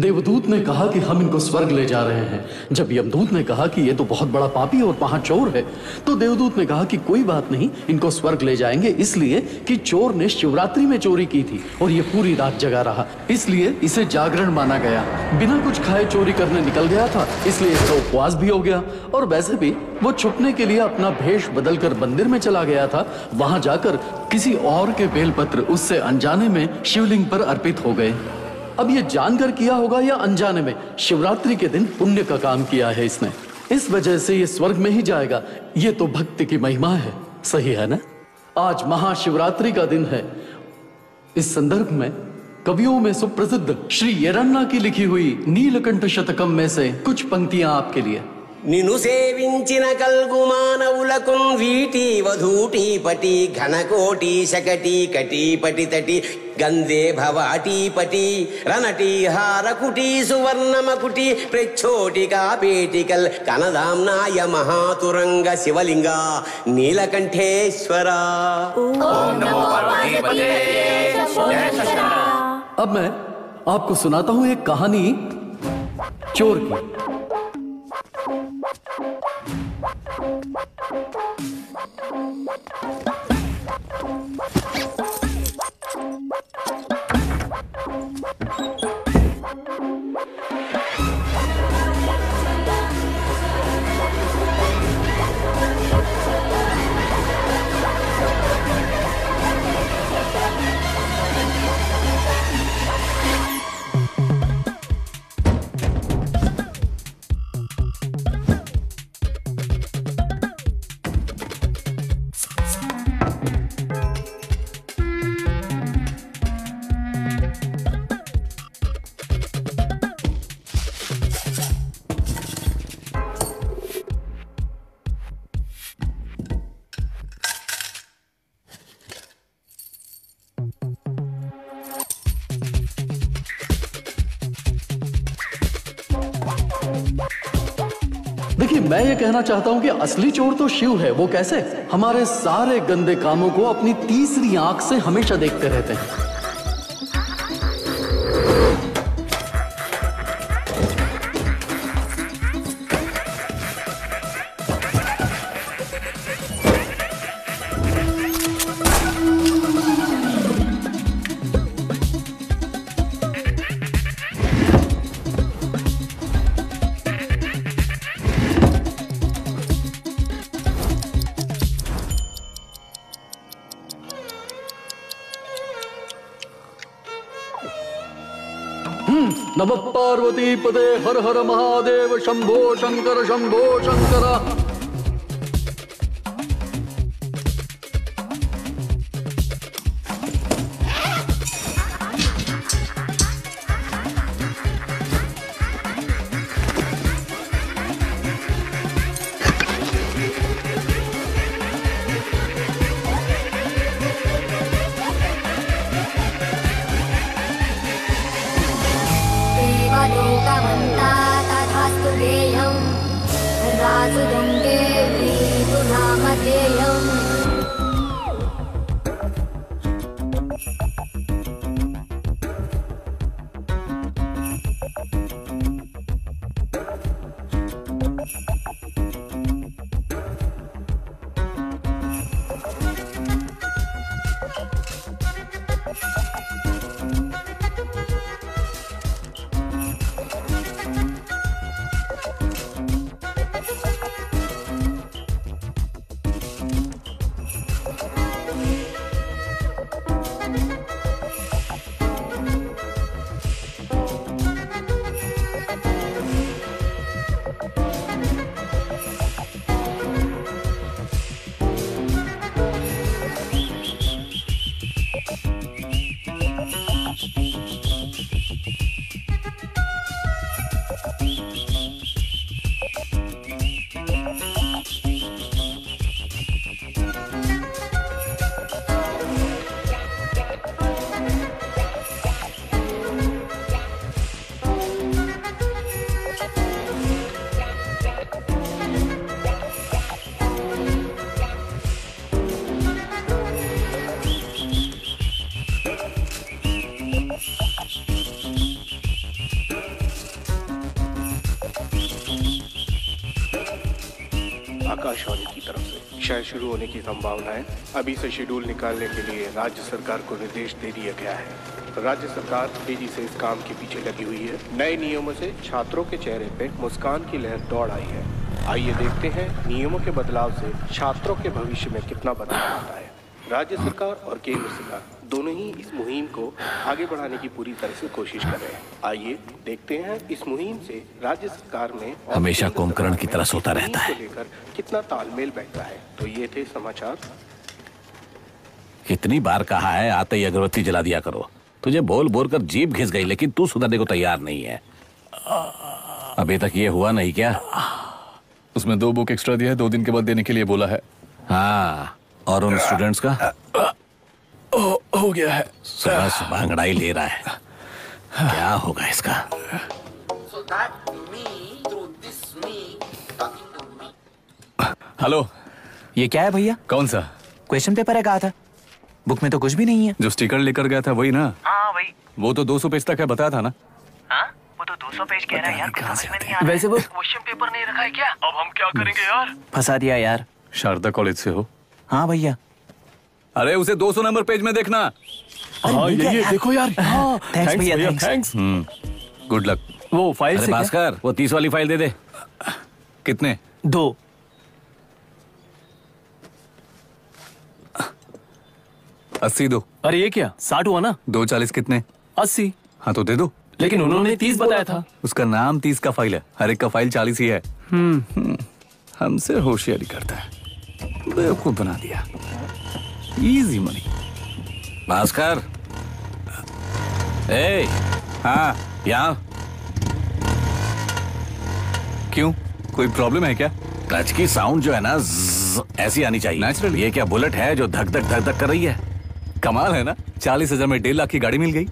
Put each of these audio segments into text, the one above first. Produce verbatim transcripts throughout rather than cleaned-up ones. देवदूत ने कहा कि हम इनको स्वर्ग ले जा रहे हैं। जब यमदूत ने कहा कि ये तो बहुत बड़ा पापी और वहां चोर है, तो देवदूत ने कहा कि कोई बात नहीं, इनको स्वर्ग ले जाएंगे, इसलिए कि चोर ने शिवरात्रि में चोरी की थी और ये पूरी रात जगा रहा, इसलिए इसे जागरण माना गया। बिना कुछ खाए चोरी करने निकल गया था, इसलिए इसका उपवास भी हो गया। और वैसे भी वो छुपने के लिए अपना भेष बदलकर मंदिर में चला गया था। वहां जाकर किसी और के बेलपत्र उससे अनजाने में शिवलिंग पर अर्पित हो गए। अब ये जानकर किया होगा या अनजाने में, शिवरात्रि के दिन पुण्य का काम किया है इसने, इस वजह से ये स्वर्ग में ही जाएगा। ये तो भक्ति की महिमा है, सही है ना? आज महाशिवरात्रि का दिन है। इस संदर्भ में कवियों में सुप्रसिद्ध श्री येरन्ना की लिखी हुई नीलकंठ शतकम में से कुछ पंक्तियां आपके लिए। నిను సేవించిన కల్గుమానవులకున్ వీటి వధూటి పటి ఘనకోటి శకటి కటి పటి తటి గంధే భవాటి పటి రణటి హారకుటి సువర్ణమకుటి ప్రచ్చోటికా పేటికల్ కనదామ్నాయ మహాతురంగ శివలింగ నీలకంఠేశ్వర ఓం నమో పార్వతీపతే శివాయ। अब मैं आपको सुनाता हूं एक कहानी चोर की। मैं ये कहना चाहता हूं कि असली चोर तो शिव है। वो कैसे? हमारे सारे गंदे कामों को अपनी तीसरी आंख से हमेशा देखते रहते हैं। नमः पार्वती पदे हर हर महादेव शंभो शंकर शंभो शंकर। आकाशवाणी की तरफ से शायद शुरू होने की संभावना है। अभी से शेड्यूल निकालने के लिए राज्य सरकार को निर्देश दे दिया गया है। राज्य सरकार तेजी से इस काम के पीछे लगी हुई है। नए नियमों से छात्रों के चेहरे पे मुस्कान की लहर दौड़ आई है। आइए देखते हैं नियमों के बदलाव से छात्रों के भविष्य में कितना बदलाव आता है। राज्य सरकार और केंद्र सरकार दोनों ही इस मुहिम को आगे बढ़ाने की पूरी तरह से कोशिश कर रहे हैं। आइए देखते हैं इस मुहिम से राज्य सरकार में हमेशा कुंभकर्ण की तरह सोता रहता है लेकर कितना तालमेल बैठता है। तो ये थे समाचार। कितनी बार कहा है आते ही अगरबत्ती जला दिया करो। तुझे बोल बोल कर जीभ घिस गई लेकिन तू सुधरने को तैयार नहीं है। अभी तक ये हुआ नहीं क्या? उसमें दो बुक एक्स्ट्रा दिया है, दो दिन के बाद देने के लिए बोला है। हाँ, और उन स्टूडेंट्स का ओ, हो गया है। सुबह सुबह अंगड़ाई ले रहा है, क्या होगा इसका? हेलो, ये क्या है भैया? कौन सा क्वेश्चन पेपर है? कहा था बुक में तो कुछ भी नहीं है। जो स्टिकर लेकर गया था वही ना? हाँ वही। वो तो दो सौ पेज तक है, बताया था ना? हाँ वो तो दो सौ पेज कह रहा है यार, समझ में नहीं आ रहा। वैसे वो क्वेश्चन पेपर नहीं रखा है क्या? अब हम क्या करेंगे यार? फंसा दिया यार। शारदा कॉलेज से हो? हाँ भैया। अरे उसे दो सौ नंबर पेज में देखना। हाँ ये, ये देखो यार। हाँ, थैंक्स भैया, थैंक्स। Good luck. वो फाइल से भास्कर, वो तीस वाली फाइल दे दे। कितने? दो। अस्सी दो। अरे ये क्या, साठ हुआ ना? दो चालीस कितने? अस्सी। हाँ तो दे दो। लेकिन उन्होंने तीस बताया था। उसका नाम तीस का फाइल है, हर एक का फाइल चालीस ही है। हमसे होशियारी करता है, बेवकूफ बना दिया। Easy money. भास्कर, ए, हाँ, यहाँ। क्यों, कोई प्रॉब्लम है क्या? क्लच की साउंड जो है ना ऐसी आनी चाहिए नेचुरल। ये क्या बुलेट है जो धक धक धक धक कर रही है? कमाल है ना, चालीस हजार में डेढ़ लाख की गाड़ी मिल गई।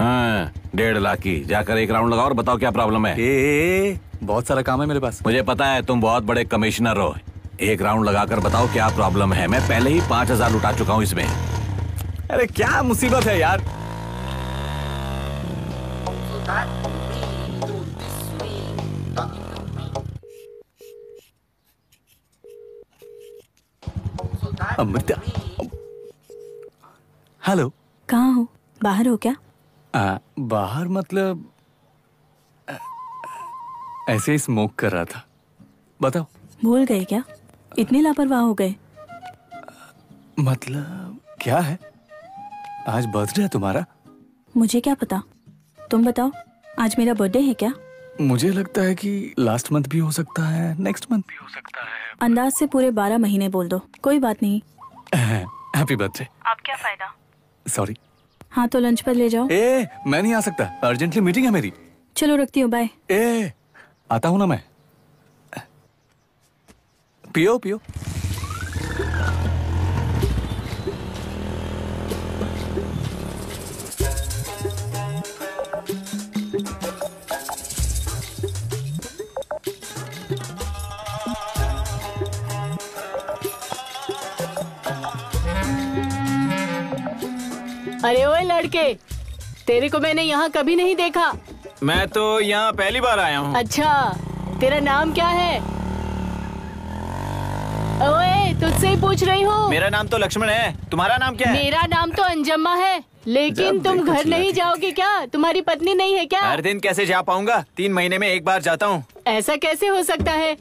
हाँ डेढ़ लाख की। जाकर एक राउंड लगाओ और बताओ क्या प्रॉब्लम है। ए, बहुत सारा काम है मेरे पास। मुझे पता है तुम बहुत बड़े कमिश्नर हो। एक राउंड लगाकर बताओ क्या प्रॉब्लम है। मैं पहले ही पांच हजार लुटा चुका हूं इसमें। अरे क्या मुसीबत है यार। अमृता, हेलो। कहाँ हो? बाहर हो क्या? आ, बाहर मतलब ऐसे ही स्मोक कर रहा था। बताओ। भूल गए क्या? इतने लापरवाह हो गए? मतलब क्या है, आज बर्थडे है तुम्हारा? मुझे क्या पता, तुम बताओ आज मेरा बर्थडे है क्या? मुझे लगता है कि लास्ट मंथ भी हो सकता है, नेक्स्ट मंथ भी हो सकता है। अंदाज से पूरे बारह महीने बोल दो, कोई बात नहीं। Happy birthday. अब क्या फायदा? सॉरी। हाँ तो लंच पर ले जाओ। ए, मैं नहीं आ सकता, अर्जेंटली मीटिंग है मेरी। चलो रखती हूँ, बाय। ए, आता हूँ ना मैं। पियो पियो। अरे ओए लड़के, तेरे को मैंने यहाँ कभी नहीं देखा। मैं तो यहाँ पहली बार आया हूँ। अच्छा, तेरा नाम क्या है? ओए, तुझसे ही पूछ रही हूँ। मेरा नाम तो लक्ष्मण है, तुम्हारा नाम क्या है? मेरा नाम तो अंजम्मा है। लेकिन तुम घर नहीं जाओगे क्या? तुम्हारी पत्नी नहीं है क्या? हर दिन कैसे जा पाऊंगा, तीन महीने में एक बार जाता हूँ। ऐसा कैसे हो सकता है?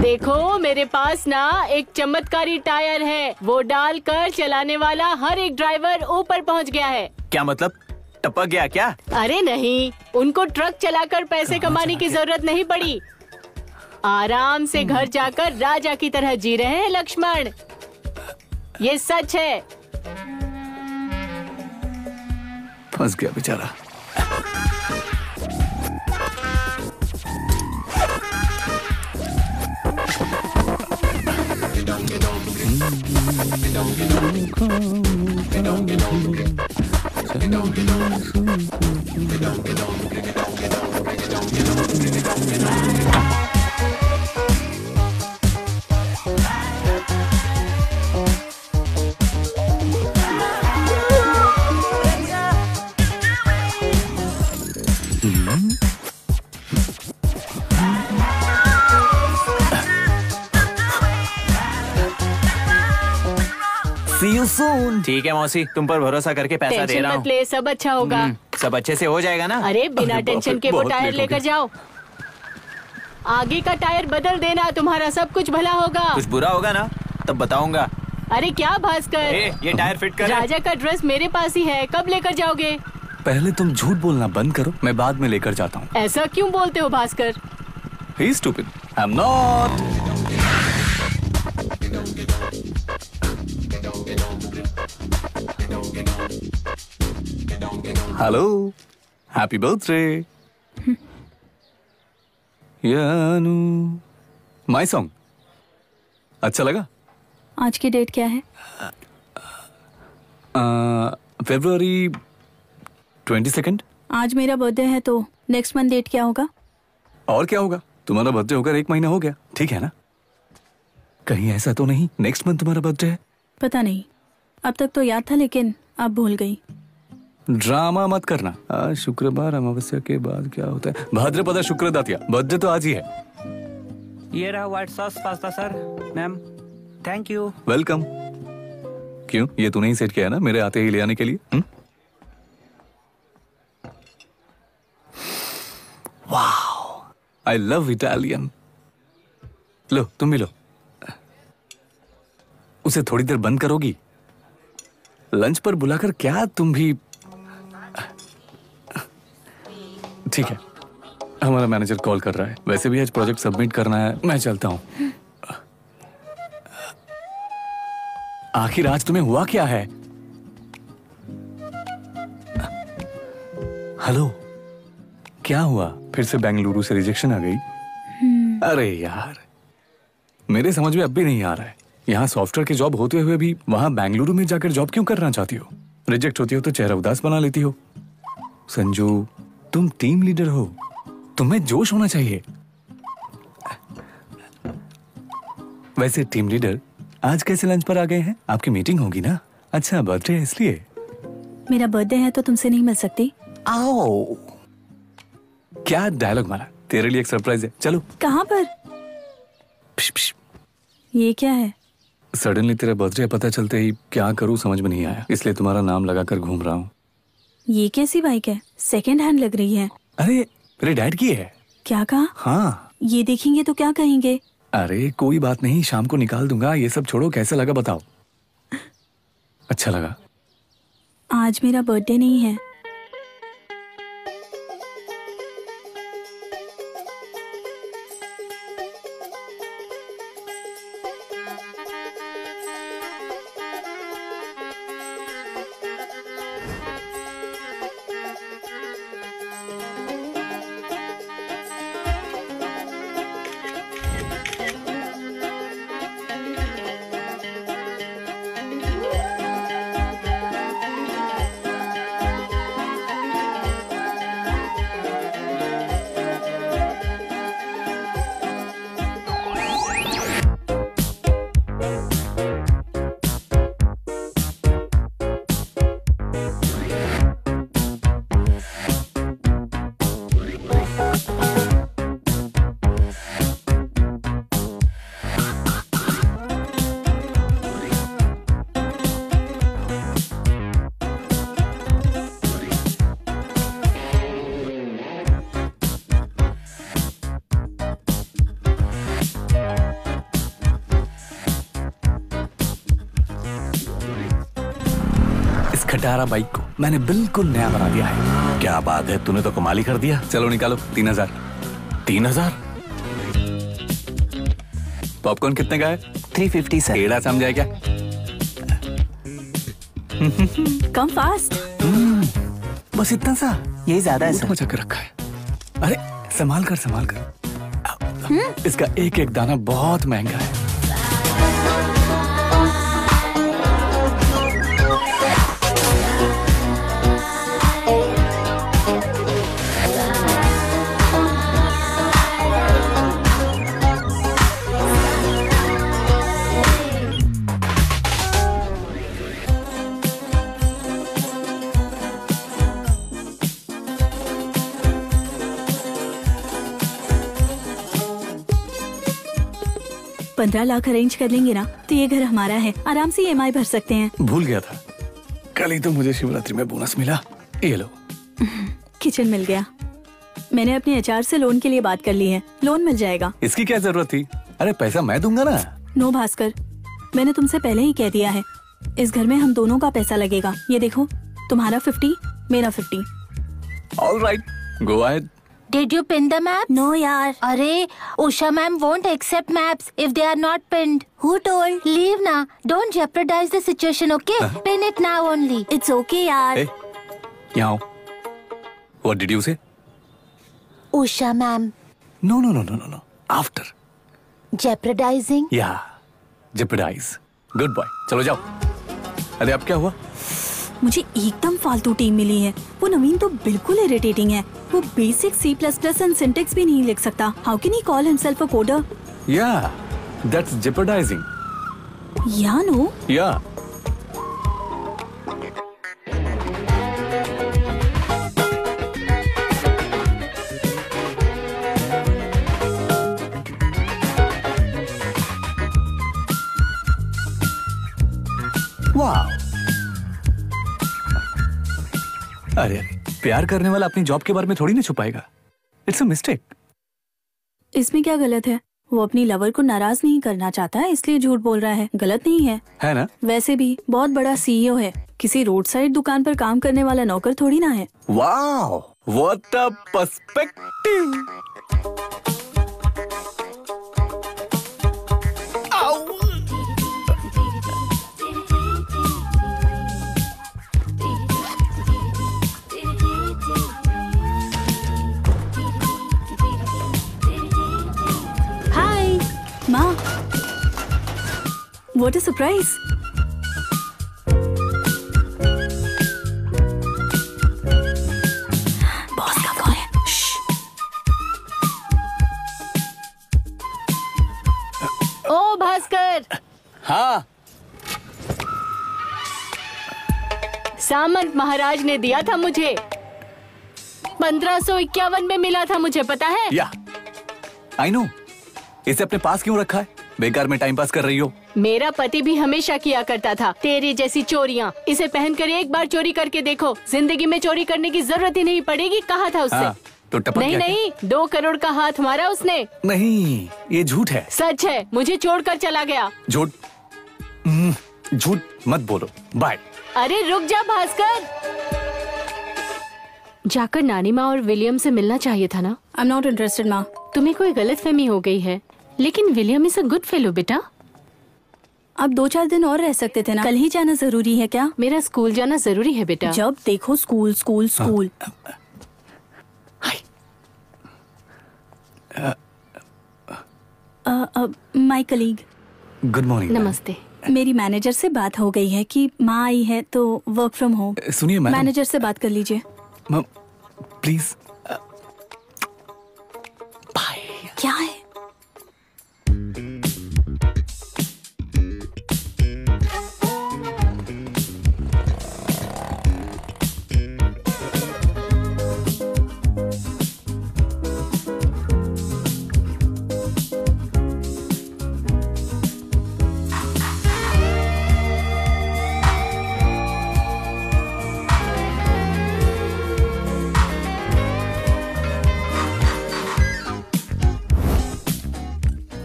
देखो मेरे पास ना एक चमत्कारी टायर है, वो डाल कर चलाने वाला हर एक ड्राइवर ऊपर पहुँच गया है। क्या मतलब, टपक गया क्या? अरे नहीं, उनको ट्रक चला कर पैसे कमाने की जरूरत नहीं पड़ी। आराम से घर जाकर राजा की तरह जी रहे हैं लक्ष्मण, ये सच है। फंस गया बेचारा। See you soon. ठीक है मौसी, तुम पर भरोसा करके पैसा दे रहा हूँ। टेंशन मत ले, सब अच्छा होगा। सब अच्छे से हो जाएगा ना? अरे बिना टेंशन के वो टायर लेकर जाओ, आगे का टायर बदल देना, तुम्हारा सब कुछ भला होगा। कुछ बुरा होगा ना तब बताऊंगा। अरे क्या भास्कर, ये टायर फिट कर। राजा का ड्रेस मेरे पास ही है, कब लेकर जाओगे? पहले तुम झूठ बोलना बंद करो, मैं बाद में लेकर जाता हूँ। ऐसा क्यों बोलते हो Bhaskar? He is stupid. I'm not. Hello. Happy birthday. यानू, my song. अच्छा लगा? आज की डेट क्या है? February twenty second. आज मेरा बर्थडे है तो नेक्स्ट मंथ डेट क्या होगा? और क्या होगा? तुम्हारा बर्थडे होकर एक महीना हो गया, ठीक है ना? कहीं ऐसा तो नहीं नेक्स्ट मंथ तुम्हारा बर्थडे है? पता नहीं, अब तक तो याद था लेकिन अब भूल गई। ड्रामा मत करना। आज शुक्रवार, अमावस्या के बाद क्या होता है? भाद्रपद शुक्र द्वितीया, बर्थडे तो आज ही है। ये रहा white sauce pasta sir. Ma'am thank you. Welcome. क्यों, ये तूने ही सेट किया ना मेरे आते ही ले आने के लिए? हुँ? I love Italian. लो तुम भी लो। उसे थोड़ी देर बंद करोगी? लंच पर बुलाकर क्या तुम भी? ठीक है, हमारा मैनेजर कॉल कर रहा है, वैसे भी आज प्रोजेक्ट सबमिट करना है। मैं चलता हूं। आखिर आज तुम्हें हुआ क्या है? हेलो, क्या हुआ? फिर से बेंगलुरु से रिजेक्शन आ गई? अरे यार, मेरे समझ में अब भी नहीं आ रहा है, यहाँ सॉफ्टवेयर की जॉब होते हुए भी वहां बेंगलुरु में जाकर जॉब क्यों करना चाहती हो? रिजेक्ट होती हो तो चेहरा उदास बना लेती हो। संजू, तुम टीम लीडर हो, तुम्हें जोश होना चाहिए। वैसे टीम लीडर आज कैसे लंच पर आ गए हैं? आपकी मीटिंग होगी ना? अच्छा बर्थडे है इसलिए। मेरा बर्थडे है तो तुमसे नहीं मिल सकती? आओ, क्या डायलॉग मारा, तेरे लिए एक सरप्राइज है। चलो। कहाँ पर? पिश पिश। ये क्या है? सडनली तेरा बर्थडे पता चलते ही क्या करूँ समझ में नहीं आया, इसलिए तुम्हारा नाम लगाकर घूम रहा हूँ। ये कैसी बाइक है? सेकंड हैंड लग रही है। अरे मेरे डैड की है। क्या कहा? हाँ। ये देखेंगे तो क्या कहेंगे? अरे कोई बात नहीं, शाम को निकाल दूंगा। ये सब छोड़ो, कैसा लगा बताओ? अच्छा लगा। आज मेरा बर्थडे नहीं है। खटारा बाइक को मैंने बिल्कुल नया बना दिया है। क्या बात है, तूने तो कमाल ही कर दिया। चलो निकालो। तीन हजार। तीन हजार? पॉपकॉर्न कितने का है? Three fifty sir. एड़ा समझाए क्या? Come fast. बस इतना सा? यही ज्यादा है सर। मचा कर रखा है। अरे संभाल कर, संभाल कर, इसका एक एक दाना बहुत महंगा है। पंद्रह लाख अरेंज कर लेंगे ना तो ये घर हमारा है, आराम से ई एम आई भर सकते हैं। भूल गया था, कल ही तो मुझे शिवरात्रि में बोनस मिला। ये लो। किचन मिल गया। मैंने अपने एच आर से लोन के लिए बात कर ली है, लोन मिल जाएगा। इसकी क्या जरूरत थी? अरे पैसा मैं दूंगा ना। नो भास्कर, मैंने तुमसे पहले ही कह दिया है, इस घर में हम दोनों का पैसा लगेगा। ये देखो, तुम्हारा फिफ्टी, मेरा fifty. All right, go ahead. Did you pin the map? No, yaar. अरे Usha ma'am won't accept maps if they are not pinned. Who told? Leave ना. Don't jeopardize the situation, okay? Huh? Pin it now only. It's okay, yaar. Hey, यहाँ. What did you say? Usha ma'am. No, no, no, no, no, no. After. Jeopardizing? Yeah, jeopardize. Good boy. चलो जाओ. अरे अब क्या हुआ? मुझे एकदम फालतू टीम मिली है। वो नवीन तो बिल्कुल इरिटेटिंग है। वो basic C plus plus and syntax भी नहीं लिख सकता। How can he call himself a coder? Yeah, that's jeopardising. Yeah no? या। वाव। अरे प्यार करने वाला अपनी जॉब के बारे में थोड़ी ना छुपाएगा। It's a mistake. इसमें क्या गलत है? वो अपनी लवर को नाराज नहीं करना चाहता है, इसलिए झूठ बोल रहा है। गलत नहीं है, है ना? वैसे भी बहुत बड़ा सी ई ओ है, किसी रोड साइड दुकान पर काम करने वाला नौकर थोड़ी ना है। Wow, what a perspective. माँ, what a surprise! बॉस का कॉल है। ओ भास्कर। हाँ। सामंत महाराज ने दिया था मुझे। पंद्रह सौ इक्यावन में मिला था मुझे, पता है? या, आई नो। इसे अपने पास क्यों रखा है? बेकार में टाइम पास कर रही हो। मेरा पति भी हमेशा किया करता था तेरी जैसी चोरियाँ। इसे पहन कर एक बार चोरी करके देखो, जिंदगी में चोरी करने की जरूरत ही नहीं पड़ेगी। कहा था उससे। हाँ, तो टपक नहीं गया। नहीं, दो करोड़ का हाथ मारा उसने। नहीं, ये झूठ है। सच है, मुझे छोड़कर चला गया। झूठ, झूठ मत बोलो। बाय। अरे रुक जा भास्कर, जाकर नानी माँ और विलियम से मिलना चाहिए था ना। आई एम नॉट इंटरेस्टेड माँ। तुम्हें कोई गलतफहमी हो गई है, लेकिन William is a good fellow बेटा। आप दो चार दिन और रह सकते थे ना। कल ही जाना जरूरी है क्या? मेरा स्कूल जाना जरूरी है बेटा। जब देखो school school school. My colleague. Good morning. नमस्ते। मेरी मैनेजर से बात हो गई है कि माँ आई है तो वर्क फ्रॉम होम। सुनिए, मैनेजर से बात कर लीजिए। Ma'am please. बाय। क्या है?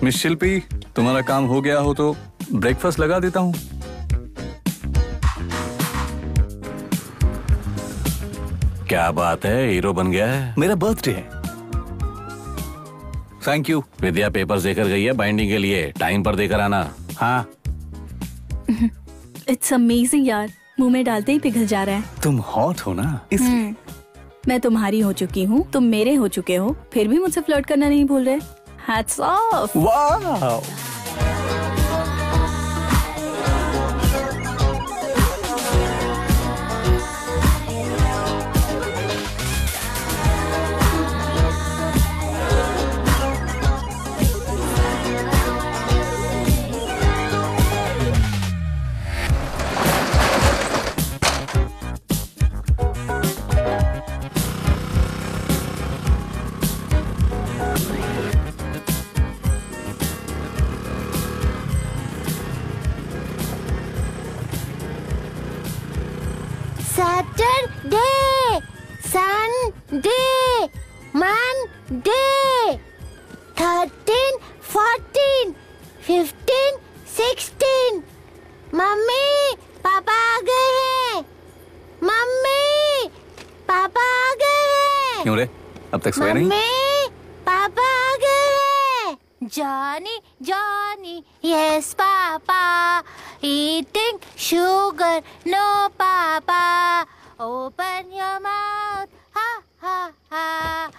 मिस शिल्पी, तुम्हारा काम हो गया हो तो ब्रेकफास्ट लगा देता हूँ। क्या बात है, हीरो बन गया है। मेरा बर्थडे है। Thank you. विद्या पेपर देकर गई है बाइंडिंग के लिए, टाइम पर देकर आना। हाँ। इट्स अमेजिंग यार, मुंह में डालते ही पिघल जा रहा है। तुम हॉट हो ना, इसलिए। मैं तुम्हारी हो चुकी हूँ, तुम मेरे हो चुके हो, फिर भी मुझसे फ्लर्ट करना नहीं भूल रहे। Hats off. Wow. day, Monday. Thirteen, fourteen, fifteen, sixteen. मम्मी पापा आ गए हैं। मम्मी पापा आ गए हैं। क्यों रे? अब तक सोए नहीं? मम्मी पापा आ गए हैं। Johnny Johnny yes papa, eating sugar no papa, open your mouth ha ha हा।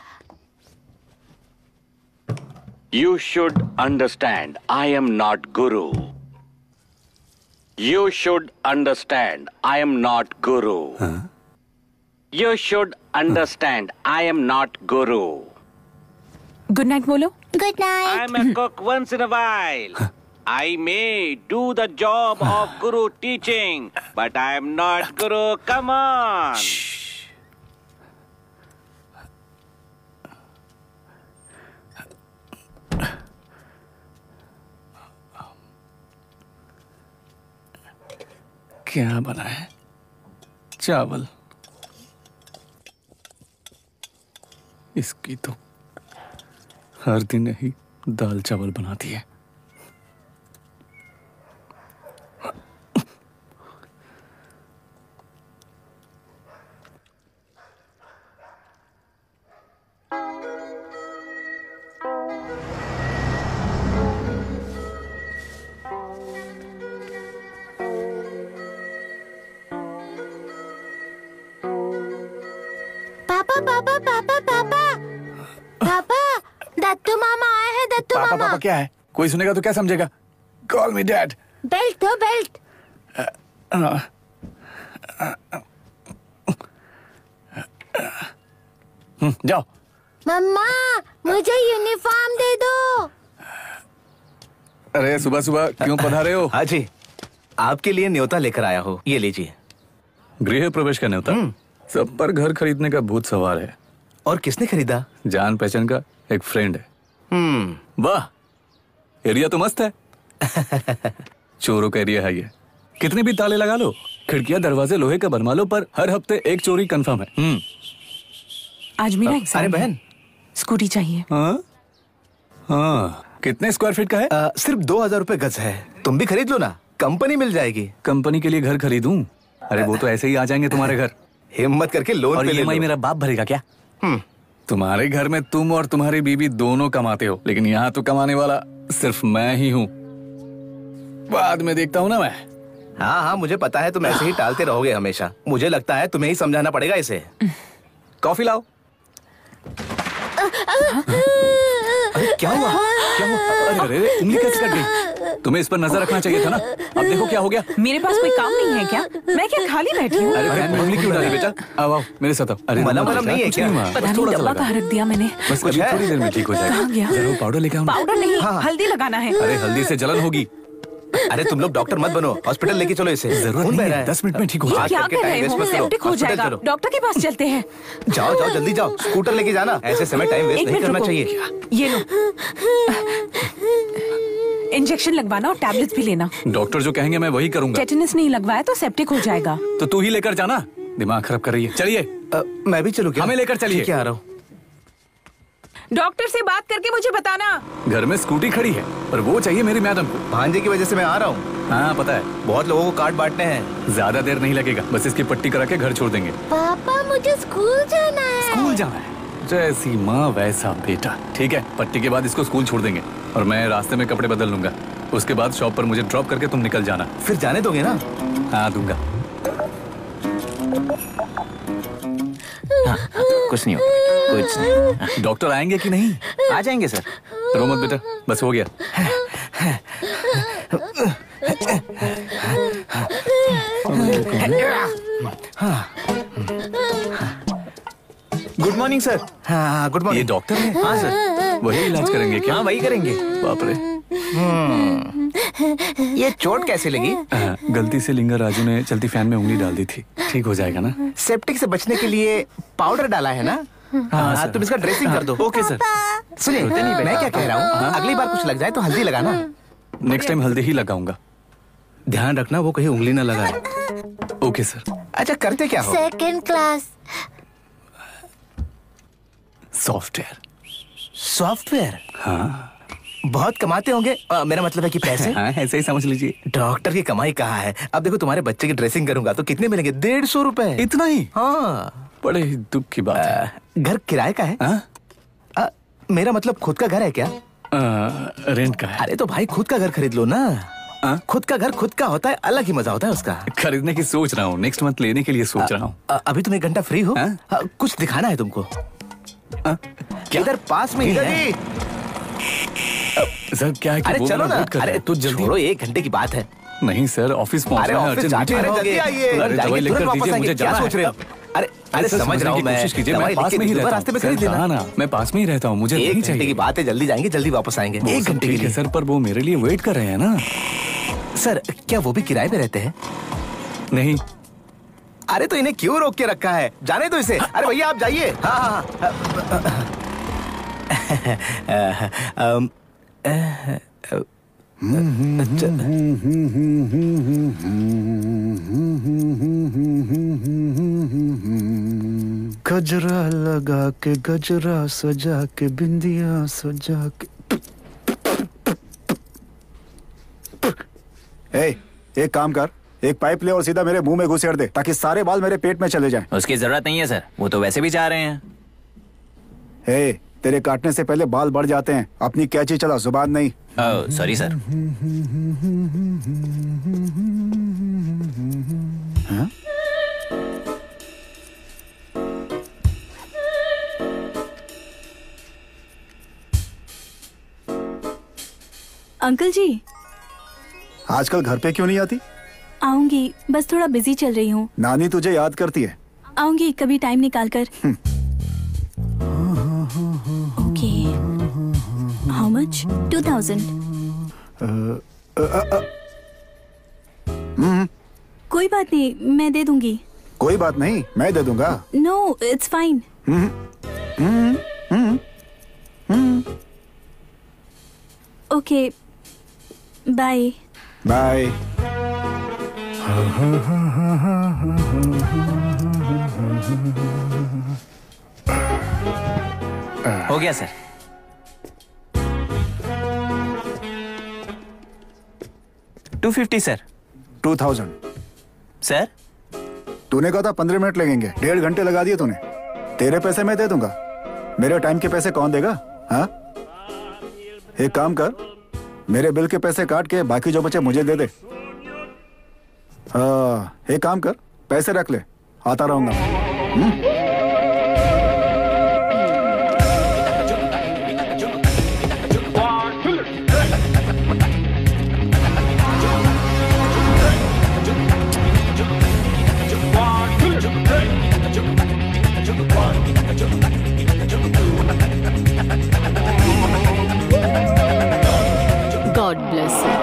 You should understand, I am not guru. You should understand, I am not guru. Huh? You should understand, huh? I am not guru. Good night, Molo. Good night. I am a cook once in a while. Huh? I may do the job huh? of guru teaching, but I am not guru. Come on. Shh. क्या बना है? चावल। इसकी तो हर दिन ही दाल चावल बनाती है। पापा पापा पापा पापा दत्तू मामा आए हैं। दत्तू मामा पापा क्या है? कोई सुनेगा तो क्या समझेगा? Call me dad. बेल्ट दो बेल्ट। जाओ। मम्मा मुझे यूनिफॉर्म दे दो। अरे सुबह सुबह क्यों पधारे हो? हाँ जी, आपके लिए न्योता लेकर आया हो, ये लीजिए। गृह प्रवेश का न्योता? सब पर घर खरीदने का भूत सवार है। और किसने खरीदा? जान पहचान का एक फ्रेंड है। हम्म, वाह, एरिया तो मस्त है। चोरों का एरिया है ये। कितने भी ताले लगा लो, खिड़कियां दरवाजे लोहे का बनवा लो, पर हर हफ्ते एक चोरी कंफर्म है। हम्म, आज मेरा एग्जाम है। अरे बहन, स्कूटी चाहिए। हाँ हाँ, कितने स्क्वायर फीट का है? आ, सिर्फ दो हजार रूपए गज है। तुम भी खरीद लो ना, कंपनी मिल जाएगी। कंपनी के लिए घर खरीदूं? अरे वो तो ऐसे ही आ जाएंगे तुम्हारे घर। हिम्मत करके लोन और पे ले लो। मेरा बाप भरेगा क्या? हम्म, तुम्हारे घर में तुम और तुम्हारी बीबी दोनों कमाते हो, लेकिन यहाँ तो कमाने वाला सिर्फ मैं ही हूँ। बाद में देखता हूँ ना मैं। हाँ हाँ, मुझे पता है तुम ऐसे ही टालते रहोगे हमेशा। मुझे लगता है तुम्हें ही समझाना पड़ेगा इसे। कॉफी लाओ। अरे क्या हुआ? क्या हुआ? अरे उंगली कैसे कट गई? तुम्हें इस पर नजर रखना चाहिए था ना। अब देखो क्या हो गया। मेरे पास कोई काम नहीं है क्या? मैं क्या खाली बैठी हूँ? अरे उंगली क्यों डाली बेटा? आओ आओ मेरे साथ आओ। अरे मलम मलम नहीं है क्या? पता नहीं डब्बा कहाँ रख दिया मैंने। बस अभी थोड़ी देर में ठीक हो जाएगा। जरूर पाउडर लेके आओ। पाउडर नहीं, हल्दी लगाना है। अरे हल्दी से जलन होगी। अरे तुम लोग डॉक्टर मत बनो, हॉस्पिटल लेके चलो इसे। जरूरत नहीं है, दस मिनट में ठीक हो जाएगा। क्या कर रहे हो? सिमेंटिक हो जाएगा। डॉक्टर के पास चलते हैं। जाओ जाओ जल्दी जाओ, स्कूटर लेके जाना। ऐसे समय टाइम वेस्ट नहीं करना चाहिए। ये लो, इंजेक्शन लगवाना और टैबलेट भी लेना। डॉक्टर जो कहेंगे मैं वही करूँगा। टेटनस नहीं लगवाया तो सेप्टिक हो जाएगा। तो तू ही लेकर जाना, दिमाग खराब कर रही है। चलिए मैं भी चलूँ? हमें लेकर चलिए। क्या आ रहा हूँ? डॉक्टर से बात करके मुझे बताना। घर में स्कूटी खड़ी है पर वो चाहिए मेरी मैडम को। भांजे की वजह से मैं आ रहा हूँ। हाँ पता है, बहुत लोगों को कार्ड बांटने हैं। ज्यादा देर नहीं लगेगा, बस इसकी पट्टी करा के घर छोड़ देंगे। पापा मुझे स्कूल जाना है। स्कूल जाना है, जैसी माँ वैसा बेटा। ठीक है, पट्टी के बाद इसको स्कूल छोड़ देंगे और मैं रास्ते में कपड़े बदल लूंगा। उसके बाद शॉप पर मुझे ड्रॉप करके तुम निकल जाना। फिर जाने दोगे ना? हाँ दूंगा। हाँ, हाँ, कुछ नहीं होगा, कुछ नहीं। डॉक्टर आएंगे कि नहीं? आ जाएंगे सर। रो मत बेटा, बस हो गया। Good morning sir. हाँ गुड मॉर्निंग। ये डॉक्टर है? हाँ सर, वही इलाज करेंगे क्या? हाँ वही करेंगे। बाप रे, ये चोट कैसे लगी? गलती से लिंगर राजू ने चलती फैन में उंगली डाल दी थी। ठीक हो जाएगा ना? सेप्टिक से बचने के लिए पाउडर डाला है ना? हाँ, हाँ तुम इसका ड्रेसिंग कर दो। Okay sir. सुनिए मैं क्या कह रहा हूँ, अगली बार कुछ लग जाए तो हल्दी लगाना। नेक्स्ट टाइम हल्दी ही लगाऊंगा। ध्यान रखना वो कहीं उंगली ना लगाए। Okay sir. अच्छा करते क्या हो? Second class. सॉफ्टवेयर। सॉफ्टवेयर? हाँ। बहुत कमाते होंगे। आ, मेरा मतलब है कि पैसे। हाँ, ऐसे ही समझ लीजिए। डॉक्टर की कमाई कहाँ है? अब देखो तुम्हारे बच्चे की ड्रेसिंग करूंगा तो कितने मिलेंगे? डेढ़ सौ रुपए। इतना ही? हाँ। बड़े ही दुख की बात है। घर किराए का है? हाँ? आ, मेरा मतलब खुद का घर है क्या? आ, रेंट का है। अरे तो भाई खुद का घर खरीद लो ना। आ? खुद का घर खुद का होता है, अलग ही मजा होता है उसका। खरीदने की सोच रहा हूँ, नेक्स्ट मंथ लेने के लिए सोच रहा हूँ। अभी तुम एक घंटा फ्री हो? कुछ दिखाना है तुमको? इधर पास में ही सर। क्या है कि अरे वो चलो ना, अरे तो जल्दी छोड़ो, एक घंटे की बात है। नहीं सर, ऑफिस पहुंचना है, अर्जेंट मीटिंग है, मुझे जाना है। अरे अरे समझ रहा हूँ, कोशिश कीजिए, मैं पास में ही रहता हूँ, रास्ते में खरीद लेना ना, मैं पास में ही रहता हूँ, मुझे एक घंटे की बात है, जल्दी जाएंगे जल्दी वापस आएंगे। एक घंटे के लिए सर, पर वो मेरे लिए वेट कर रहे हैं ना सर। क्या वो भी किराए पे रहते हैं? नहीं। अरे तो इन्हें क्यों रोक के रखा है, जाने दो इसे। अरे भैया आप जाइए। हाँ हाँ। गजरा लगा के, गजरा सजा के, बिंदिया सजा के। ए, एक काम कर, एक पाइप ले और सीधा मेरे मुंह में घुसेड़ दे ताकि सारे बाल मेरे पेट में चले जाएं। उसकी जरूरत नहीं है सर, वो तो वैसे भी जा रहे हैं। ए, तेरे काटने से पहले बाल बढ़ जाते हैं। अपनी कैंची चला, जुबान नहीं। Oh sorry sir. हाँ? अंकल जी, आजकल घर पे क्यों नहीं आती? आऊंगी, बस थोड़ा बिजी चल रही हूँ। नानी तुझे याद करती है। आऊंगी कभी टाइम निकाल कर। Okay, how much? Two thousand. कोई बात नहीं, मैं दे दूंगी। कोई बात नहीं, मैं दे दूंगा। No it's fine. Okay bye bye. हो गया sir. Two fifty sir. Two thousand sir. तूने कहा था पंद्रह मिनट लगेंगे, डेढ़ घंटे लगा दिए तूने। तेरे पैसे मैं दे दूंगा, मेरे टाइम के पैसे कौन देगा? हाँ, एक काम कर, मेरे बिल के पैसे काट के बाकी जो बचे मुझे दे दे। आ, एक काम कर, पैसे रख ले, आता रहूंगा। God bless you.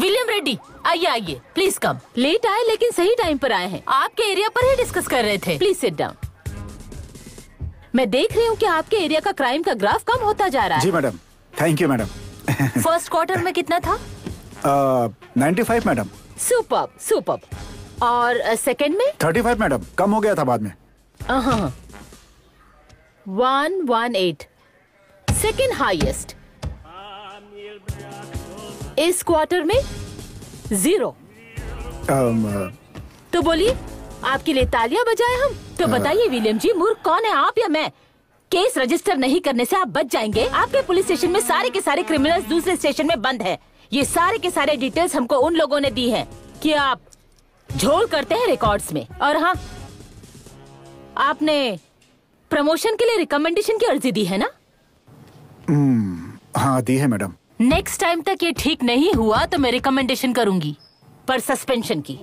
William Reddy, आइए आइए प्लीज कम। लेट आए लेकिन सही टाइम पर आए हैं। आपके एरिया पर ही डिस्कस कर रहे थे। Please sit down. मैं देख रही हूँ कि आपके एरिया का क्राइम का ग्राफ कम होता जा रहा है। जी madam, thank you madam. First quarter में कितना था? Ninety five madam. Superb superb. और सेकेंड में? थर्टी फाइव मैडम, कम हो गया था बाद में। हाँ, one one eight, second highest. इस क्वार्टर में जीरो। तो बोलिए, आपके लिए तालियां बजाएं हम। तो बताइए विलियम जी, मूर्ख कौन है, आप या मैं? केस रजिस्टर नहीं करने से आप बच जाएंगे। आपके पुलिस स्टेशन में सारे के सारे क्रिमिनल्स दूसरे स्टेशन में बंद है। ये सारे के सारे डिटेल्स हमको उन लोगों ने दी है कि आप झोल करते हैं रिकॉर्ड्स में। और हाँ, आपने प्रमोशन के लिए रिकमेंडेशन की अर्जी दी है ना? हाँ दी है मैडम। नेक्स्ट टाइम तक ये ठीक नहीं हुआ तो मैं रिकमेंडेशन करूंगी, पर सस्पेंशन की।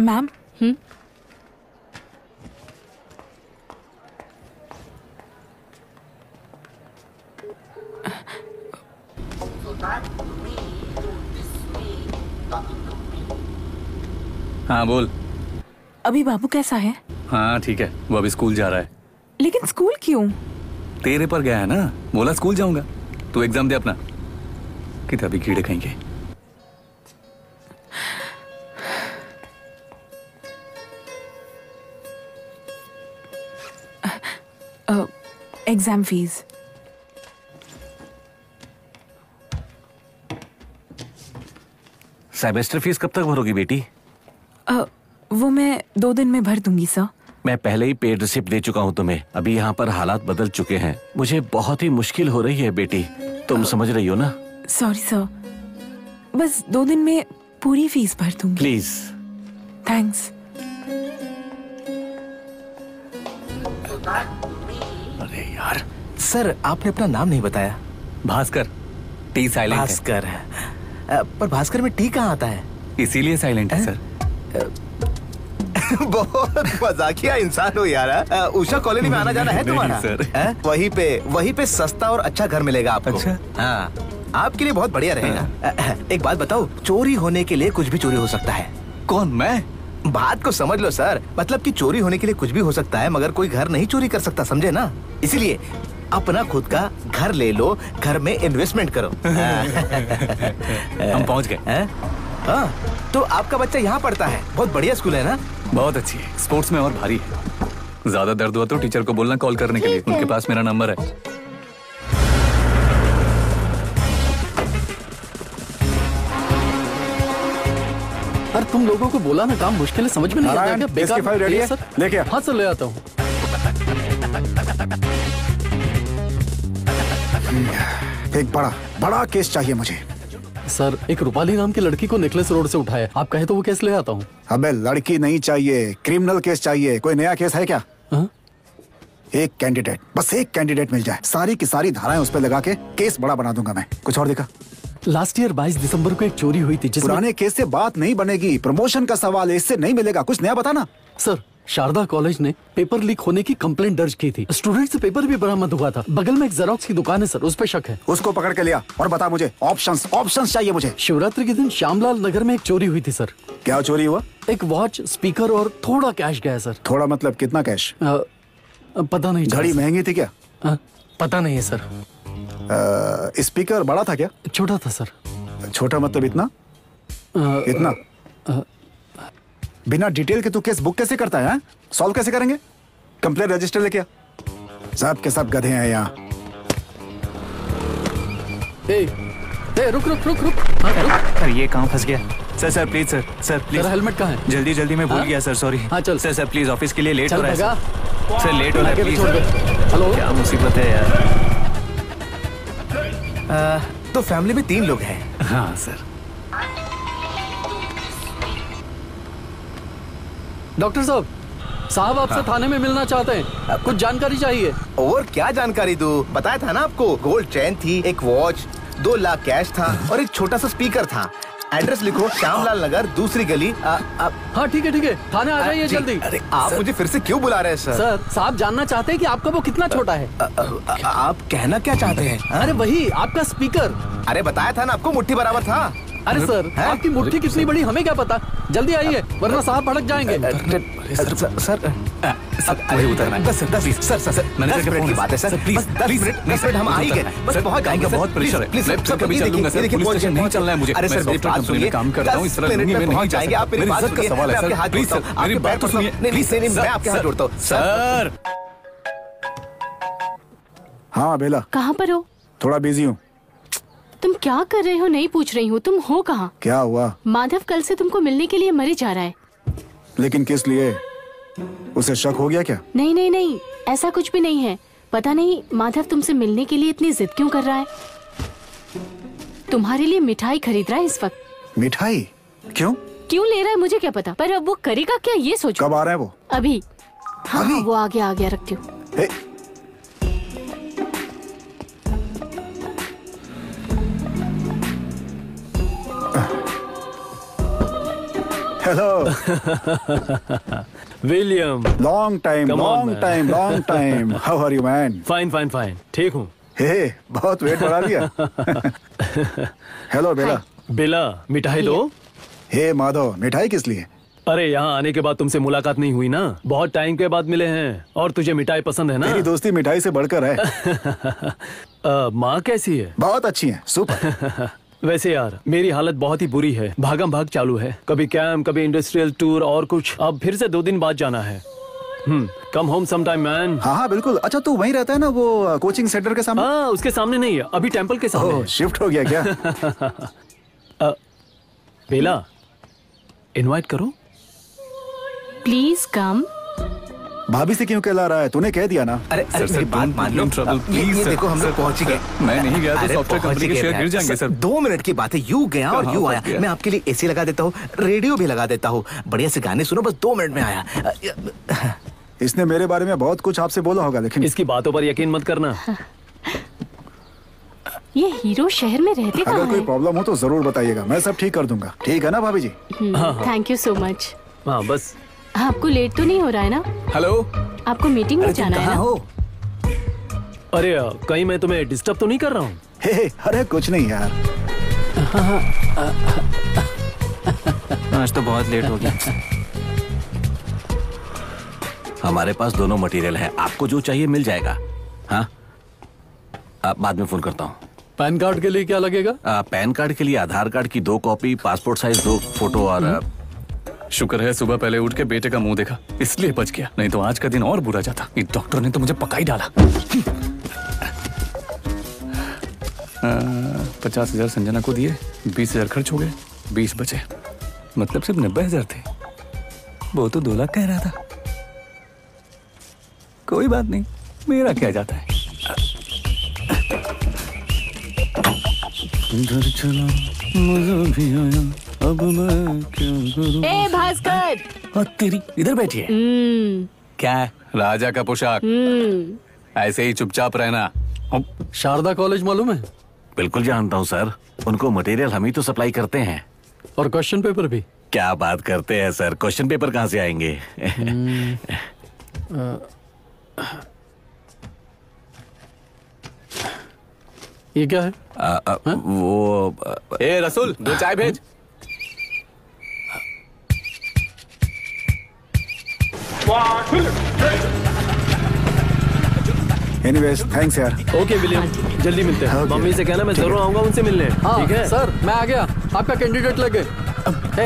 मैम, हम्म, हाँ बोल। अभी बाबू कैसा है? हाँ ठीक है, वो अभी स्कूल जा रहा है। लेकिन स्कूल क्यों? तेरे पर गया है ना, बोला स्कूल जाऊंगा, तू एग्जाम दे अपना। कितना भी कीड़े खाएंगे। एग्जाम फीस सेमेस्टर फीस कब तक भरोगी बेटी? आ, वो मैं दो दिन में भर दूंगी सर। मैं पहले ही पेड रिसिप्ट दे चुका हूँ तुम्हें। अभी यहाँ पर हालात बदल चुके हैं, मुझे बहुत ही मुश्किल हो रही है बेटी, तुम आ, समझ रही हो ना। सॉरी सर, बस दो दिन में पूरी फीस भर दूंगी। प्लीज। थैंक्स। अरे यार सर, आपने अपना नाम नहीं बताया। भास्कर। T silent. भास्कर है। पर भास्कर में टी कहाँ आता है? इसीलिए साइलेंट है सर। बहुत मजाकिया इंसान हो यार। आ, उषा कॉलोनी में आना जाना है तुम्हारा सर। आ, वहीं पे वहीं पे सस्ता और अच्छा घर मिलेगा आपको। अच्छा? हाँ, आपके लिए बहुत बढ़िया रहेगा। एक बात बताओ, चोरी होने के लिए कुछ भी चोरी हो सकता है। कौन? मैं? बात को समझ लो सर, मतलब कि चोरी होने के लिए कुछ भी हो सकता है, मगर कोई घर नहीं चोरी कर सकता, समझे ना। इसीलिए अपना खुद का घर ले लो, घर में इन्वेस्टमेंट करो। हम पहुंच गए। हाँ, तो आपका बच्चा यहाँ पढ़ता है, बहुत बढ़िया स्कूल है ना? बहुत अच्छी है, स्पोर्ट्स में और भारी है। ज्यादा दर्द हुआ तो टीचर को बोलना कॉल करने के लिए, उनके पास मेरा नंबर है। पर तुम लोगों को बोला ना, काम मुश्किल है, समझ में नहीं आता है। बेसिक फाइल रेडी है सर, लेके हां सर ले आता हूँ। एक बड़ा बड़ा केस चाहिए मुझे सर। एक रूपाली नाम की लड़की को नेकलेस रोड से उठाया, आप कहे तो वो केस ले आता हूँ। अबे लड़की नहीं चाहिए, क्रिमिनल केस चाहिए। कोई नया केस है क्या? हा? एक कैंडिडेट, बस एक कैंडिडेट मिल जाए, सारी की सारी धाराएं उस पर लगा के केस बड़ा बना दूंगा मैं। कुछ और देखा? लास्ट ईयर बाईस दिसंबर को एक चोरी हुई थी। पुराने केस से बात नहीं बनेगी, प्रमोशन का सवाल है, इससे नहीं मिलेगा। कुछ नया बताना सर। शारदा कॉलेज ने पेपर लीक होने की कंप्लेंट दर्ज की थी, स्टूडेंट से पेपर भी बरामद हुआ था। बगल में एक जेरोक्स की दुकान है सर, उस पे शक है। उसको पकड़ के लिया और बता मुझे। ऑप्शंस ऑप्शंस चाहिए मुझे। शिवरात्रि के दिन श्यामलाल नगर में एक चोरी हुई थी सर। क्या चोरी हुआ? एक वॉच, स्पीकर और थोड़ा कैश गया सर। थोड़ा मतलब कितना कैश? आ, पता नहीं। घड़ी महंगी थी क्या? आ, पता नहीं है सर। स्पीकर बड़ा था क्या? छोटा था सर। छोटा मतलब इतना इतना? बिना डिटेल के तू केस बुक कैसे करता है? सॉल्व कैसे करेंगे? कंप्लेंट रजिस्टर लेके आ। सब के सब गधे हैं यहाँ। रुक रुक रुक रुक सर, ये कहाँ फंस गया? Sir sir please sir, sir please. Sir helmet कहाँ है? जल्दी जल्दी में भूल गया सर, सॉरी। हाँ चल सर, सर प्लीज, ऑफिस के लिए लेट हो रहा है सर, लेट हो रहा है प्लीज। हेलो, क्या मुसीबत है यार। तो फैमिली में तीन लोग हैं। हाँ सर। डॉक्टर साहब, साहब आपसे हाँ। थाने में मिलना चाहते हैं, कुछ जानकारी चाहिए। और क्या जानकारी दूं? बताया था ना आपको, गोल्ड चेन थी, एक वॉच, दो लाख कैश था और एक छोटा सा स्पीकर था। एड्रेस लिखो, श्यामलाल नगर, दूसरी गली। आ, आ, हाँ ठीक है ठीक है, थाने आ जाइए जल्दी। अरे आप मुझे फिर से क्यों बुला रहे हैं सर? सर साहब जानना चाहते हैं कि आपका वो कितना छोटा है। आ, आ, आ, आ, आप कहना क्या चाहते हैं? अरे वही आपका स्पीकर। अरे बताया था ना आपको, मुट्ठी बराबर था। अरे सर है? आपकी मुट्ठी कितनी बड़ी हमें क्या पता, जल्दी आइए वरना साहब भड़क जाएंगे। सर सर सर सर, हाँ बेला कहाँ पर हो? थोड़ा बिजी हूँ। तुम क्या कर रहे हो नहीं पूछ रही हूँ, तुम हो कहाँ? क्या हुआ? माधव कल से तुमको मिलने के लिए मरे जा रहा है। लेकिन किस लिए? उसे शक हो गया क्या? नहीं नहीं नहीं, ऐसा कुछ भी नहीं है। पता नहीं माधव तुमसे मिलने के लिए इतनी जिद क्यों कर रहा है। तुम्हारे लिए मिठाई खरीद रहा है इस वक्त। मिठाई क्यों? क्यों ले रहा है मुझे क्या पता, पर अब वो करेगा क्या ये सोचो। कब आ रहा है वो? अभी। हाँ वो आ गया आ गया, रखती हूँ। Hello William, long time long time long time, how are you man? Fine fine fine, ठीक हूँ। हे बहुत वेट बढ़ा लिया। हेलो बेला। बेला मिठाई दो। हे माधव, मिठाई किस लिए? अरे यहाँ आने के बाद तुमसे मुलाकात नहीं हुई ना, बहुत टाइम के बाद मिले हैं। और तुझे मिठाई पसंद है ना? मेरी दोस्ती मिठाई से बढ़कर है। माँ कैसी है? बहुत अच्छी है, सुपर। वैसे यार मेरी हालत बहुत ही बुरी है, भागम भाग चालू है, कभी कैम्प कभी इंडस्ट्रियल टूर और कुछ। अब फिर से दो दिन बाद जाना है। Hmm, come home some time man. हाँ हाँ बिल्कुल। अच्छा तू वहीं रहता है ना वो कोचिंग सेंटर के सामने? हाँ उसके सामने नहीं है, अभी टेम्पल के सामने। शिफ्ट हो गया क्या? बेला इनवाइट करो। Please come. भाभी से क्यों कहला रहा है? तूने कह दिया ना। अरे सर, सर, सर बात मान लो। ये, ये देखो हम लोग पहुंच गए। मैं नहीं गया तो सॉफ्टवेयर कंपनी के शेयर गिर जाएंगे सर। दो मिनट की बात है, यू गया और यू आया। मैं आपके लिए एसी लगा देता हूँ, रेडियो भी लगा देता हूँ, बढ़िया से गाने सुनो, बस दो मिनट में आया। इसने मेरे बारे में बहुत कुछ आपसे बोला होगा, लेकिन इसकी बातों पर यकीन मत करना। ये हीरो शहर में रहते कहाँ है? अगर कोई प्रॉब्लम हो तो जरूर बताइएगा, मैं सब ठीक कर दूंगा। ठीक है ना भाभी जी? Thank you so much. हाँ बस आपको लेट तो नहीं हो रहा है ना? हेलो, आपको मीटिंग में जाना है ना? हो? अरे कहीं मैं तुम्हें डिस्टर्ब तो नहीं कर रहा हूँ? अरे कुछ नहीं यार। आज तो बहुत लेट हो गया। हमारे पास दोनों मटेरियल है, आपको जो चाहिए मिल जाएगा। हाँ आप बाद में फोन करता हूँ। पैन कार्ड के लिए क्या लगेगा? आ, पैन कार्ड के लिए आधार कार्ड की दो कॉपी, पासपोर्ट साइज दो फोटो और आ, शुक्र है सुबह पहले उठ के बेटे का मुंह देखा इसलिए बच गया, नहीं तो आज का दिन और बुरा जाता। ये डॉक्टर ने तो मुझे पका ही डाला। पचास हजार संजना को दिए, बीस हजार खर्च हो गए, बीस बचे, मतलब सिर्फ नब्बे हजार थे। वो तो दो लाख कह रहा था। कोई बात नहीं, मेरा क्या जाता है। इधर चला मजा भी आया, अब मैं क्या करूं? ए भास्कर, और तेरी इधर बैठी है। क्या है? राजा का पोशाक। ऐसे ही चुपचाप रहना। शारदा कॉलेज मालूम है? बिल्कुल जानता हूँ सर, उनको मटेरियल हम ही तो सप्लाई करते हैं। और क्वेश्चन पेपर भी? क्या बात करते हैं सर, क्वेश्चन पेपर कहाँ से आएंगे? ये क्या है? आ, आ, है? वो आ, ए रसूल दो चाय भेज। एनीवेज थैंक्स यार। ओके विलियम, जल्दी मिलते हैं। okay. मम्मी से कहना मैं जरूर आऊंगा उनसे मिलने। ठीक हाँ, है सर, मैं आ गया, आपका कैंडिडेट लग गए।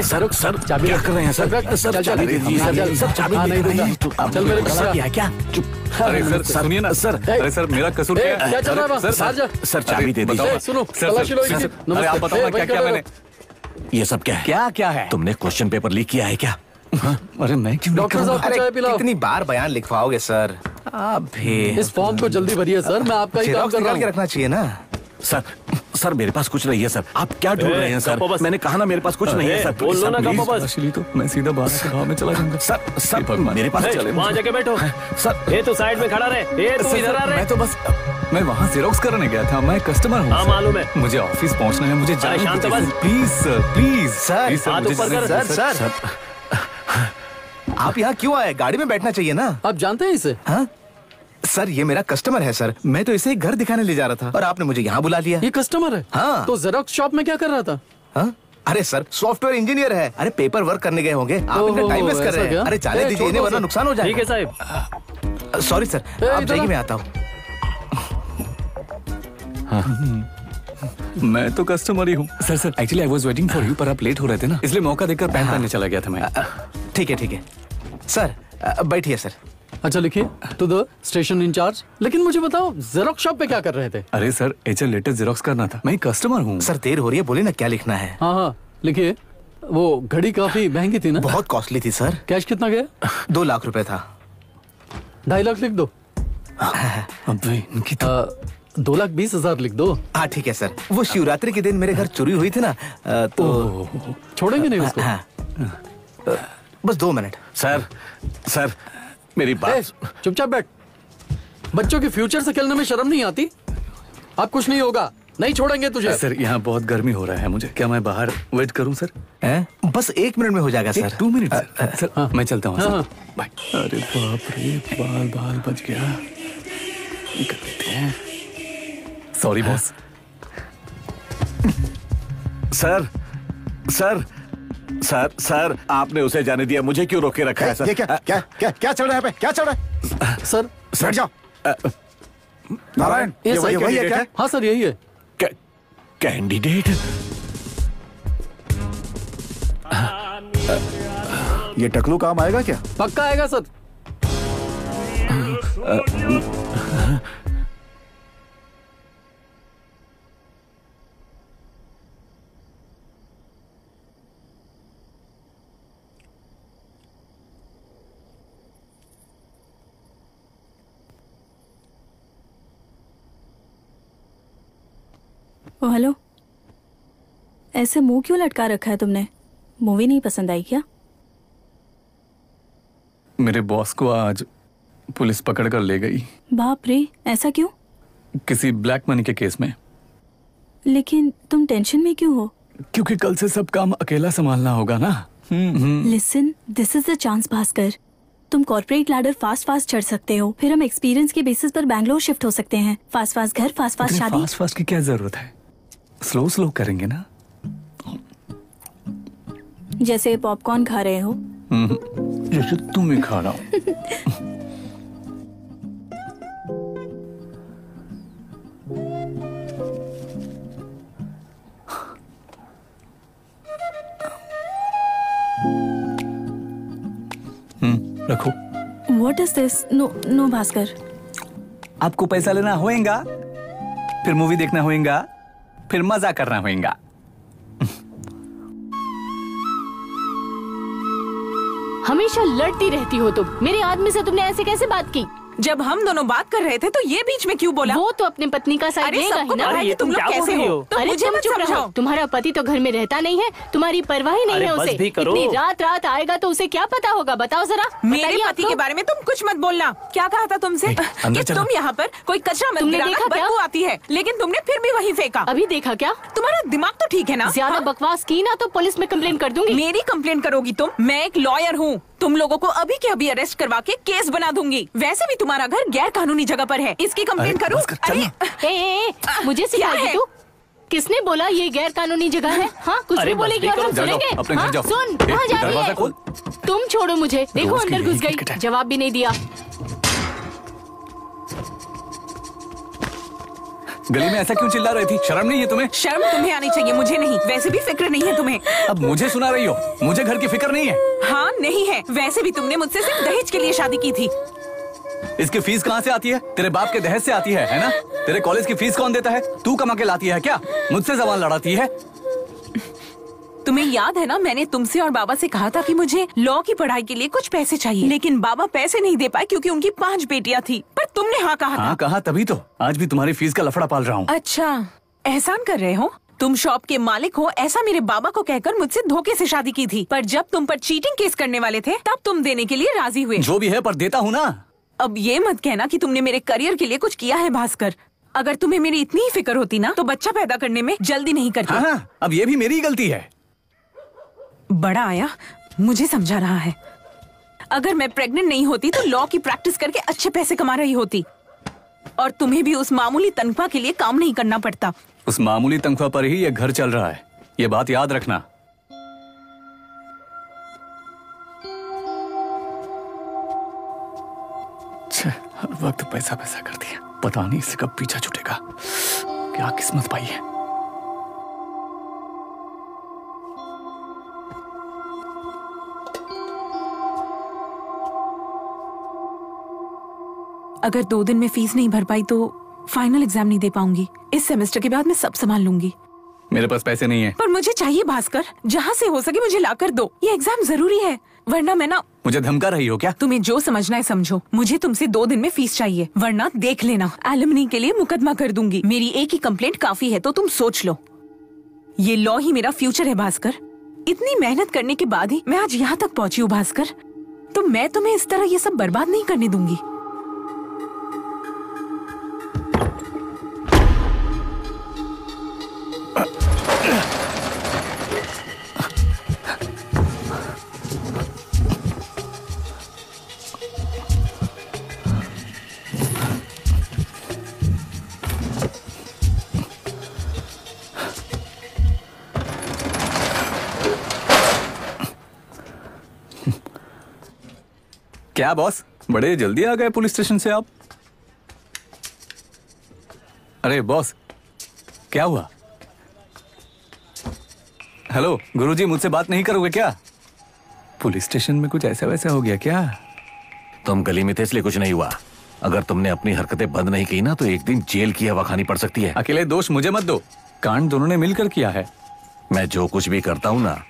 सर सर चाबी रख रहे हैं सर, सर चाबी दीजिए सर, चाबी नहीं दूंगा। चल मेरे गुस्सा किया क्या? अरे सर सुनिए ना सर, अरे सर मेरा कसूर क्या है? क्या चल रहा है सर? सर चाबी दे दीजिए। सुनो सर, अरे आप बताओ ना क्या क्या मैंने, ये सब क्या है? क्या क्या है? तुमने क्वेश्चन पेपर लीक किया है क्या? अरे मैं क्यों? डॉक्टर साहब कितनी बार बयान लिखवाओगे सर आप भी? इस फॉर्म को जल्दी भरिए सर, मैं आपका ही काम कर रहा हूं। रखना चाहिए ना सर। सर मेरे पास कुछ नहीं है सर। आप क्या ढूंढ रहे हैं सर? मैंने कहा ना मेरे पास कुछ नहीं है सर। बोल लो ना गप्पा बस। असली तो मैं सीधा बाहर से गांव में चला जाऊंगा सर। सर मेरे पास चले, वहां जाके बैठो सर। ये तो साइड में खड़ा रहे, ये तो इधर आ रहे। मैं तो बस मैं वहां जेरॉक्स कराने गया था, मैं कस्टमर हूँ। हाँ मालूम है, मुझे ऑफिस पहुँचना है, मुझे जाना है। Please sir please sir sir आप यहाँ क्यों आए? गाड़ी में बैठना चाहिए ना। आप जानते हैं इसे? हाँ सर, ये मेरा कस्टमर है सर, मैं तो इसे घर दिखाने ले जा रहा था और आपने मुझे यहाँ बुला लिया। ये कस्टमर है? हाँ। तो जेरॉक्स शॉप में क्या कर रहा था? हाँ? अरे सर सॉफ्टवेयर इंजीनियर है, अरे पेपर वर्क करने गए होंगे। आप इनका टाइम वेस्ट कर रहे हैं। अरे जाने दीजिए इन्हें, वरना नुकसान हो जाएगा। ठीक है साहब, सॉरी सर आप जाइए, मैं आता हूँ। मैं तो कस्टमर ही हूँ sir. Sir actually I was waiting for you, पर आप लेट हो रहे थे ना, इसलिए मौका देखकर पैंट पहनने चला गया था मैं। ठीक है ठीक है सर, बैठिए सर। अच्छा लिखिए टू द स्टेशन इंचार्ज, लेकिन मुझे बताओ जेरॉक्स शॉप पे क्या कर रहे थे? अरे सर एचएल लेटेस्ट जेरॉक्स करना था, मैं कस्टमर हूँ सर। देर हो रही है, बोले ना क्या लिखना है। हाँ हाँ लिखिए। वो घड़ी काफी महंगी थी ना? बहुत कॉस्टली थी सर। कैश कितना गया? दो लाख रुपए था। ढाई लाख लिख दो। दो लाख बीस हजार लिख दो। हाँ ठीक है सर। वो शिवरात्रि के दिन मेरे घर चोरी हुई थी ना, तो छोड़ेंगे नहीं उसको। हाँ, हाँ, बस दो मिनट सर। सर मेरी बात, चुपचाप बैठ। बच्चों के फ्यूचर से खेलने में शर्म नहीं आती? अब कुछ नहीं होगा, नहीं छोड़ेंगे तुझे सर। यहाँ बहुत गर्मी हो रहा है मुझे, क्या मैं बाहर वेट करूँ सर? ए? बस एक मिनट में हो जाएगा sir. Two minute sir, sir हाँ, मैं चलता हूँ। हाँ, हाँ। अरे बाप रे, बाल बाल बच गया। Sorry boss. Sir sir sir sir आपने उसे जाने दिया, मुझे क्यों रोके रखा है सर? ये क्या आ, क्या क्या क्या चल रहा है क्या चल रहा है सर? बैठ जाओ नारायण, ये वही वही है क्या? हाँ सर यही है कैंडिडेट। ये टकलू काम आएगा क्या? पक्का आएगा सर। ओ हेलो, ऐसे मुंह क्यों लटका रखा है तुमने? मूवी नहीं पसंद आई क्या? मेरे बॉस को आज पुलिस पकड़ कर ले गई। बाप रे, ऐसा क्यों? किसी ब्लैक मनी के केस में। लेकिन तुम टेंशन में क्यों हो? क्योंकि कल से सब काम अकेला संभालना होगा ना। Listen, this is the chance Bhaskar, तुम कॉर्पोरेट लैडर फास्ट फास्ट चढ़ सकते हो, फिर हम एक्सपीरियंस के बेसिस पर बैंगलोर शिफ्ट हो सकते हैं। फास्ट फास्ट घर, फास्ट फास्ट शादी। फास्ट फास्ट की क्या जरूरत है, स्लो स्लो करेंगे ना। जैसे पॉपकॉर्न खा रहे हो, जैसे तुम्हें खा रहा हूँ। रखो। What is this? No, no Bhaskar. आपको पैसा लेना होएगा, फिर मूवी देखना होएगा, फिर मजा करना होएगा। हमेशा लड़ती रहती हो तुम। मेरे आदमी से तुमने ऐसे कैसे बात की? जब हम दोनों बात कर रहे थे तो ये बीच में क्यों बोला? वो तो अपने पत्नी का साथ देगा ही ना। अरे तुम लोग कैसे हो? अरे तुम चुप रहो। तुम्हारा पति तो घर में रहता नहीं है, तुम्हारी परवाह ही नहीं है उसे। इतनी रात रात आएगा तो उसे क्या पता होगा? बताओ जरा। मेरे पति के बारे में तुम कुछ मत बोलना। क्या कहा था तुमसे कि तुम यहाँ पर कोई कचरा मत गिराना, बदबू आती है, लेकिन तुमने फिर भी वही फेंका। अभी देखा क्या? तुम्हारा दिमाग तो ठीक है ना? ज्यादा बकवास की ना तो पुलिस में कंप्लेंट कर दूंगी। मेरी कंप्लेंट करोगी तुम? मैं एक लॉयर हूँ, तुम लोगों को अभी के अभी अरेस्ट करवा के केस बना दूंगी। वैसे भी तुम्हारा घर गैर कानूनी जगह पर है, इसकी कंप्लेंट करूं? अरे ए, ए, ए, मुझे सिखाएगी तू? किसने बोला ये गैर कानूनी जगह है? हाँ कुछ भी बोलेगी और हम सुनेंगे। हाँ सुन, कहाँ जा रही है? तुम छोड़ो मुझे, देखो अंदर घुस गई, जवाब भी नहीं दिया। गली में ऐसा क्यों चिल्ला रही थी? शर्म नहीं है तुम्हें? शर्म तुम्हें आनी चाहिए, मुझे नहीं। वैसे भी फिक्र नहीं है तुम्हें। अब मुझे सुना रही हो? मुझे घर की फिक्र नहीं है। हाँ नहीं है, वैसे भी तुमने मुझसे सिर्फ दहेज के लिए शादी की थी। इसकी फीस कहाँ से आती है? तेरे बाप के दहेज से आती है, है ना? तेरे कॉलेज की फीस कौन देता है? तू कमा के लाती है क्या? मुझसे सवाल लड़ाती है? तुम्हें याद है ना, मैंने तुमसे और बाबा से कहा था कि मुझे लॉ की पढ़ाई के लिए कुछ पैसे चाहिए, लेकिन बाबा पैसे नहीं दे पाए क्योंकि उनकी पांच बेटियां थी। पर तुमने हाँ कहा था। हाँ कहा, तभी तो आज भी तुम्हारी फीस का लफड़ा पाल रहा हूँ। अच्छा एहसान कर रहे हो, तुम शॉप के मालिक हो, ऐसा मेरे बाबा को कहकर मुझसे धोखे से शादी की थी। पर जब तुम पर चीटिंग केस करने वाले थे तब तुम देने के लिए राजी हुए। जो भी है पर देता हूँ ना। अब ये मत कहना कि तुमने मेरे करियर के लिए कुछ किया है भास्कर। अगर तुम्हें मेरी इतनी ही फिक्र होती ना तो बच्चा पैदा करने में जल्दी नहीं करती। अब ये भी मेरी गलती है। बड़ा आया मुझे समझा रहा है। अगर मैं प्रेग्नेंट नहीं होती तो लॉ की प्रैक्टिस करके अच्छे पैसे कमा रही होती, और तुम्हें भी उस मामूली तनख्वाह के लिए काम नहीं करना पड़ता। उस मामूली तनख्वाह पर ही ये घर चल रहा है, ये बात याद रखना। हर वक्त पैसा पैसा कर दिया, पता नहीं इससे कब पीछा छूटेगा। क्या किस्मत पाई है। अगर दो दिन में फीस नहीं भर पाई तो फाइनल एग्जाम नहीं दे पाऊंगी। इस सेमेस्टर के बाद मैं सब संभाल लूंगी। मेरे पास पैसे नहीं है। पर मुझे चाहिए भास्कर, जहाँ से हो सके मुझे लाकर दो। ये एग्जाम जरूरी है, वरना मैं ना। मुझे धमका रही हो क्या? तुम्हें जो समझना है समझो, मुझे तुमसे दो दिन में फीस चाहिए, वरना देख लेना एलिमनी के लिए मुकदमा कर दूंगी। मेरी एक ही कंप्लेंट काफी है, तो तुम सोच लो। ये लॉ ही मेरा फ्यूचर है भास्कर। इतनी मेहनत करने के बाद ही मैं आज यहाँ तक पहुँची हूँ भास्कर, तो मैं तुम्हें इस तरह ये सब बर्बाद नहीं करने दूंगी। क्या बॉस, बड़े जल्दी आ गए पुलिस स्टेशन से आप। अरे बॉस क्या हुआ? हेलो गुरुजी, मुझसे बात नहीं करोगे क्या? पुलिस स्टेशन में कुछ ऐसा वैसा हो गया क्या? तुम गली में थे इसलिए कुछ नहीं हुआ। अगर तुमने अपनी हरकतें बंद नहीं की ना तो एक दिन जेल की हवा खानी पड़ सकती है। अकेले दोष मुझे मत दो, कांड दोनों ने मिलकर किया है। मैं जो कुछ भी करता हूँ ना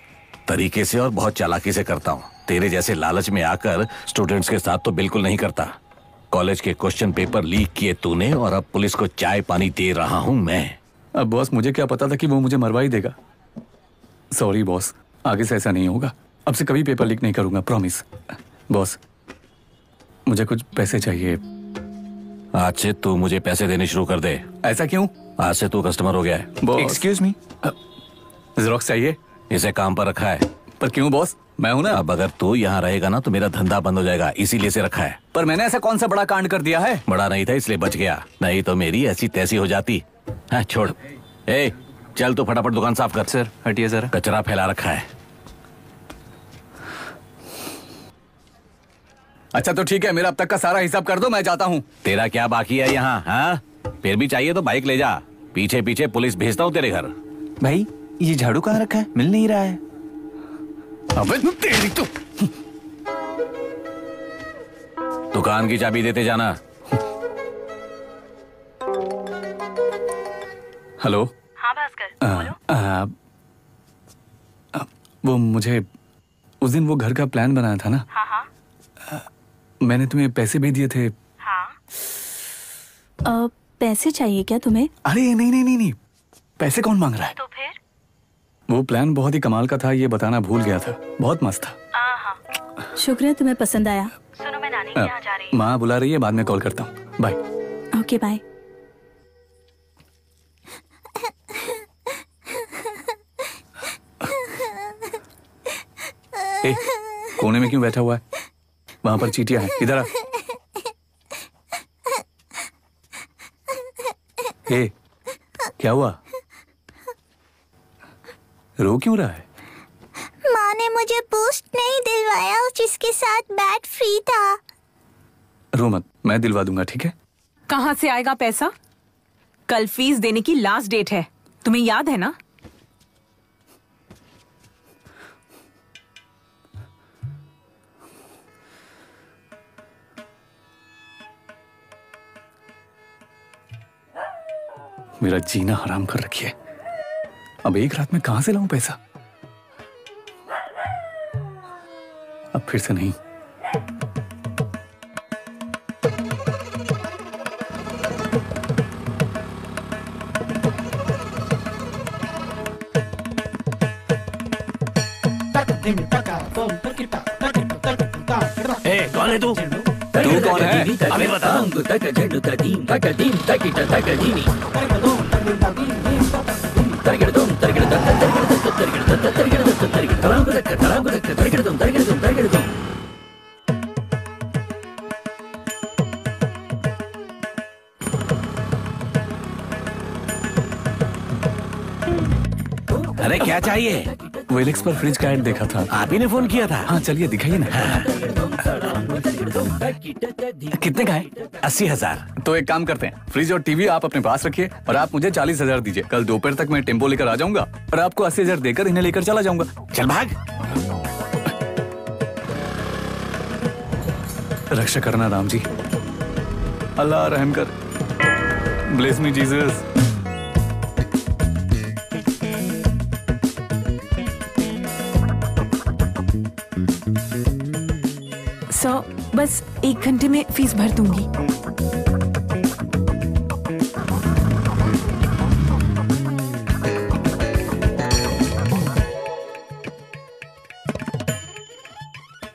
तरीके से और बहुत चालाकी से करता हूँ। तेरे जैसे लालच में आकर स्टूडेंट्स के साथ तो बिल्कुल नहीं करता। कॉलेज के क्वेश्चन पेपर लीक किए तूने और अब पुलिस को चाय पानी दे रहा हूँ मैं। अब बॉस मुझे क्या पता था कि वो मुझे मरवा ही देगा। सॉरी बॉस, आगे से ऐसा नहीं होगा। अब से कभी पेपर लीक नहीं करूंगा, प्रॉमिस। बॉस मुझे कुछ पैसे चाहिए। आज से तू मुझे पैसे देने शुरू कर दे। ऐसा क्यों? आज से तू कस्टमर हो गया है। एक्सक्यूज मी, ज़ेरॉक्स चाहिए। इसे काम पर रखा है। पर क्यों बॉस, मैं हूँ ना। अब अगर तू यहाँ रहेगा ना तो मेरा धंधा बंद हो जाएगा, इसीलिए इसे रखा है। पर मैंने ऐसा कौन सा बड़ा कांड कर दिया है? बड़ा नहीं था इसलिए बच गया, नहीं तो मेरी ऐसी तैसी हो जाती। हाँ छोड़, ए चल तू फटाफट दुकान साफ कर। सर हटिए जरा, कचरा फैला रखा है। अच्छा तो ठीक है, मेरा अब तक का सारा हिसाब कर दो, मैं जाता हूँ। तेरा क्या बाकी है यहाँ? हाँ फिर भी चाहिए तो बाइक ले जा, पीछे पीछे पुलिस भेजता हूँ तेरे घर। भाई ये झाड़ू कहाँ रखा है, मिल नहीं रहा है। अबे तेरी तो। दुकान की चाबी देते जाना। हेलो। हाँ भास्कर बोलो। आ, आ, वो मुझे उस दिन वो घर का प्लान बनाया था ना। हाँ हाँ। मैंने तुम्हें पैसे भी दिए थे। हाँ। आ, पैसे चाहिए क्या तुम्हें? अरे नहीं नहीं नहीं नहीं, पैसे कौन मांग रहा है? तो फिर वो प्लान बहुत ही कमाल का था, ये बताना भूल गया था। बहुत मस्त था। शुक्र है तुम्हें पसंद आया। सुनो मैं नानी के यहाँ जा रही हूँ, माँ बुला रही है, बाद में कॉल करता हूँ। बाय। Okay bye. ए, कोने में क्यों बैठा हुआ है? वहाँ पर चीटियाँ हैं, इधर आ। ए, क्या हुआ, रो क्यों रहा है? माँ ने मुझे बूस्ट नहीं दिलवाया जिसके साथ बैट फ्री था। रो मत, मैं दिलवा दूंगा ठीक है। कहाँ से आएगा पैसा? कल फीस देने की लास्ट डेट है, तुम्हें याद है ना? मेरा जीना हराम कर रखिए। अब एक रात में कहां से लाऊं पैसा? अब फिर से नहीं। ए, कौन है तू? तू कौन है? अभी बता। अरे क्या चाहिए? वेलेक्स पर फ्रिज का ऐड देखा था, आप ही ने फोन किया था। हाँ चलिए दिखाइए ना। कितने का है? अस्सी हजार। तो एक काम करते हैं, फ्रिज और टीवी आप अपने पास रखिए और आप मुझे चालीस हजार दीजिए। कल दोपहर तक मैं टेम्पो लेकर आ जाऊंगा और आपको अस्सी हजार देकर इन्हें लेकर चला जाऊंगा। चल भाग। रक्षा करना राम जी, अल्लाह रहम कर। Bless me Jesus. सौ बस एक घंटे में फीस भर दूंगी।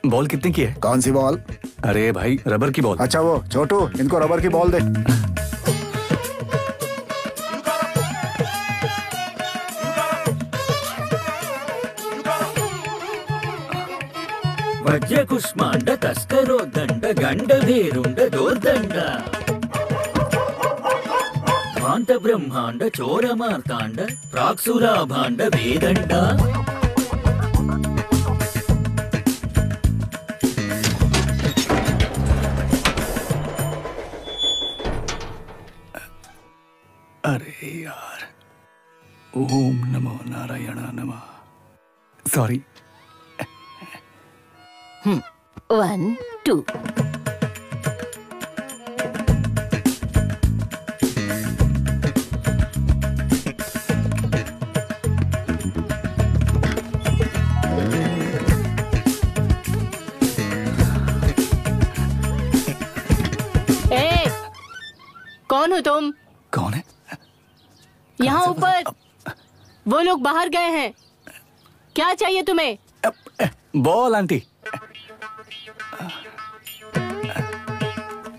बॉल कितने की है? कौन सी बॉल? अरे भाई रबर की बॉल। अच्छा वो छोटू, इनको रबर की बॉल दे। वज्य कुष्मांड तस्करो दंड गंड धीरुंड दोर्दंड ध्वांत ब्रह्मांड चोर मार्तांड प्राक्सुरा भांड वेदंड। अरे यार, ओम नमो नारायण नमः। सॉरी। Hmm, one two. कौन हो तुम? कौन है? यहाँ ऊपर वो लोग बाहर गए हैं। क्या चाहिए तुम्हें? बोल आंटी।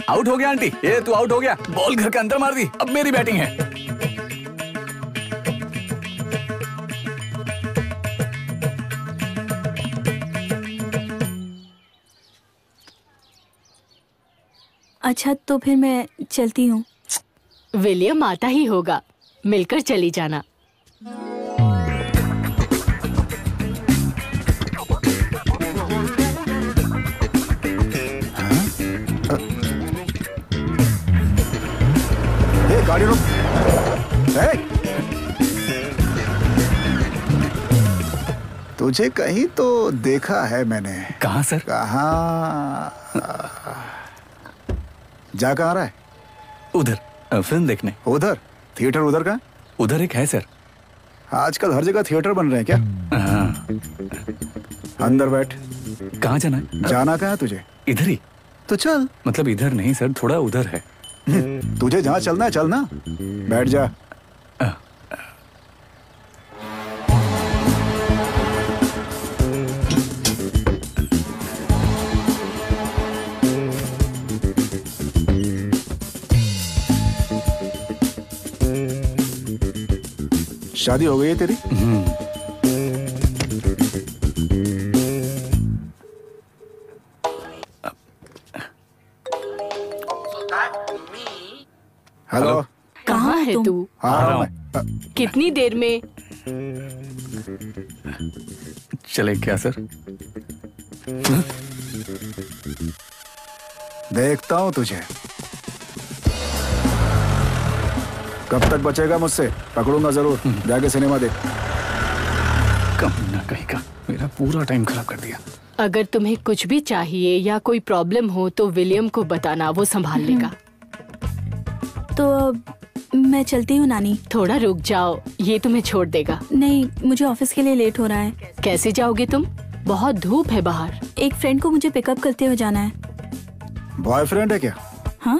आउट हो गया आंटी, ये तू आउट हो गया। बॉल घर के अंदर मार दी, अब मेरी बैटिंग है। अच्छा तो फिर मैं चलती हूँ। विलियम आता ही होगा, मिलकर चली जाना। ए, गाड़ी रोक। तुझे कहीं तो देखा है मैंने। कहाँ सर? कहाँ? जा कहाँ रहा है? उधर फिल्म देखने। उधर? थिएटर उधर का? उधर एक है सर। आजकल हर जगह थिएटर बन रहे हैं क्या? हाँ। अंदर बैठ। कहाँ जाना है? जाना कहाँ तुझे? इधर ही तो चल। मतलब इधर नहीं सर, थोड़ा उधर है। तुझे जहाँ चलना है चलना, बैठ जा। शादी हो गई है तेरी? हेलो, कहाँ है तू? आ रहा हूं। कितनी देर में? चले क्या सर? देखता हूँ तुझे, कब तक बचेगा मुझसे। पकड़ूंगा जरूर, जाके सिनेमा देख। कम ना कहीं का, मेरा पूरा टाइम खराब कर दिया। अगर तुम्हें कुछ भी चाहिए या कोई प्रॉब्लम हो तो विलियम को बताना, वो संभाल लेगा। तो मैं चलती हूँ नानी। थोड़ा रुक जाओ, ये तुम्हें छोड़ देगा। नहीं, मुझे ऑफिस के लिए लेट हो रहा है। कैसे जाओगे तुम? बहुत धूप है बाहर। एक फ्रेंड को मुझे पिकअप करते हुए जाना है। बॉयफ्रेंड है क्या? हाँ।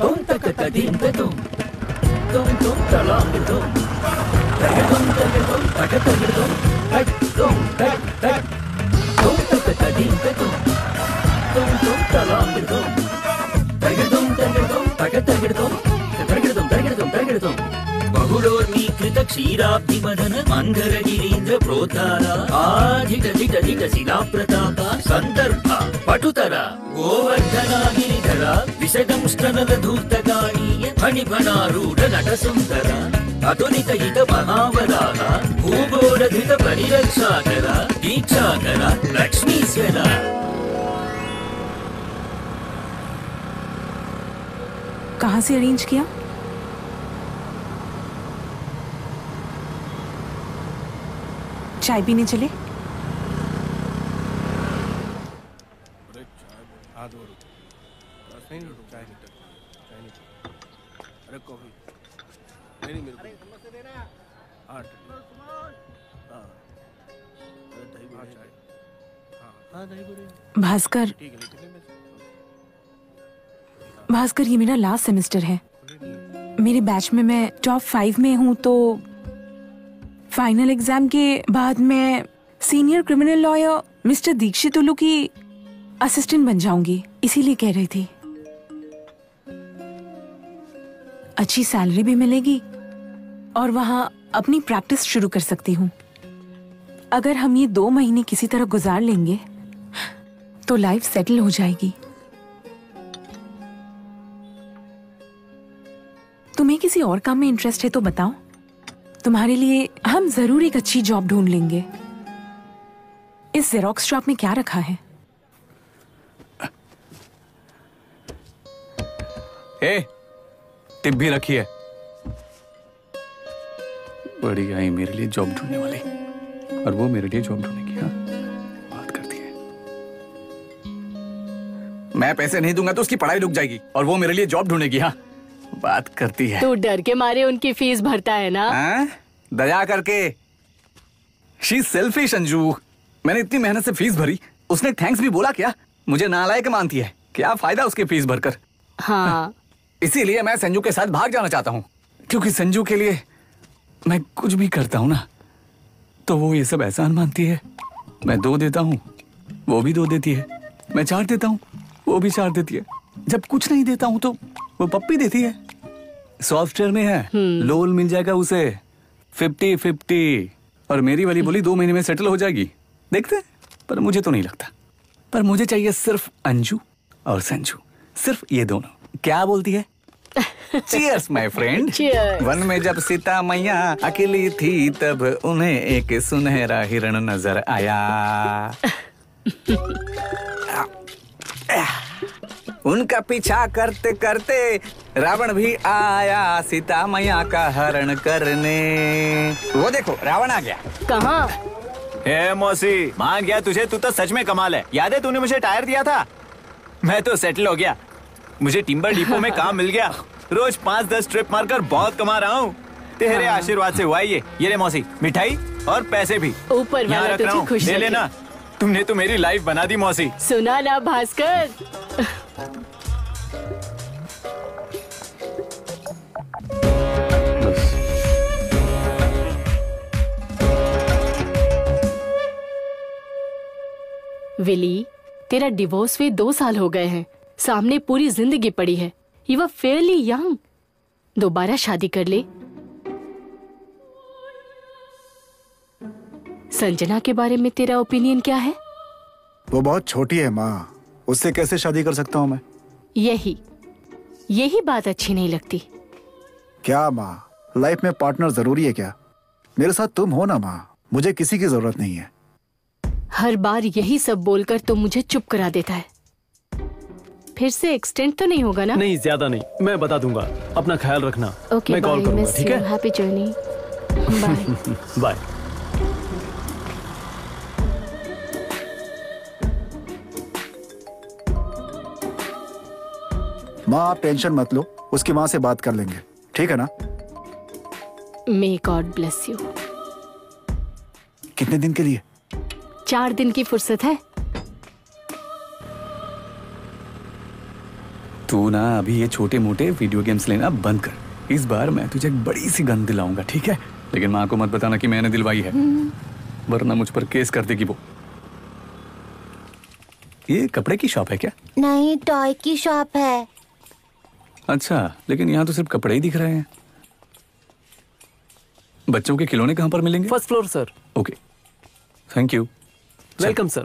धूम तक ता धीम ता धूम धूम धूम तलाम धूम तक धूम तक धूम तक तक धूम तक धूम तक तक तगदीम तगदूम तुम तुम तलाम तगदूम तगदूम तगदूम तगदूम तगदूम तगदूम तगदूम बहुलोर मीकृत क्षीराब्धि मदन मंधर गिरीन्द्र प्रोतारा आधिक अधिक अधिक शिला प्रतापा संदर्भा पटुतरा गोवर्धना गिरिधरा विषगम स्त्रनल धूर्तगानीय फणिफणारूढ़ नट सुंदरा अतुलित हित महावराहा भूगोलधित परिरक्षाकरा दीक्षाकरा लक्ष्मीश्वरा। कहाँ से अरेंज किया? चाय पीने चले? भास्कर, भास्कर ये मेरा लास्ट सेमेस्टर है। मेरे बैच में मैं टॉप फाइव में हूँ, तो फाइनल एग्जाम के बाद मैं senior criminal lawyer mister Dixit उल्लू की असिस्टेंट बन जाऊंगी, इसीलिए कह रही थी। अच्छी सैलरी भी मिलेगी और वहाँ अपनी प्रैक्टिस शुरू कर सकती हूँ। अगर हम ये दो महीने किसी तरह गुजार लेंगे तो लाइफ सेटल हो जाएगी। तुम्हें किसी और काम में इंटरेस्ट है तो बताओ, तुम्हारे लिए हम जरूर एक अच्छी जॉब ढूंढ लेंगे। इस जेरोक्स शॉप में क्या रखा है? ए, टिप भी रखी है। बड़ी आई मेरे लिए जॉब ढूंढने वाली और वो मेरे लिए जॉब ढूंढने की हाँ बात करती है। मैं पैसे नहीं दूंगा तो उसकी पढ़ाई रुक जाएगी और वो मेरे लिए जॉब ढूंढेगी हाँ बात करती है। तू डर के मारे उनकी फीस भरता है ना? आ? दया करके। She selfish Anju. मैंने इतनी मेहनत से फीस भरी, उसने थैंक्स भी बोला क्या? मुझे नालायक मानती है, क्या फायदा उसकी फीस भरकर। हाँ। इसीलिए मैं संजू के साथ भाग जाना चाहता हूँ, क्योंकि संजू के लिए मैं कुछ भी करता हूँ ना तो वो ये सब एहसान मानती है। मैं दो देता हूँ वो भी दो देती है, मैं चार देता हूँ वो भी चार देती है, जब कुछ नहीं देता हूँ तो वो पप्पी देती है। सॉफ्टवेयर में है, लोन मिल जाएगा उसे फिफ्टी फिफ्टी, और मेरी वाली बोली दो महीने में सेटल हो जाएगी। देखते, पर मुझे तो नहीं लगता। पर मुझे चाहिए सिर्फ अंजू और संजू, सिर्फ ये दोनों। क्या बोलती है? Cheers my friend. वन में जब सीता मैया अकेली थी तब उन्हें एक सुनहरा हिरण नजर आया। उनका पीछा करते करते रावण भी आया सीता मैया का हरण करने। वो देखो रावण आ गया। कहाँ? हे मौसी, मान गया तुझे, तू तो सच में कमाल है। याद है तूने मुझे टायर दिया था? मैं तो सेटल हो गया, मुझे टिम्बर डिपो में काम मिल गया। रोज पाँच दस ट्रिप मारकर बहुत कमा रहा हूँ, तेरे आशीर्वाद से हुआ। ये ये ले मौसी, मिठाई और पैसे भी ऊपर वाला रख रहा हूँ, ले लेना। तुमने तो मेरी लाइफ बना दी मौसी। सुना ना भास्कर, विली तेरा डिवोर्स हुए दो साल हो गए हैं, सामने पूरी जिंदगी पड़ी है। यू आर फेयरली यंग, दोबारा शादी कर ले। संजना के बारे में तेरा ओपिनियन क्या है? वो बहुत छोटी है माँ, उससे कैसे शादी कर सकता हूँ मैं? यही यही बात अच्छी नहीं लगती। क्या माँ, लाइफ में पार्टनर जरूरी है क्या? मेरे साथ तुम हो ना माँ, मुझे किसी की जरूरत नहीं है। हर बार यही सब बोलकर तुम मुझे चुप करा देता है। फिर से एक्सटेंड तो नहीं होगा ना? नहीं, ज्यादा नहीं, मैं बता दूंगा। अपना ख्याल रखना। okay, मैं कॉल करूंगा, ठीक है? Happy journey, bye bye. माँ आप टेंशन मत लो, उसकी माँ से बात कर लेंगे, ठीक है ना? May God bless you. कितने दिन के लिए? चार दिन की फुर्सत है। तू ना अभी ये छोटे मोटे वीडियो गेम्स लेना बंद कर। इस बार मैं तुझे एक बड़ी सी गन दिलाऊंगा, ठीक है? लेकिन माँ को मत बताना कि मैंने दिलवाई है, वरना मुझ पर केस कर देगी वो। ये कपड़े की शॉप है क्या? नहीं, टॉय की शॉप है। अच्छा, लेकिन यहाँ तो सिर्फ कपड़े ही दिख रहे हैं। बच्चों के खिलौने कहाँ पर मिलेंगे? First floor sir. Okay, thank you. Welcome sir.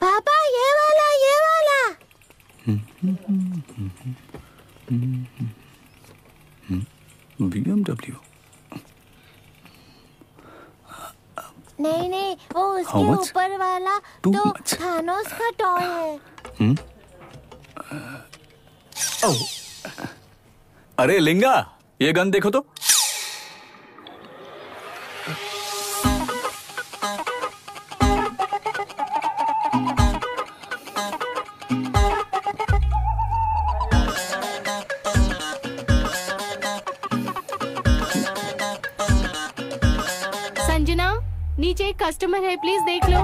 पापा ये वाला, ये वाला। B M W. नहीं नहीं, वो उसके ऊपर वाला तो थानोस का टॉय है। hmm? uh, oh. अरे लिंगा, ये गन देखो तो। नीचे एक कस्टमर है, प्लीज देख लो।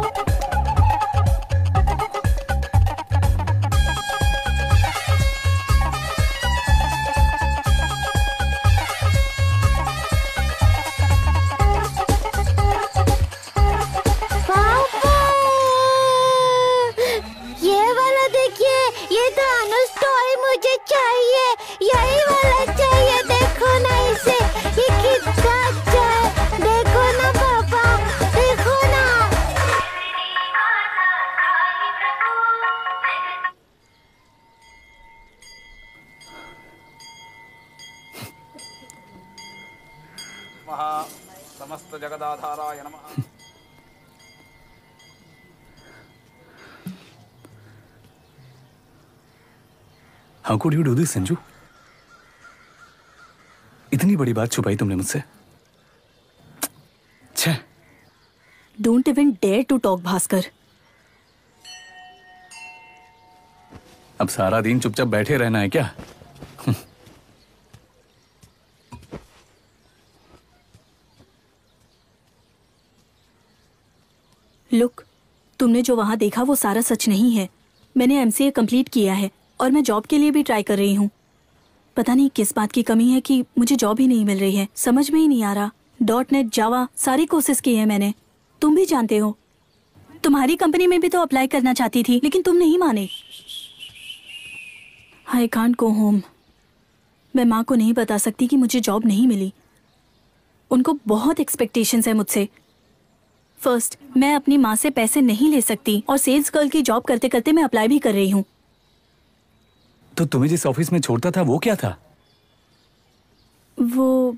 पापा ये वाला देख मुझे चाहिए, यही वाला चाहिए। देखो ना इसे, ये कितना अच्छा है। देखो ना पापा, देखो ना। नमः समस्त जगदाधाराय नमः। How could you do this, Sanju? इतनी बड़ी बात छुपाई तुमने मुझसे। छः। Don't even dare to talk, Bhaskar. अब सारा दिन चुपचाप बैठे रहना है क्या? Look, तुमने जो वहाँ देखा वो सारा सच नहीं है। मैंने एमसीए कंप्लीट किया है और मैं जॉब के लिए भी ट्राई कर रही हूँ। पता नहीं किस बात की कमी है कि मुझे जॉब ही नहीं मिल रही है। समझ में ही नहीं आ रहा। डॉट नेट, जावा सारी कोर्सेज की है मैंने। तुम भी जानते हो, तुम्हारी कंपनी में भी तो अप्लाई करना चाहती थी लेकिन तुम नहीं माने। I can't go home. मैं माँ को नहीं बता सकती कि मुझे जॉब नहीं मिली। उनको बहुत एक्सपेक्टेशंस है मुझसे। फर्स्ट, मैं अपनी माँ से पैसे नहीं ले सकती और सेल्स गर्ल की जॉब करते करते मैं अप्लाई भी कर रही हूँ। तो तुम्हें जिस ऑफिस में छोड़ता था वो क्या था? वो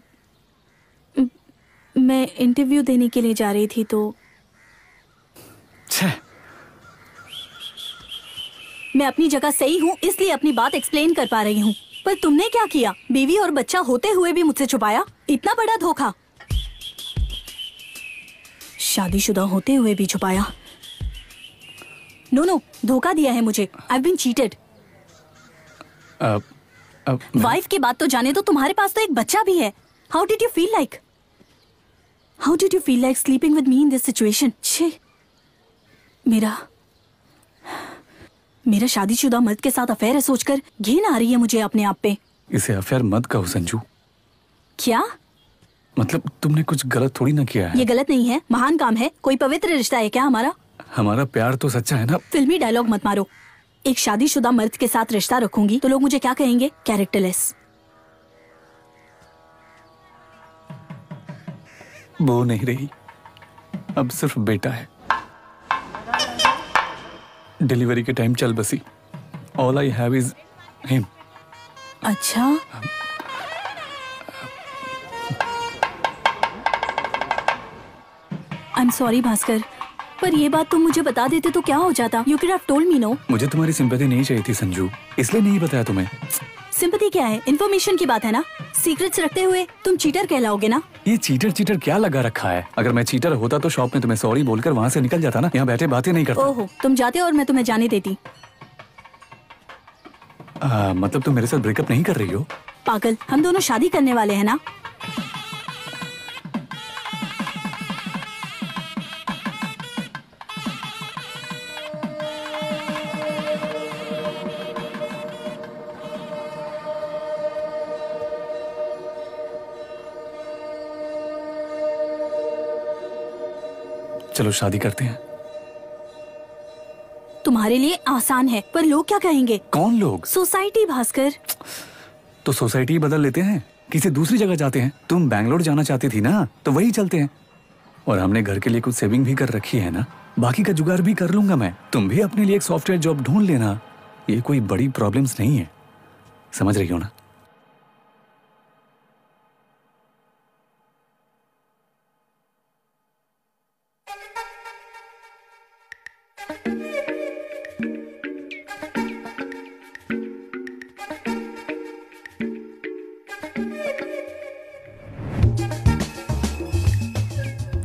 मैं इंटरव्यू देने के लिए जा रही थी तो। छः। मैं अपनी जगह सही हूँ इसलिए अपनी बात एक्सप्लेन कर पा रही हूँ, पर तुमने क्या किया? बीवी और बच्चा होते हुए भी मुझसे छुपाया। इतना बड़ा धोखा, शादीशुदा होते हुए भी छुपाया। नो नो, धोखा दिया है मुझे। I've been cheated। अब अब वाइफ की बात तो जाने दो, तुम्हारे पास तो एक बच्चा भी है। How did you feel like? How did you feel like sleeping with me in this situation? छे, मेरा मेरा शादीशुदा मर्द के साथ अफेयर है सोचकर घिन आ रही है मुझे अपने आप पे। इसे अफेयर मत कहो संजू। क्या मतलब? तुमने कुछ गलत थोड़ी ना किया है। ये गलत नहीं है, महान काम है। कोई पवित्र रिश्ता है क्या हमारा? हमारा प्यार तो सच्चा है ना। फिल्मी डायलॉग मत मारो। एक शादीशुदा मर्द के साथ रिश्ता रखूंगी तो लोग मुझे क्या कहेंगे? कैरेक्टरलेस। वो नहीं रही, अब सिर्फ बेटा है। डिलीवरी के टाइम चल बसी। All I have is him. अच्छा, आई एम सॉरी भास्कर, पर ये बात तुम मुझे बता देते तो क्या हो जाता? You could have told me, no? मुझे तुम्हारी सिंपैथी नहीं चाहिए थी संजू, इसलिए नहीं बताया तुम्हें। सिंपैथी क्या है? इन्फॉर्मेशन की बात है ना। सीक्रेट्स रखते हुए तुम चीटर कहलाओगे ना। ये चीटर चीटर क्या लगा रखा है? अगर मैं चीटर होता तो शॉप में तुम्हें सॉरी बोलकर वहाँ से निकल जाता ना। यहाँ बैठे बातें नहीं करता। ओहो, तुम जाते और मैं तुम्हें जाने देती। आ, मतलब तुम मेरे साथ ब्रेकअप नहीं कर रही हो? पागल, हम दोनों शादी करने वाले है ना। चलो शादी करते हैं। तुम्हारे लिए आसान है, पर लोग क्या कहेंगे? कौन लोग? सोसाइटी भास्कर। तो सोसाइटी बदल लेते हैं, किसी दूसरी जगह जाते हैं। तुम बैंगलोर जाना चाहती थी ना, तो वही चलते हैं। और हमने घर के लिए कुछ सेविंग भी कर रखी है ना। बाकी का जुगाड़ भी कर लूंगा मैं। तुम भी अपने लिए एक सॉफ्टवेयर जॉब ढूंढ लेना। ये कोई बड़ी प्रॉब्लम्स नहीं है, समझ रही हो ना।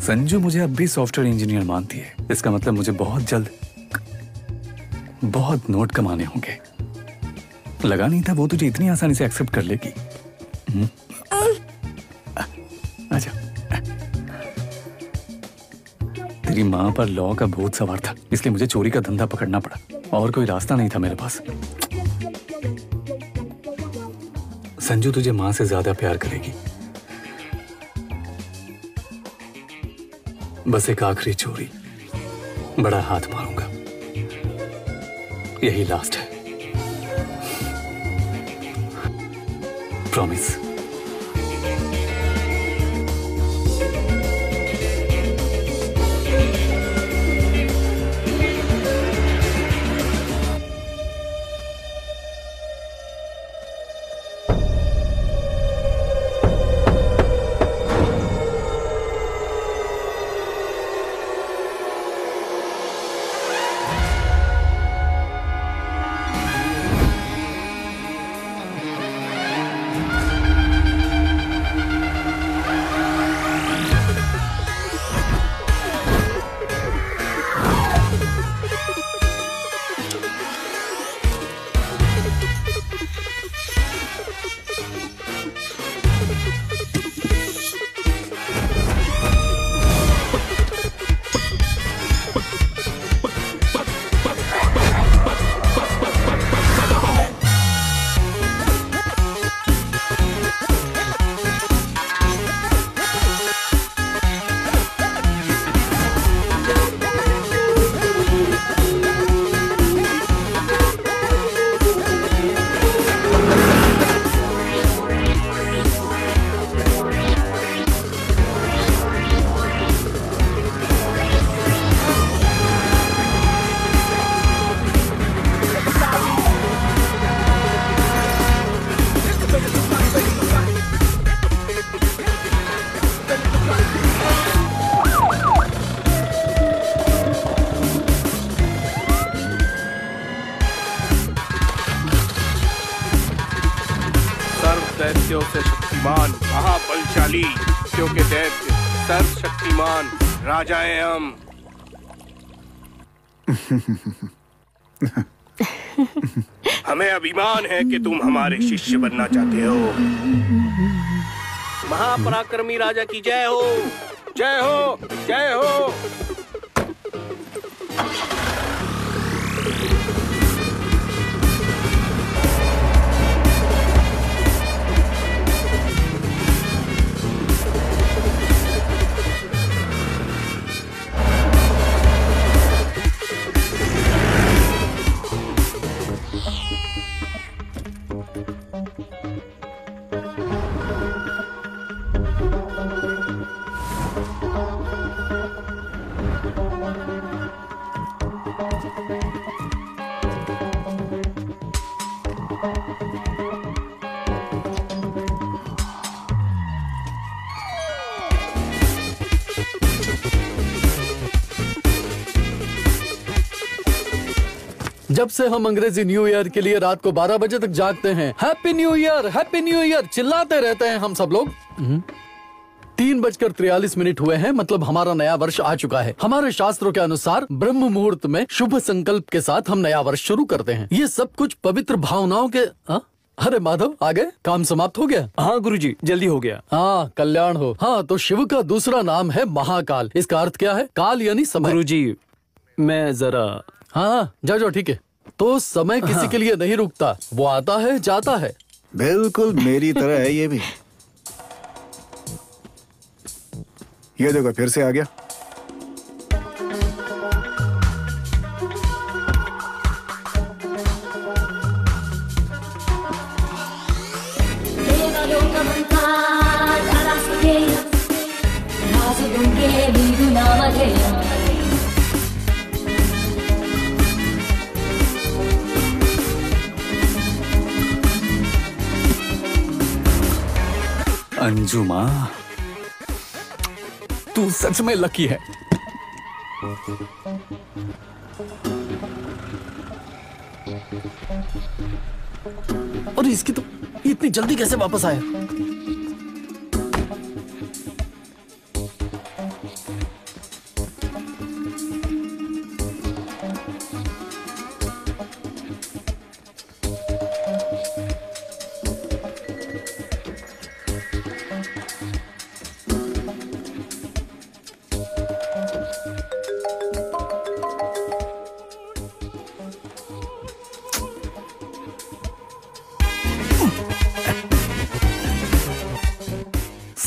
संजू मुझे अब भी सॉफ्टवेयर इंजीनियर मानती है। इसका मतलब मुझे बहुत जल्द बहुत नोट कमाने होंगे। लगा नहीं था वो तुझे इतनी आसानी से एक्सेप्ट कर लेगी। अच्छा, तेरी माँ पर लॉ का बहुत सवार था, इसलिए मुझे चोरी का धंधा पकड़ना पड़ा। और कोई रास्ता नहीं था मेरे पास। संजू तुझे माँ से ज्यादा प्यार करेगी। बस एक आखिरी चोरी, बड़ा हाथ मारूंगा। यही लास्ट है। promise. जाए हम। हमें अभिमान है कि तुम हमारे शिष्य बनना चाहते हो। महापराक्रमी राजा की जय हो, जय हो, जय हो। जब से हम अंग्रेजी न्यू ईयर के लिए रात को बारह बजे तक जागते हैं, happy new year, happy new year चिल्लाते रहते हैं हम सब लोग। तीन बजकर तिरयालीस मिनट हुए हैं, मतलब हमारा नया वर्ष आ चुका है। हमारे शास्त्रों के अनुसार ब्रह्म मुहूर्त में शुभ संकल्प के साथ हम नया वर्ष शुरू करते हैं। ये सब कुछ पवित्र भावनाओं के। आ? अरे माधव आ गए, काम समाप्त हो गया? हाँ गुरुजी, जल्दी हो गया। हाँ कल्याण हो। हाँ तो शिव का दूसरा नाम है महाकाल, इसका अर्थ क्या है? काल यानी समय। गुरुजी मैं जरा। हाँ जाओ जाओ, ठीक है। तो समय किसी हाँ। के लिए नहीं रुकता, वो आता है जाता है। बिल्कुल मेरी तरह है ये भी। ये देखो फिर से आ गया। अंजू माँ, तू सच में लकी है। और इसकी तो इतनी जल्दी कैसे वापस आया?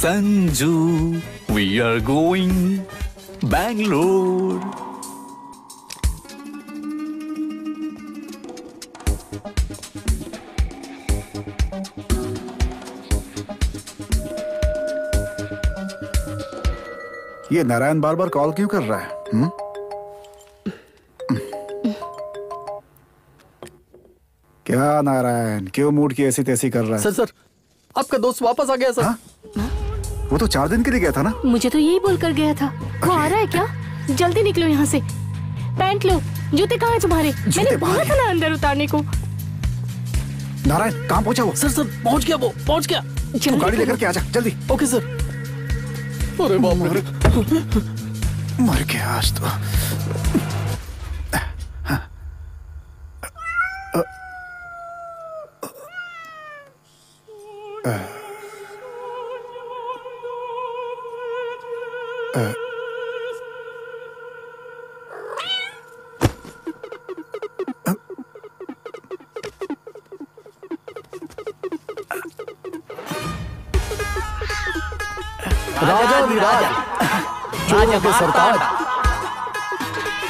Sanju, we are going Bangalore. ये नारायण बार बार कॉल क्यों कर रहा है? हुँ? क्या नारायण, क्यों मूड की ऐसी तैसी कर रहा है? सर सर आपका दोस्त वापस आ गया सर। हा? वो तो चार दिन के लिए गया था ना। मुझे तो यही बोलकर गया था। वो आ रहा है क्या? जल्दी निकलो यहाँ से। पैंट लो। जूते कहाँ हैं तुम्हारे? मैंने बहुत ना अंदर उतारने को। नारायण कहाँ पहुँचा वो? सर सर पहुँच गया वो, पहुँच गया। तू गाड़ी लेकर के आजा जल्दी। Okay sir. अरे बाप रे, मर गया आज तो। सरकार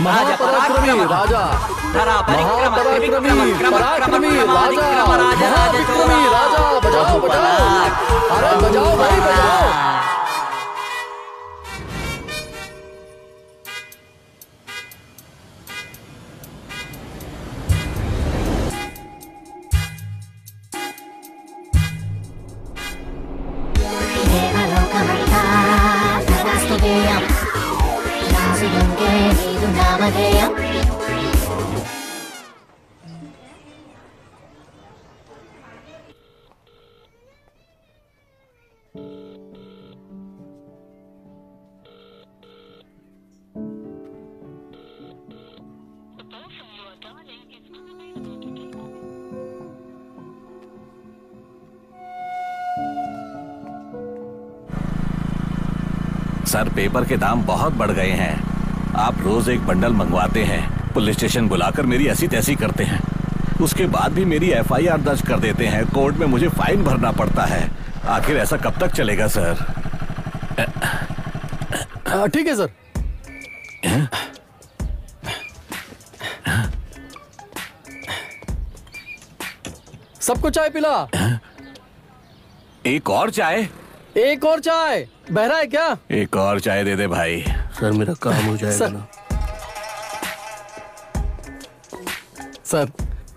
महापराक्रमी राजा, महापराक्रमी पराक्रमी राजा, महाविक्रमी राजा, बजाओ बजाओ, अरे बजाओ भाई बजाओ। सर पेपर के दाम बहुत बढ़ गए हैं। आप रोज एक बंडल मंगवाते हैं, पुलिस स्टेशन बुलाकर मेरी ऐसी तैसी करते हैं, उसके बाद भी मेरी एफ आई आर दर्ज कर देते हैं, कोर्ट में मुझे फाइन भरना पड़ता है। आखिर ऐसा कब तक चलेगा सर? ठीक है सर। है? सबको चाय पिला। है? एक और चाय, एक और चाय। बहरा है क्या? एक और चाय दे दे भाई। सर मेरा काम हो जाएगा ना। सर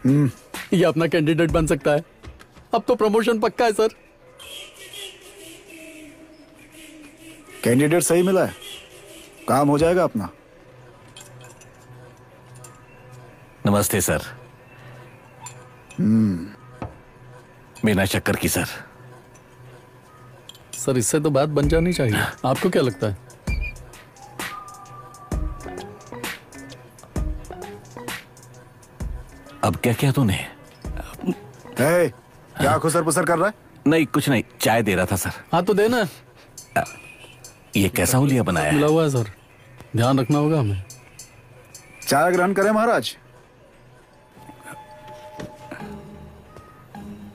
हम्म ये अपना कैंडिडेट बन सकता है। अब तो प्रमोशन पक्का है सर। कैंडिडेट सही मिला है, काम हो जाएगा अपना। नमस्ते सर। हम्म बिना शक्कर की सर। सर इससे तो बात बन जानी चाहिए। आपको क्या लगता है? अब क्या क्या तूने? हे, क्या खुसर पुसर कर रहा है? नहीं कुछ नहीं, चाय दे रहा था सर। हाँ तो देना। ये कैसा हुलिया बनाया है? हुआ है सर, ध्यान रखना होगा हमें। चाय ग्रहण करें महाराज।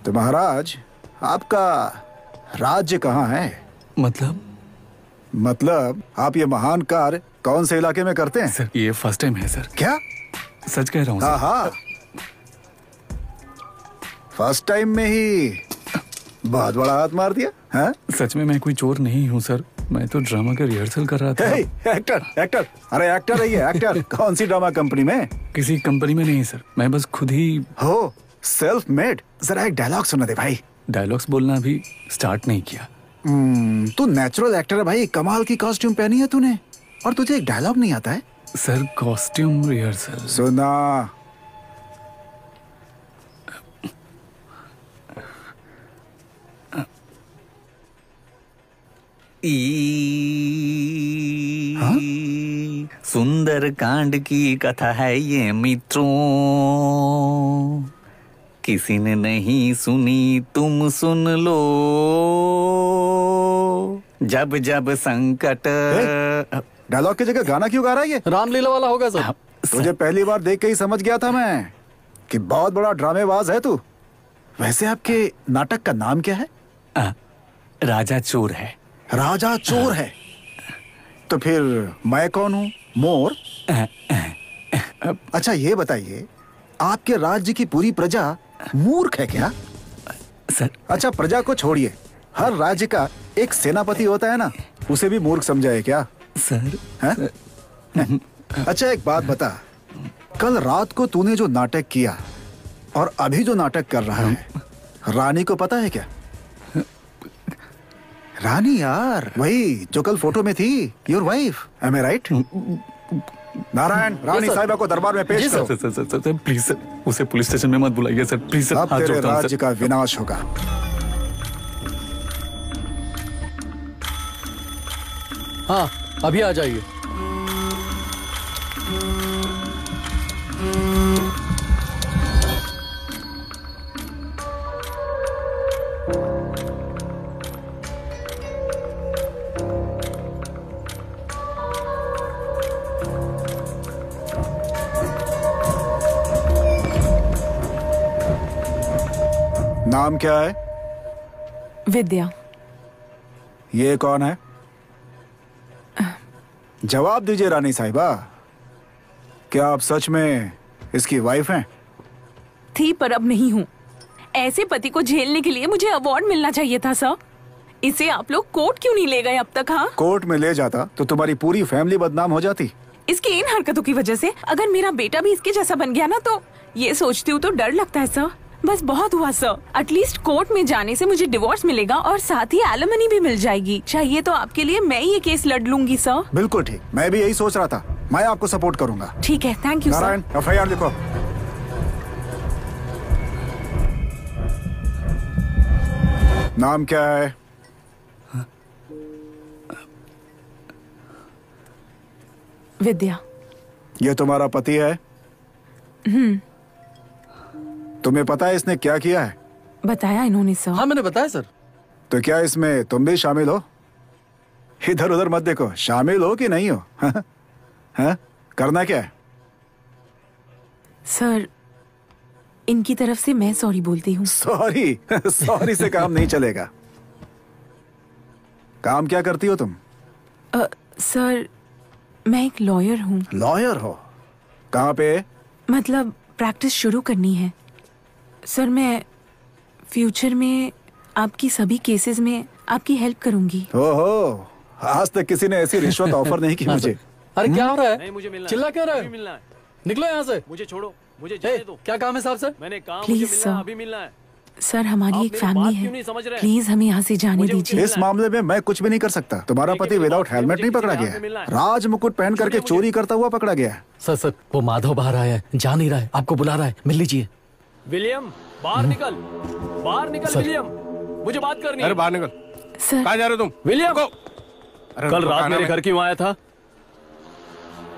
तो महाराज आपका राज्य कहाँ है? मतलब मतलब आप ये महान कार्य कौन से इलाके में करते हैं? सर ये फर्स्ट टाइम है सर। क्या सच कह रहा हूँ? हाँ हाँ फर्स्ट टाइम में ही बहुत बड़ा हाथ मार दिया। हाँ सच में मैं कोई चोर नहीं हूँ सर, मैं तो ड्रामा का रिहर्सल कर रहा था। hey, एक्टर एक्टर अरे एक्टर है ये, एक्टर। कौन सी ड्रामा कंपनी में? किसी कंपनी में नहीं सर, मैं बस खुद ही हो, सेल्फ मेड। जरा एक डायलॉग सुना दे भाई। डायलॉग्स बोलना अभी स्टार्ट नहीं किया। hmm, तू नेचुरल एक्टर है भाई, कमाल की कॉस्ट्यूम पहनी है तूने, और तुझे एक डायलॉग नहीं आता है? Sir costume rehearsal. सुना ई सुंदर कांड की कथा है ये मित्रों, किसी ने नहीं सुनी तुम सुन लो, जब जब संकट। डायलॉग की जगह गाना क्यों गा रहा है ये? रामलीला वाला होगा सर। तुझे पहली बार देख के ही समझ गया था मैं कि बहुत बड़ा ड्रामेबाज है तू। वैसे आपके नाटक का नाम क्या है? आ, राजा चोर है। राजा चोर है, तो फिर मैं कौन हूँ? मोर। आ, आ, आ, अच्छा ये बताइए आपके राज्य की पूरी प्रजा मूर्ख है क्या? सर अच्छा प्रजा को छोड़िए, हर राज्य का एक सेनापति होता है ना, उसे भी मूर्ख समझाए क्या? Sir, sir. अच्छा एक बात बता, कल रात को तूने जो नाटक किया और अभी जो नाटक कर रहा है, रानी को पता है क्या? रानी यार वही जो कल फोटो में थी, your wife, am I right? Narayan, रानी साहिबा को दरबार में पेश करो। Sir sir sir sir please sir, उसे पुलिस स्टेशन में मत बुलाइए सर, प्लीज सर। अब तेरे राज्य का विनाश होगा। हाँ अभी आ जाइए। नाम क्या है? विद्या। ये कौन है? जवाब दीजिए रानी साहिबा, क्या आप सच में इसकी वाइफ हैं? थी पर अब नहीं हूँ। ऐसे पति को झेलने के लिए मुझे अवार्ड मिलना चाहिए था सर। इसे आप लोग कोर्ट क्यों नहीं ले गए अब तक? हाँ कोर्ट में ले जाता तो तुम्हारी पूरी फैमिली बदनाम हो जाती। इसकी इन हरकतों की वजह से अगर मेरा बेटा भी इसके जैसा बन गया ना, तो ये सोचती हूँ तो डर लगता है सर। बस बहुत हुआ सर, एटलीस्ट कोर्ट में जाने से मुझे डिवोर्स मिलेगा और साथ ही एलिमनी भी मिल जाएगी। चाहिए तो आपके लिए मैं ये केस लड़ लूंगी सर। बिल्कुल ठीक, मैं भी यही सोच रहा था। मैं आपको सपोर्ट करूंगा। ठीक है, thank you sir. Narayan, F I R लिखो। नाम क्या है? विद्या। ये तुम्हारा पति है? हम्म। तुम्हें पता है इसने क्या किया है? बताया इन्होंने सर। हाँ मैंने बताया सर। तो क्या इसमें तुम भी शामिल हो? इधर उधर मत देखो, शामिल हो कि नहीं हो। हाँ? हाँ? करना क्या है? सर इनकी तरफ से मैं सॉरी बोलती हूँ। सॉरी सॉरी से काम नहीं चलेगा। काम क्या करती हो तुम? आ, सर मैं एक लॉयर हूँ। लॉयर हो? कहाँ पे? मतलब प्रैक्टिस शुरू करनी है सर। मैं फ्यूचर में आपकी सभी केसेस में आपकी हेल्प करूंगी। ओहो, आज तक किसी ने ऐसी रिश्वत ऑफर नहीं की मुझे। अरे क्या हो रहा है? नहीं, मुझे मिलना है। चिल्ला क्या रहा है? निकलो यहाँ से। मुझे छोड़ो, मुझे जाने दो। क्या काम है साहब सर? मैंने काम, मुझे मिलना है, अभी मिलना है। सर हमारी एक फैमिली है, प्लीज हमें यहाँ से जाने दीजिए। इस मामले में मैं कुछ भी नहीं कर सकता। तुम्हारा पति विदाउट हेलमेट नहीं पकड़ा गया, राज मुकुट पहन करके चोरी करता हुआ पकड़ा गया। सर सर वो माधव बाहर आया है, जा नहीं रहा है, आपको बुला रहा है, मिल लीजिए। विलियम बाहर निकल, बाहर निकल विलियम, मुझे बात करनी है। अरे बाहर निकल। सर कहाँ जा रहे हो तुम? विलियम कल रात मेरे घर क्यों आया था?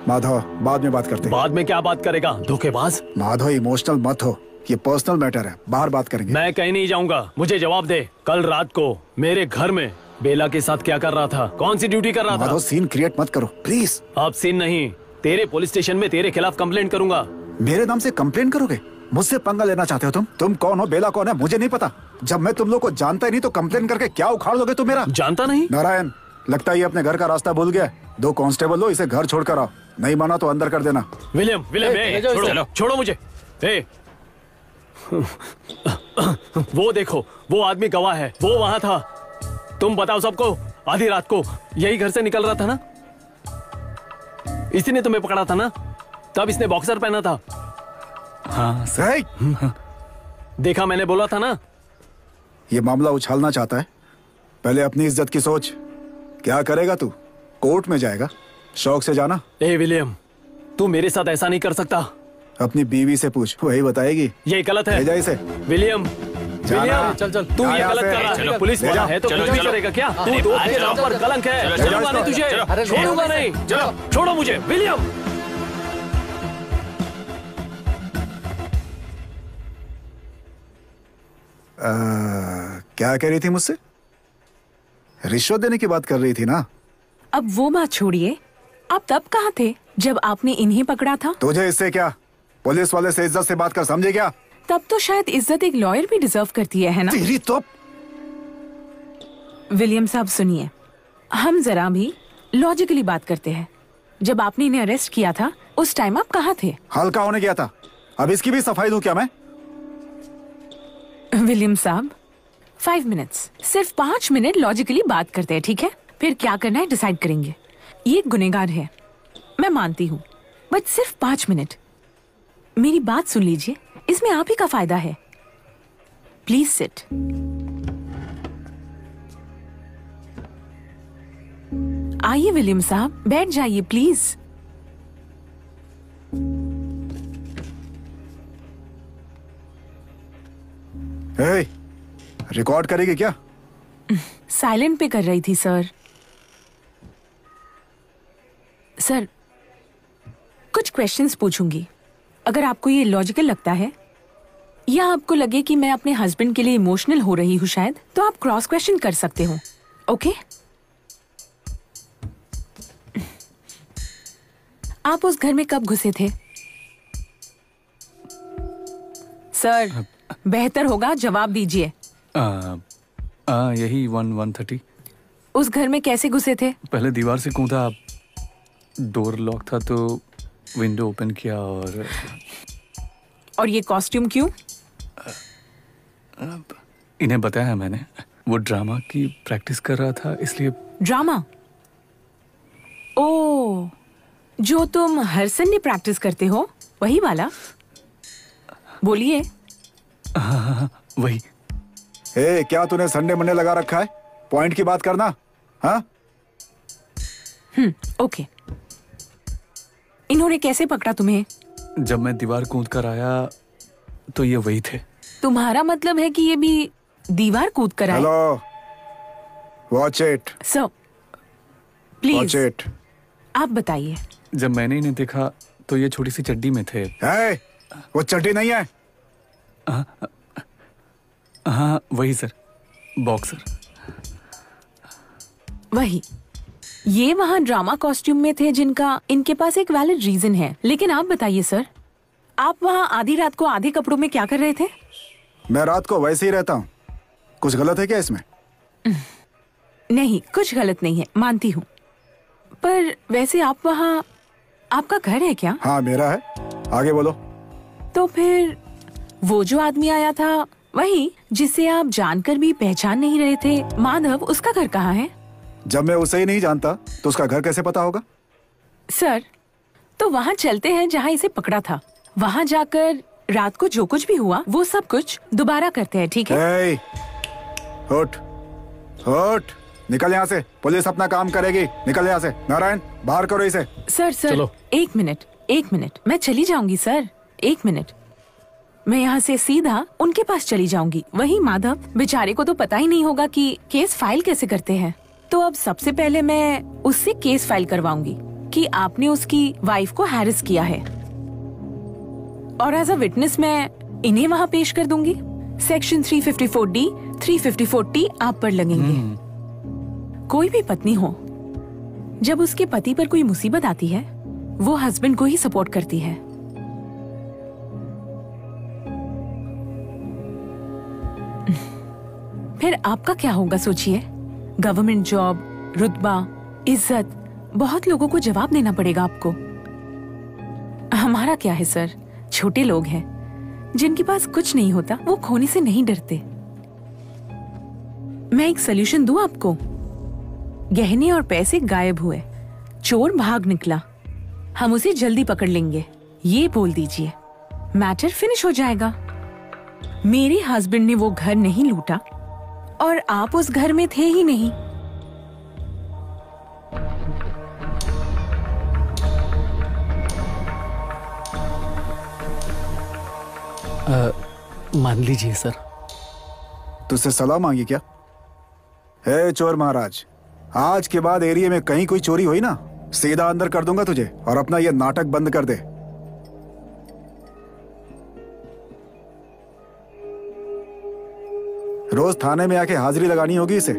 माधव बाद में बात करते हैं। बाद में क्या बात करेगा धोखेबाज? माधव इमोशनल मत हो, ये पर्सनल मैटर है, बाहर बात करेंगे। मैं कहीं नहीं जाऊंगा, मुझे जवाब दे। कल रात को मेरे घर में बेला के साथ क्या कर रहा था? कौन सी ड्यूटी कर रहा था? सीन क्रिएट मत करो प्लीज। आप सीन नहीं, तेरे पुलिस स्टेशन में तेरे खिलाफ कंप्लेंट करूंगा। मेरे नाम से कंप्लेंट करोगे? मुझसे पंगा लेना चाहते हो तुम? तुम कौन हो, बेला कौन है, मुझे नहीं पता। जब मैं तुम लोग को जानता ही नहीं तो कंप्लेंट करके क्या उखाड़ दोगे तुम मेरा? जानता नहीं? नारायण लगता है ये अपने घर का रास्ता भूल गया। दो कांस्टेबल लो, इसे घर छोड़ कर आओ, नहीं माना तो अंदर कर देना। विलियम विलियम छोड़ो मुझे। वो देखो वो आदमी गवाह है, वो वहां था। तुम बताओ सबको, आधी रात को यही घर से निकल रहा था ना, इसी ने तुम्हें पकड़ा था ना, तब इसने बॉक्सर पहना था। हाँ सही देखा, मैंने बोला था ना। ये मामला उछालना चाहता है, पहले अपनी इज्जत की सोच। क्या करेगा तू? कोर्ट में जाएगा? शौक से जाना। ए विलियम तू मेरे साथ ऐसा नहीं कर सकता। अपनी बीवी से पूछ, वही बताएगी। ये गलत है। भेजा इसे। विलियम विलियम चल चल, तू ये गलत कर रहा है। पुलिस वाला है तो कुछ करेगा क्या? तू दो के नाम पर कलंक है। छोड़ूंगा नहीं तुझे, छोड़ूंगा नहीं। चलो छोड़ो मुझे विलियम। क्या कह रही थी मुझसे? रिश्वत देने की बात कर रही थी ना। अब वो बात छोड़िए, आप तब कहाँ थे जब आपने इन्हें पकड़ा था? तुझे इससे क्या? पुलिस वाले से इज्जत से बात कर, समझे क्या? तब तो शायद इज्जत एक लॉयर भी डिजर्व करती है, है ना? तेरी तो। विलियम साहब सुनिए, हम जरा भी लॉजिकली बात करते हैं। जब आपने इन्हें अरेस्ट किया था उस टाइम आप कहाँ थे? हल्का होने गया था, अब इसकी भी सफाई दूं क्या मैं? विलियम साहब फाइव मिनट्स, सिर्फ पाँच मिनट लॉजिकली बात करते हैं, ठीक है? फिर क्या करना है डिसाइड करेंगे। ये गुनहगार है, मैं मानती हूँ, बट सिर्फ पाँच मिनट। मेरी बात सुन लीजिए, इसमें आप ही का फायदा है। Please sit. आइए विलियम साहब, बैठ जाइए प्लीज। हे, रिकॉर्ड करेगी क्या? साइलेंट पे कर रही थी सर। सर, कुछ क्वेश्चंस पूछूंगी। अगर आपको ये लॉजिकल लगता है या आपको लगे कि मैं अपने हस्बैंड के लिए इमोशनल हो रही हूँ शायद, तो आप क्रॉस क्वेश्चन कर सकते हो। ओके? आप उस घर में कब घुसे थे? सर, बेहतर होगा जवाब दीजिए। यही वन वन थर्टी। उस घर में कैसे घुसे थे? पहले दीवार से कूदा, डोर लॉक था तो विंडो ओपन किया। और और ये कॉस्ट्यूम क्यों? इन्हें बताया मैंने, वो ड्रामा की प्रैक्टिस कर रहा था इसलिए। ड्रामा? ओ, जो तुम हरसन ने प्रैक्टिस करते हो, वही वाला? बोलिए। हाँ, वही। ए, क्या तूने संडे मन्ने लगा रखा है? पॉइंट की बात करना। हाँ? Hmm, okay. इन्होंने कैसे पकड़ा तुम्हें? जब मैं दीवार कूद कर आया तो ये वही थे। तुम्हारा मतलब है कि ये भी दीवार कूद कर आया? Hello, watch it. Sir, please. Watch it. आप बताइए। जब मैंने इन्हें देखा तो ये छोटी सी चड्डी में थे। ए, वो चड्डी नहीं है। हाँ, हाँ, वही सर, बॉक्सर। वही। ये वहाँ ड्रामा कॉस्ट्यूम में थे, जिनका इनके पास एक वैलिड रीजन है। लेकिन आप बताइए सर, आप वहाँ आधी रात को आधे कपड़ों में क्या कर रहे थे? मैं रात को वैसे ही रहता हूँ। कुछ गलत है क्या इसमें? नहीं, कुछ गलत नहीं है, मानती हूँ। पर वैसे आप वहाँ, आपका घर है क्या? हाँ, मेरा है। आगे बोलो। तो फिर वो जो आदमी आया था, वही जिसे आप जानकर भी पहचान नहीं रहे थे, माधव, उसका घर कहाँ है? जब मैं उसे ही नहीं जानता तो उसका घर कैसे पता होगा? सर, तो वहाँ चलते हैं जहाँ इसे पकड़ा था। वहाँ जाकर रात को जो कुछ भी हुआ, वो सब कुछ दोबारा करते हैं, ठीक है? ए, उठ, उठ, निकल यहाँ से। पुलिस अपना काम करेगी, निकल यहाँ से। नारायण, बाहर करो इसे। सर, सर, चलो। एक मिनट, एक मिनट, मैं चली जाऊंगी सर, एक मिनट। मैं यहाँ से सीधा उनके पास चली जाऊंगी। वही माधव, बेचारे को तो पता ही नहीं होगा कि केस फाइल कैसे करते हैं। तो अब सबसे पहले मैं उससे केस फाइल करवाऊंगी कि आपने उसकी वाइफ को हैरेस किया है, और एज अ विटनेस मैं इन्हें वहाँ पेश कर दूंगी। Section three fifty four D, three fifty four T आप पर लगेंगे। कोई भी पत्नी हो, जब उसके पति पर कोई मुसीबत आती है, वो हस्बैंड को ही सपोर्ट करती है। फिर आपका क्या होगा सोचिए? गवर्नमेंट जॉब, रुतबा, इज्जत, बहुत लोगों को जवाब देना पड़ेगा आपको। हमारा क्या है सर, छोटे लोग हैं, जिनके पास कुछ नहीं होता, वो खोने से नहीं डरते। मैं एक सलूशन दूं आपको। गहने और पैसे गायब हुए, चोर भाग निकला, हम उसे जल्दी पकड़ लेंगे, ये बोल दीजिए, मैटर फिनिश हो जाएगा। मेरे हस्बैंड ने वो घर नहीं लूटा, और आप उस घर में थे ही नहीं। आ, मान लीजिए सर। तुझसे सलाह मांगी क्या? हे चोर महाराज, आज के बाद एरिया में कहीं कोई चोरी हुई ना, सीधा अंदर कर दूंगा तुझे, और अपना ये नाटक बंद कर दे। रोज थाने में आके हाजिरी लगानी होगी इसे।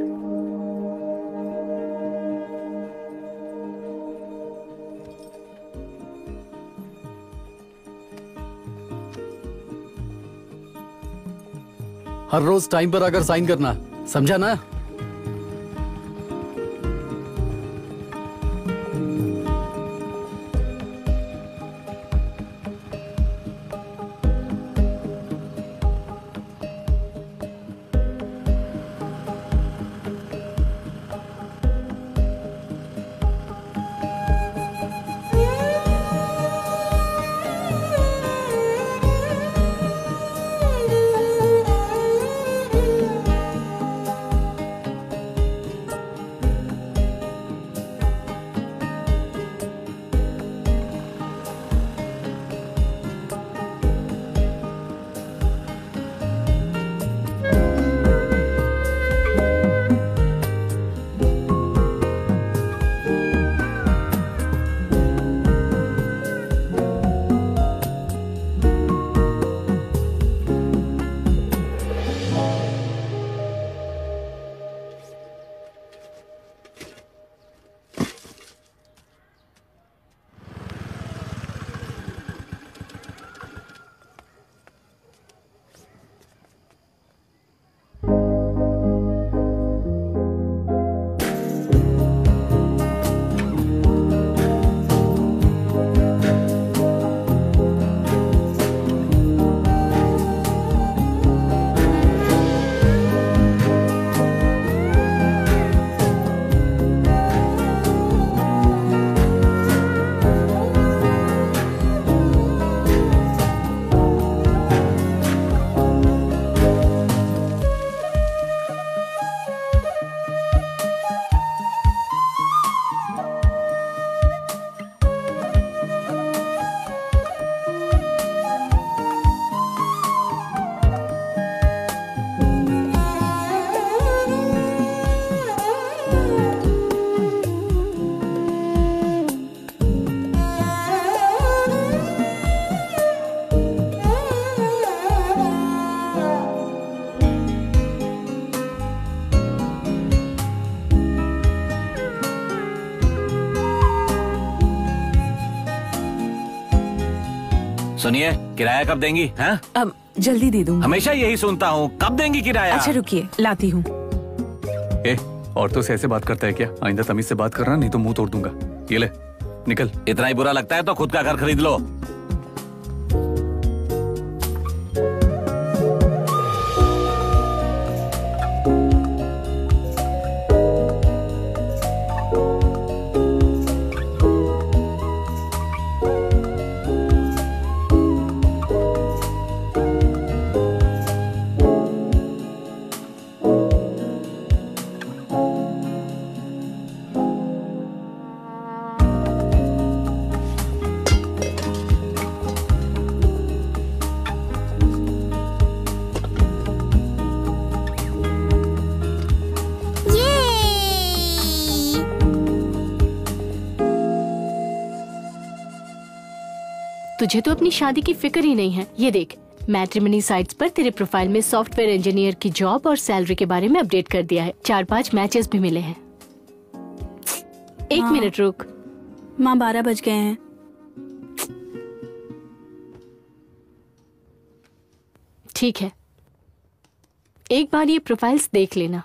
हर रोज टाइम पर आकर साइन करना, समझा ना? सुनिए, किराया कब देंगी? हाँ? अब जल्दी दे दूँ। हमेशा यही सुनता हूँ, कब देंगी किराया? अच्छा रुकिए, लाती हूँ। औरतों से ऐसे बात करता है क्या? आइंदा तमीज से बात करना, नहीं तो मुंह तोड़ दूंगा। ये ले, निकल। इतना ही बुरा लगता है तो खुद का घर खरीद लो। तुझे तो अपनी शादी की फिक्र ही नहीं है। ये देख, मैट्रिमनी साइट्स पर तेरे प्रोफाइल में सॉफ्टवेयर इंजीनियर की जॉब और सैलरी के बारे में अपडेट कर दिया है। चार पांच मैचेस भी मिले हैं। एक मिनट रुक माँ, बारह बज गए हैं। ठीक है, एक बार ये प्रोफाइल्स देख लेना।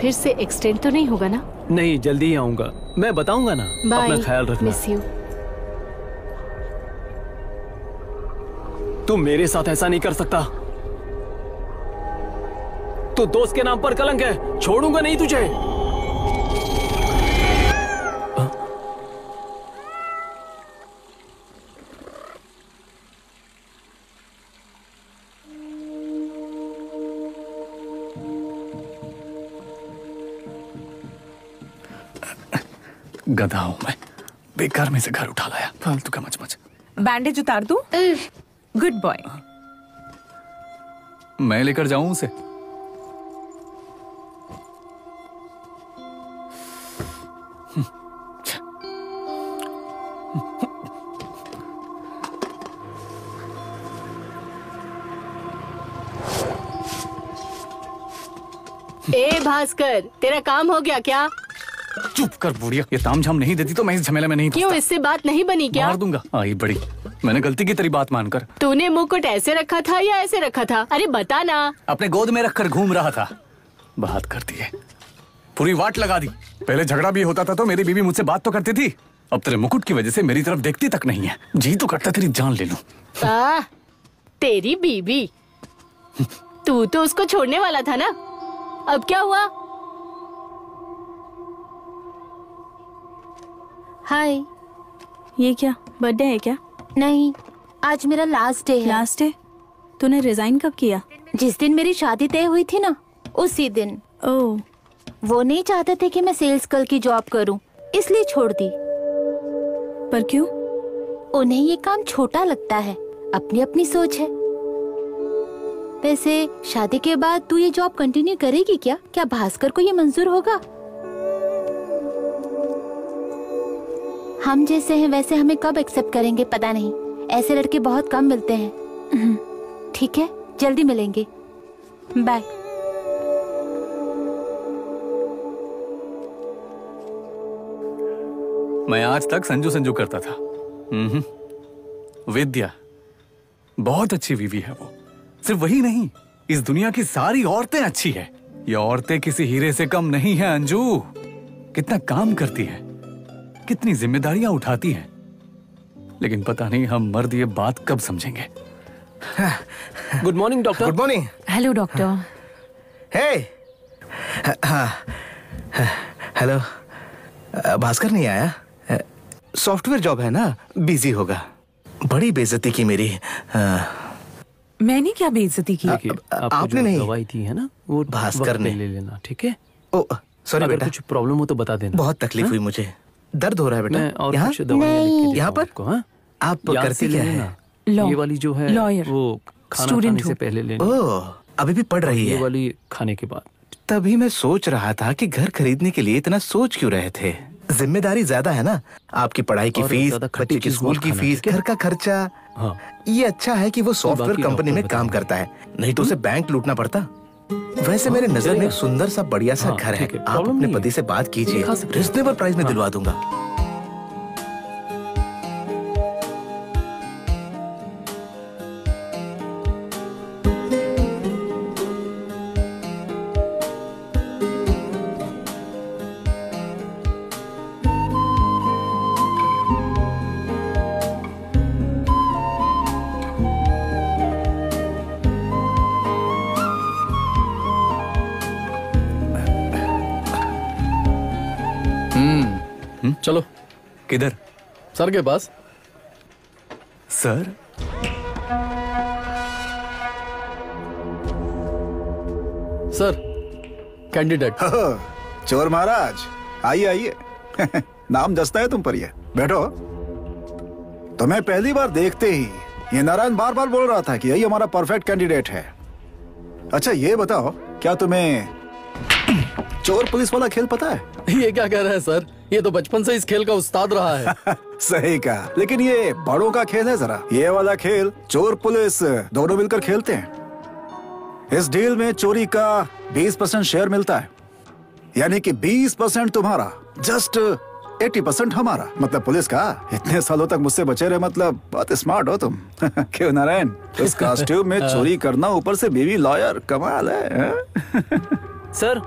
फिर से एक्सटेंड तो नहीं होगा ना? नहीं, जल्दी ही आऊंगा। मैं बताऊंगा ना। अपना ख्याल रखना। Miss you. तुम मेरे साथ ऐसा नहीं कर सकता। तू दोस्त के नाम पर कलंक है। छोड़ूंगा नहीं तुझे। गधा हूँ मैं, बेकार में से घर उठा लाया, फालतू का मचमच। बैंडेज उतार दूं? Good boy. मैं लेकर जाऊं उसे? ए भास्कर, तेरा काम हो गया क्या? चुप कर बुढ़िया, ये तामझाम नहीं देती तो मैं इस झमेले में नहीं। क्यों, इससे बात नहीं बनी क्या? मार दूंगा। आई बड़ी, मैंने गलती की तेरी बात मानकर। तूने मुकुट ऐसे रखा था या ऐसे रखा था? अरे बता ना। अपने गोद में रखकर घूम रहा था। बात करती है, पूरी वाट लगा दी। पहले झगड़ा भी होता था तो मेरी बीवी मुझसे बात तो करती थी। अब तेरे मुकुट की वजह से मेरी तरफ देखती तक नहीं है। जी तो करता तेरी जान ले लूं। तेरी बीवी, तू तो उसको छोड़ने वाला था ना, अब क्या हुआ? हाय, ये क्या बर्थडे है क्या? नहीं, आज मेरा लास्ट डे है। Last day? तूने रिजाइन कब किया? जिस दिन मेरी शादी तय हुई थी ना, उसी दिन। ओह, वो नहीं चाहते थे कि मैं सेल्स गर्ल की जॉब करूं, इसलिए छोड़ दी। पर क्यों? उन्हें ये काम छोटा लगता है, अपनी अपनी सोच है। वैसे शादी के बाद तू ये जॉब कंटिन्यू करेगी क्या? क्या भास्कर को ये मंजूर होगा? हम जैसे हैं वैसे हमें कब एक्सेप्ट करेंगे पता नहीं। ऐसे लड़के बहुत कम मिलते हैं। ठीक है, जल्दी मिलेंगे। बाय। मैं आज तक संजू संजू करता था। विद्या बहुत अच्छी बीवी है वो। सिर्फ वही नहीं, इस दुनिया की सारी औरतें अच्छी है। ये औरतें किसी हीरे से कम नहीं है अंजू। कितना काम करती है, कितनी जिम्मेदारियां उठाती हैं, लेकिन पता नहीं हम मर्द ये बात कब समझेंगे। Good morning doctor. Good morning. Hello doctor. Hey, hello. Bhaskar नहीं आया? सॉफ्टवेयर जॉब है ना, बिजी होगा। बड़ी बेइज्जती की मेरी। आ, मैंने क्या बेइज्जती की? आ, आप आपने नहीं दवाई थी है ना, वो भास्कर ने ले लेना। ठीक है। ओ सॉरी बेटा, कुछ प्रॉब्लम हो तो बता देना। बहुत तकलीफ हुई मुझे, दर्द हो रहा है बेटा। मैं और यहाँ? कुछ दवाइयाँ लिख के यहाँ पर आपको। हाँ? आप करते क्या है? ये वाली जो है लॉयर, वो खाना खाने से पहले लेनी। ओह, अभी भी पढ़ रही है। ये वाली खाने के बाद। तभी मैं सोच रहा था कि घर खरीदने के लिए इतना सोच क्यों रहे थे। जिम्मेदारी ज्यादा है ना, आपकी पढ़ाई की फीस, बच्चे की स्कूल की फीस, घर का खर्चा। हाँ। ये अच्छा है कि वो सॉफ्टवेयर कंपनी में काम करता है, नहीं तो उसे बैंक लूटना पड़ता। वैसे मेरे नजर में एक सुंदर सा बढ़िया सा घर है, आप अपने पति से बात कीजिए, रिजनेबल प्राइस में दिलवा दूंगा। चलो किधर? सर के पास। Sir sir candidate. चोर महाराज आइए आइए। नाम जसता है तुम पर, ये बैठो। तुम्हें पहली बार देखते ही ये नारायण बार बार बोल रहा था कि यही हमारा परफेक्ट कैंडिडेट है। अच्छा ये बताओ, क्या तुम्हें चोर पुलिस वाला खेल पता है? ये क्या कह रहा है सर, ये तो बचपन से इस खेल का उस्ताद रहा है। सही कहा, लेकिन ये बड़ों का खेल है जरा। ये वाला खेल चोर पुलिस दोनों मिलकर खेलते हैं। इस डील में चोरी का बीस परसेंट शेयर मिलता है, यानी कि बीस परसेंट तुम्हारा, जस्ट अस्सी परसेंट हमारा। मतलब पुलिस का। इतने सालों तक मुझसे बचे रहे, मतलब बहुत स्मार्ट हो तुम। क्यों नारायण, इस कास्ट्यूम में चोरी करना, ऊपर से बीवी लॉयर, कमाल है। सर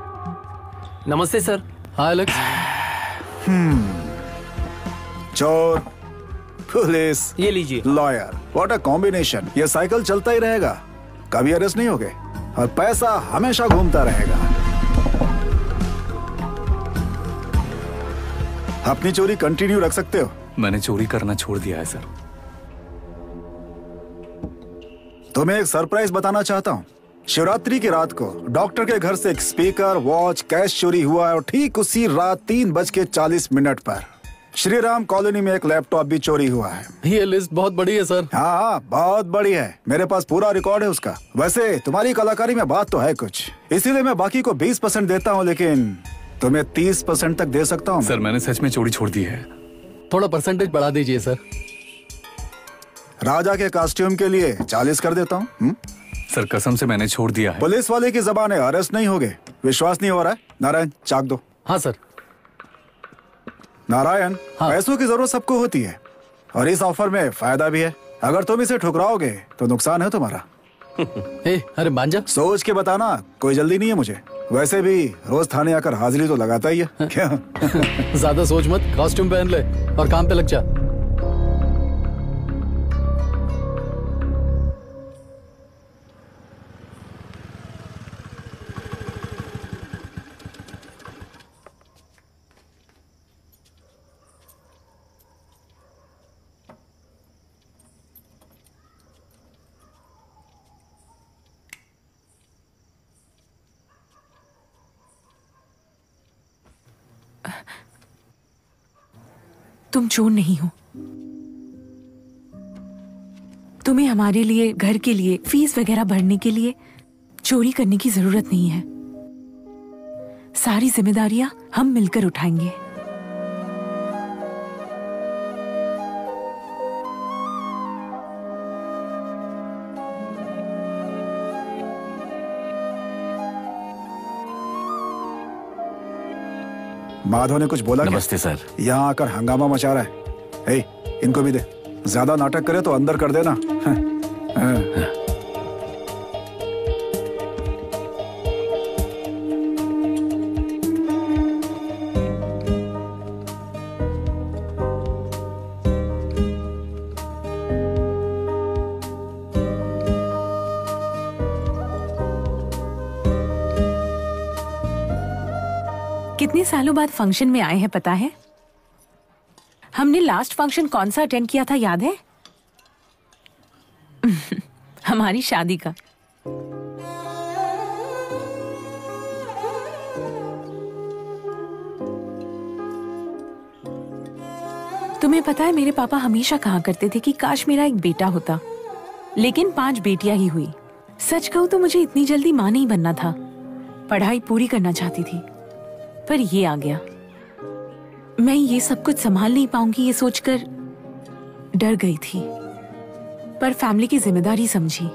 नमस्ते सर। हाय लक्ष्य। हम्म, चोर, पुलिस, ये लीजिए, लॉयर, व्हाट अ कॉम्बिनेशन। ये साइकिल चलता ही रहेगा, कभी अरेस्ट नहीं होगे, और पैसा हमेशा घूमता रहेगा। अपनी चोरी कंटिन्यू रख सकते हो। मैंने चोरी करना छोड़ दिया है सर। तुम्हें एक सरप्राइज बताना चाहता हूँ। शिवरात्रि की रात को डॉक्टर के घर से एक स्पीकर, वॉच, कैश चोरी हुआ है, और ठीक उसी रात तीन बज के चालीस मिनट पर श्री राम कॉलोनी में एक लैपटॉप भी चोरी हुआ है। ये लिस्ट बहुत बड़ी है सर। हाँ हाँ बहुत बड़ी है, मेरे पास पूरा रिकॉर्ड है उसका। वैसे तुम्हारी कलाकारी में बात तो है कुछ, इसीलिए मैं बाकी को बीस परसेंट देता हूँ, लेकिन तुम्हें तीस परसेंट तक दे सकता हूँ। सर मैंने सच में चोरी छोड़ दी है, थोड़ा परसेंटेज बढ़ा दीजिए सर। राजा के कॉस्ट्यूम के लिए चालीस कर देता हूँ। सर कसम से मैंने छोड़ दिया है। पुलिस वाले की जबान है, अरेस्ट नहीं होगे। विश्वास नहीं हो रहा है? नारायण चाक दो। हाँ सर। नारायण, हाँ। पैसों की जरूरत सबको होती है, और इस ऑफर में फायदा भी है। अगर तुम इसे ठुकराओगे तो नुकसान है तुम्हारा। ए, अरे मांझा, सोच के बताना, कोई जल्दी नहीं है मुझे। वैसे भी रोज थाने आकर हाजिरी तो लगाता ही है। हाँ। क्या? ज्यादा सोच मत, कॉस्ट्यूम पहन ले और काम पे लग जा। तुम चोर नहीं हो। तुम्हें हमारे लिए, घर के लिए, फीस वगैरह भरने के लिए चोरी करने की जरूरत नहीं है। सारी जिम्मेदारियां हम मिलकर उठाएंगे। माधव ने कुछ बोला? नमस्ते सर। यहाँ आकर हंगामा मचा रहा है। ए, इनको भी दे, ज्यादा नाटक करे तो अंदर कर देना। हाँ, हाँ, हाँ। कितने सालों बाद फंक्शन में आए हैं पता है? हमने लास्ट फंक्शन कौन सा अटेंड किया था याद है? हमारी शादी का। तुम्हें पता है मेरे पापा हमेशा कहा करते थे कि काश मेरा एक बेटा होता, लेकिन पांच बेटियां ही हुई। सच कहूं तो मुझे इतनी जल्दी मां नहीं बनना था, पढ़ाई पूरी करना चाहती थी, पर ये आ गया। मैं ये सब कुछ संभाल नहीं पाऊंगी ये सोचकर डर गई थी, पर फैमिली की जिम्मेदारी समझी।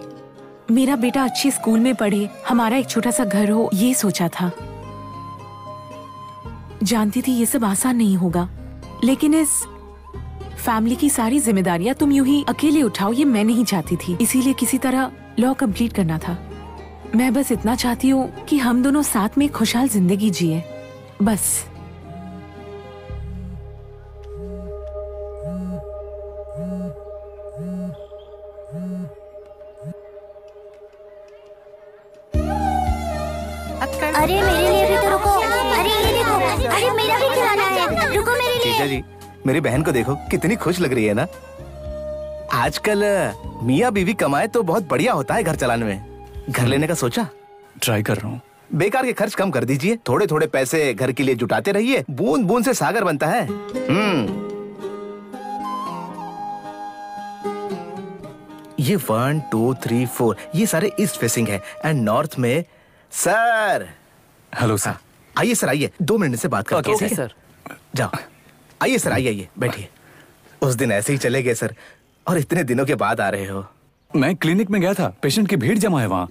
मेरा बेटा अच्छे स्कूल में पढ़े, हमारा एक छोटा सा घर हो, ये सोचा था। जानती थी ये सब आसान नहीं होगा, लेकिन इस फैमिली की सारी जिम्मेदारियां तुम यूं ही अकेले उठाओ ये मैं नहीं चाहती थी, इसीलिए किसी तरह लॉ कंप्लीट करना था। मैं बस इतना चाहती हूँ कि हम दोनों साथ में खुशहाल जिंदगी जिए, बस। अरे मेरे लिए भी तो रुको, अरे ये देखो, अरे मेरा भी खिलौना है, रुको मेरे लिए। जीजा जी, मेरी बहन को देखो कितनी खुश लग रही है ना। आजकल मियाँ बीवी कमाए तो बहुत बढ़िया होता है घर चलाने में। घर लेने का सोचा? ट्राई कर रहा हूँ। बेकार के खर्च कम कर दीजिए, थोड़े थोड़े पैसे घर के लिए जुटाते रहिए, बूंद बूंद से सागर बनता है। ये वन टू थ्री फोर ये सारे ईस्ट फेसिंग है एंड नॉर्थ में। सर हेलो सर, आइए सर आइए, दो मिनट से बात करते हैं। ओके सर, जाओ। आइए सर आइए आइए बैठिए। उस दिन ऐसे ही चले गए सर, और इतने दिनों के बाद आ रहे हो। मैं क्लिनिक में गया था, पेशेंट की भीड़ जमा है वहाँ।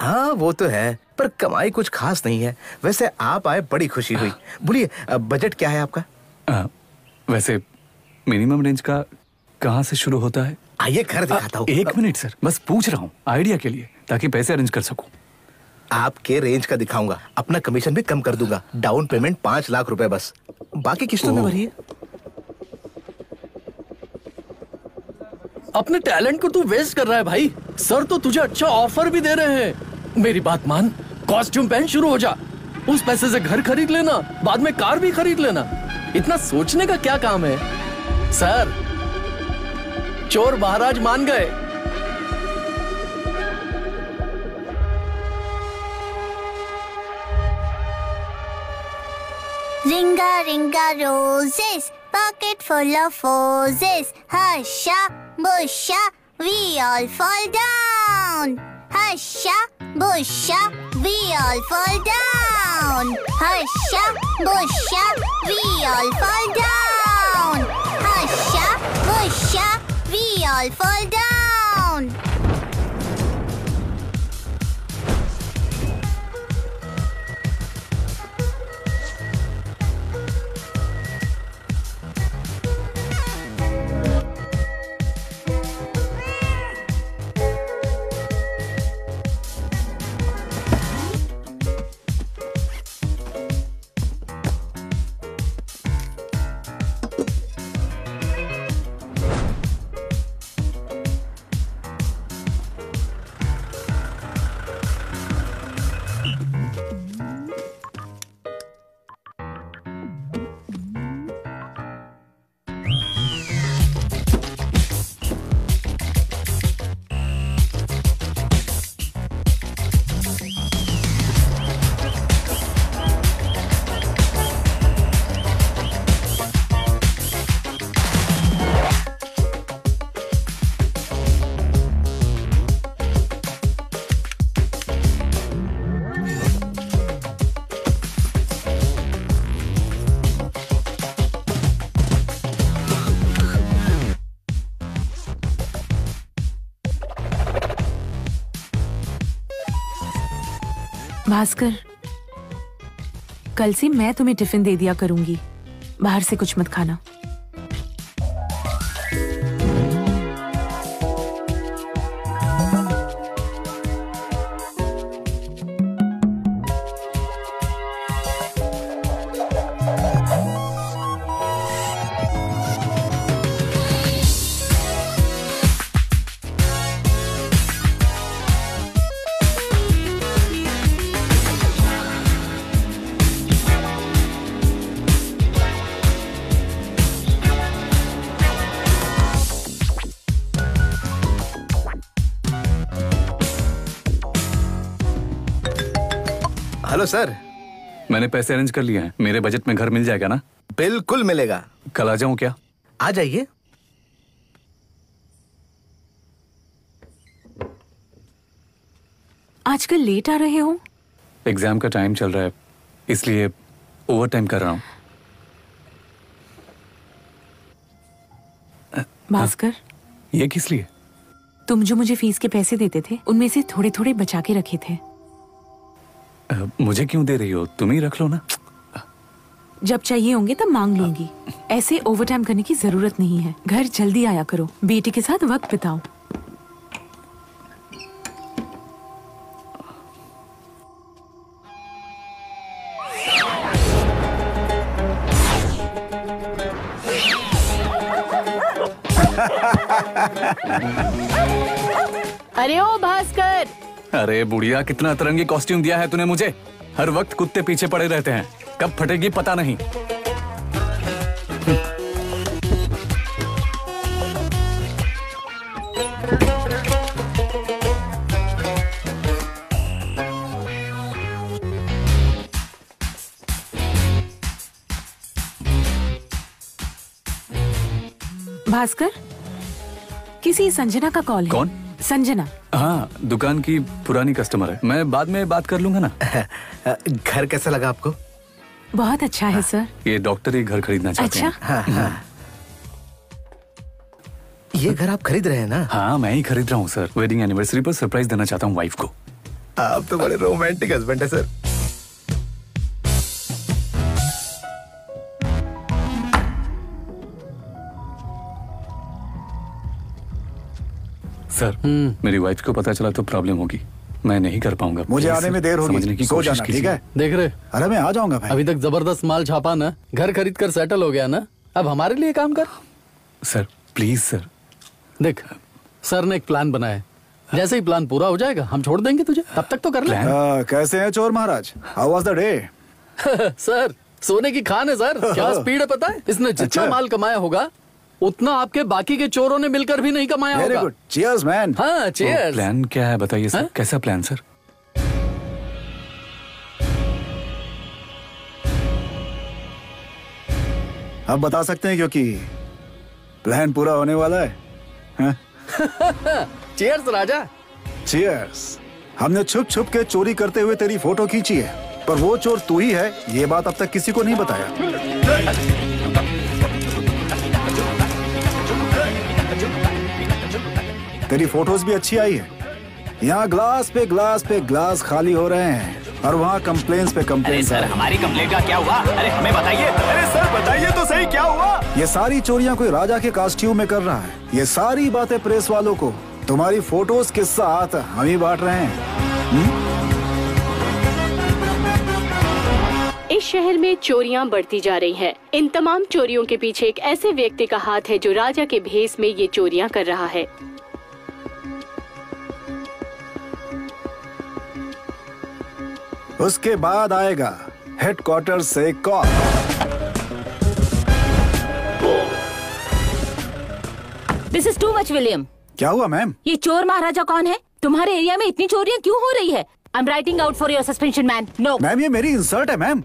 हाँ वो तो है, पर कमाई कुछ खास नहीं है। वैसे आप आए बड़ी खुशी हुई। बोलिए बजट क्या है आपका? आ, वैसे मिनिमम रेंज का कहाँ से शुरू होता है? आइए घर दिखाता हूँ। एक मिनट सर, बस पूछ रहा हूँ आइडिया के लिए, ताकि पैसे अरेंज कर सकूँ। आपके रेंज का दिखाऊंगा, अपना कमीशन भी कम कर दूंगा। डाउन पेमेंट पाँच लाख रुपए बस, बाकी किस्तों में भरिए। अपने टैलेंट को तू वेस्ट कर रहा है भाई। सर तो तुझे अच्छा ऑफर भी दे रहे हैं। मेरी बात मान, कॉस्ट्यूम पहन शुरू हो जा, उस पैसे से घर खरीद लेना, बाद में कार भी खरीद लेना। इतना सोचने का क्या काम है सर, चोर महाराज मान गए। Ringa ringa roses, pocket full of roses, husha busha we all fall down, husha busha we all fall down, husha busha we all fall down, husha busha we all fall down. Bhaskar, कल से मैं तुम्हें tiffin दे दिया करूंगी, बाहर से कुछ मत खाना। हेलो सर, मैंने पैसे अरेंज कर लिए हैं, मेरे बजट में घर मिल जाएगा ना? बिल्कुल मिलेगा। कल आ जाऊं क्या? आ जाइए। आजकल लेट आ रहे हो। एग्जाम का टाइम चल रहा है, इसलिए ओवर टाइम कर रहा हूँ। भास्कर, ये किस लिए? तुम जो मुझे फीस के पैसे देते थे उनमें से थोड़े थोड़े बचा के रखे थे। आ, मुझे क्यों दे रही हो, तुम ही रख लो ना। जब चाहिए होंगे तब मांग लूंगी। ऐसे ओवरटाइम करने की जरूरत नहीं है। घर जल्दी आया करो, बेटे के साथ वक्त बिताओ। अरे ओ भास्कर, अरे बुढ़िया, कितना तरंगी कॉस्ट्यूम दिया है तूने मुझे। हर वक्त कुत्ते पीछे पड़े रहते हैं, कब फटेगी पता नहीं। भास्कर, किसी संजना का कॉल है। कौन? संजना। हाँ, दुकान की पुरानी कस्टमर है। मैं बाद में बात कर लूंगा ना। घर कैसा लगा आपको? बहुत अच्छा है सर। ये डॉक्टर ये घर खरीदना चाहते हैं। अच्छा? हाँ, हाँ। ये घर आप खरीद रहे हैं ना? हाँ, मैं ही खरीद रहा हूँ सर। वेडिंग एनिवर्सरी पर सरप्राइज देना चाहता हूँ वाइफ को। आप तो बड़े रोमांटिक हस्बैंड है सर। सर, मेरी वाइफ को पता चला तो प्रॉब्लम होगी, मैं नहीं कर पाऊंगा। मुझे आने में देर होगी, सो जाना, ठीक है? देख रहे? अरे मैं आ जाऊंगा भाई। अभी तक जबरदस्त माल छापा ना, घर खरीद कर सेटल हो गया ना, अब हमारे लिए काम कर। Sir please sir. देख, सर ने एक प्लान बनाया, जैसे ही प्लान पूरा हो जाएगा हम छोड़ देंगे तुझे, तब तक तो कर ले। आ, कैसे हैं चोर महाराज? How was the day? Sir सोने की खान है सर, क्या स्पीड है पता है। इसने जितना माल कमाया होगा उतना आपके बाकी के चोरों ने मिलकर भी नहीं कमाया होगा। Very good, cheers man. हाँ, चीयर्स। प्लान क्या है बताइए सर? हाँ? कैसा प्लान सर? आप बता सकते हैं क्योंकि प्लान पूरा होने वाला है। हाँ? चीयर्स राजा, चीयर्स। हमने छुप छुप के चोरी करते हुए तेरी फोटो खींची है, पर वो चोर तू ही है ये बात अब तक किसी को नहीं बताया। तेरी फोटोज भी अच्छी आई है, यहाँ ग्लास पे ग्लास पे ग्लास खाली हो रहे हैं और वहाँ कंप्लेंट्स पे कंप्लेंट्स। अरे सर, हमारी कंप्लेंट का क्या हुआ? अरे हमें बताइए। अरे सर बताइए तो सही, क्या हुआ? ये सारी चोरियाँ कोई राजा के कॉस्ट्यूम में कर रहा है। ये सारी बातें प्रेस वालों को तुम्हारी फोटोज के साथ हम ही बांट रहे हैं। इस शहर में चोरियां बढ़ती जा रही हैं। इन तमाम चोरियों के पीछे एक ऐसे व्यक्ति का हाथ है जो राजा के भेष में ये चोरियां कर रहा है। उसके बाद आएगा हेडक्वार्टर से call. This is too much William. क्या हुआ मैम? ये चोर महाराजा कौन है? तुम्हारे एरिया में इतनी चोरियां क्यों हो रही है? I am writing out for your suspension man. No ma'am, ये मेरी इंसल्ट है ma'am.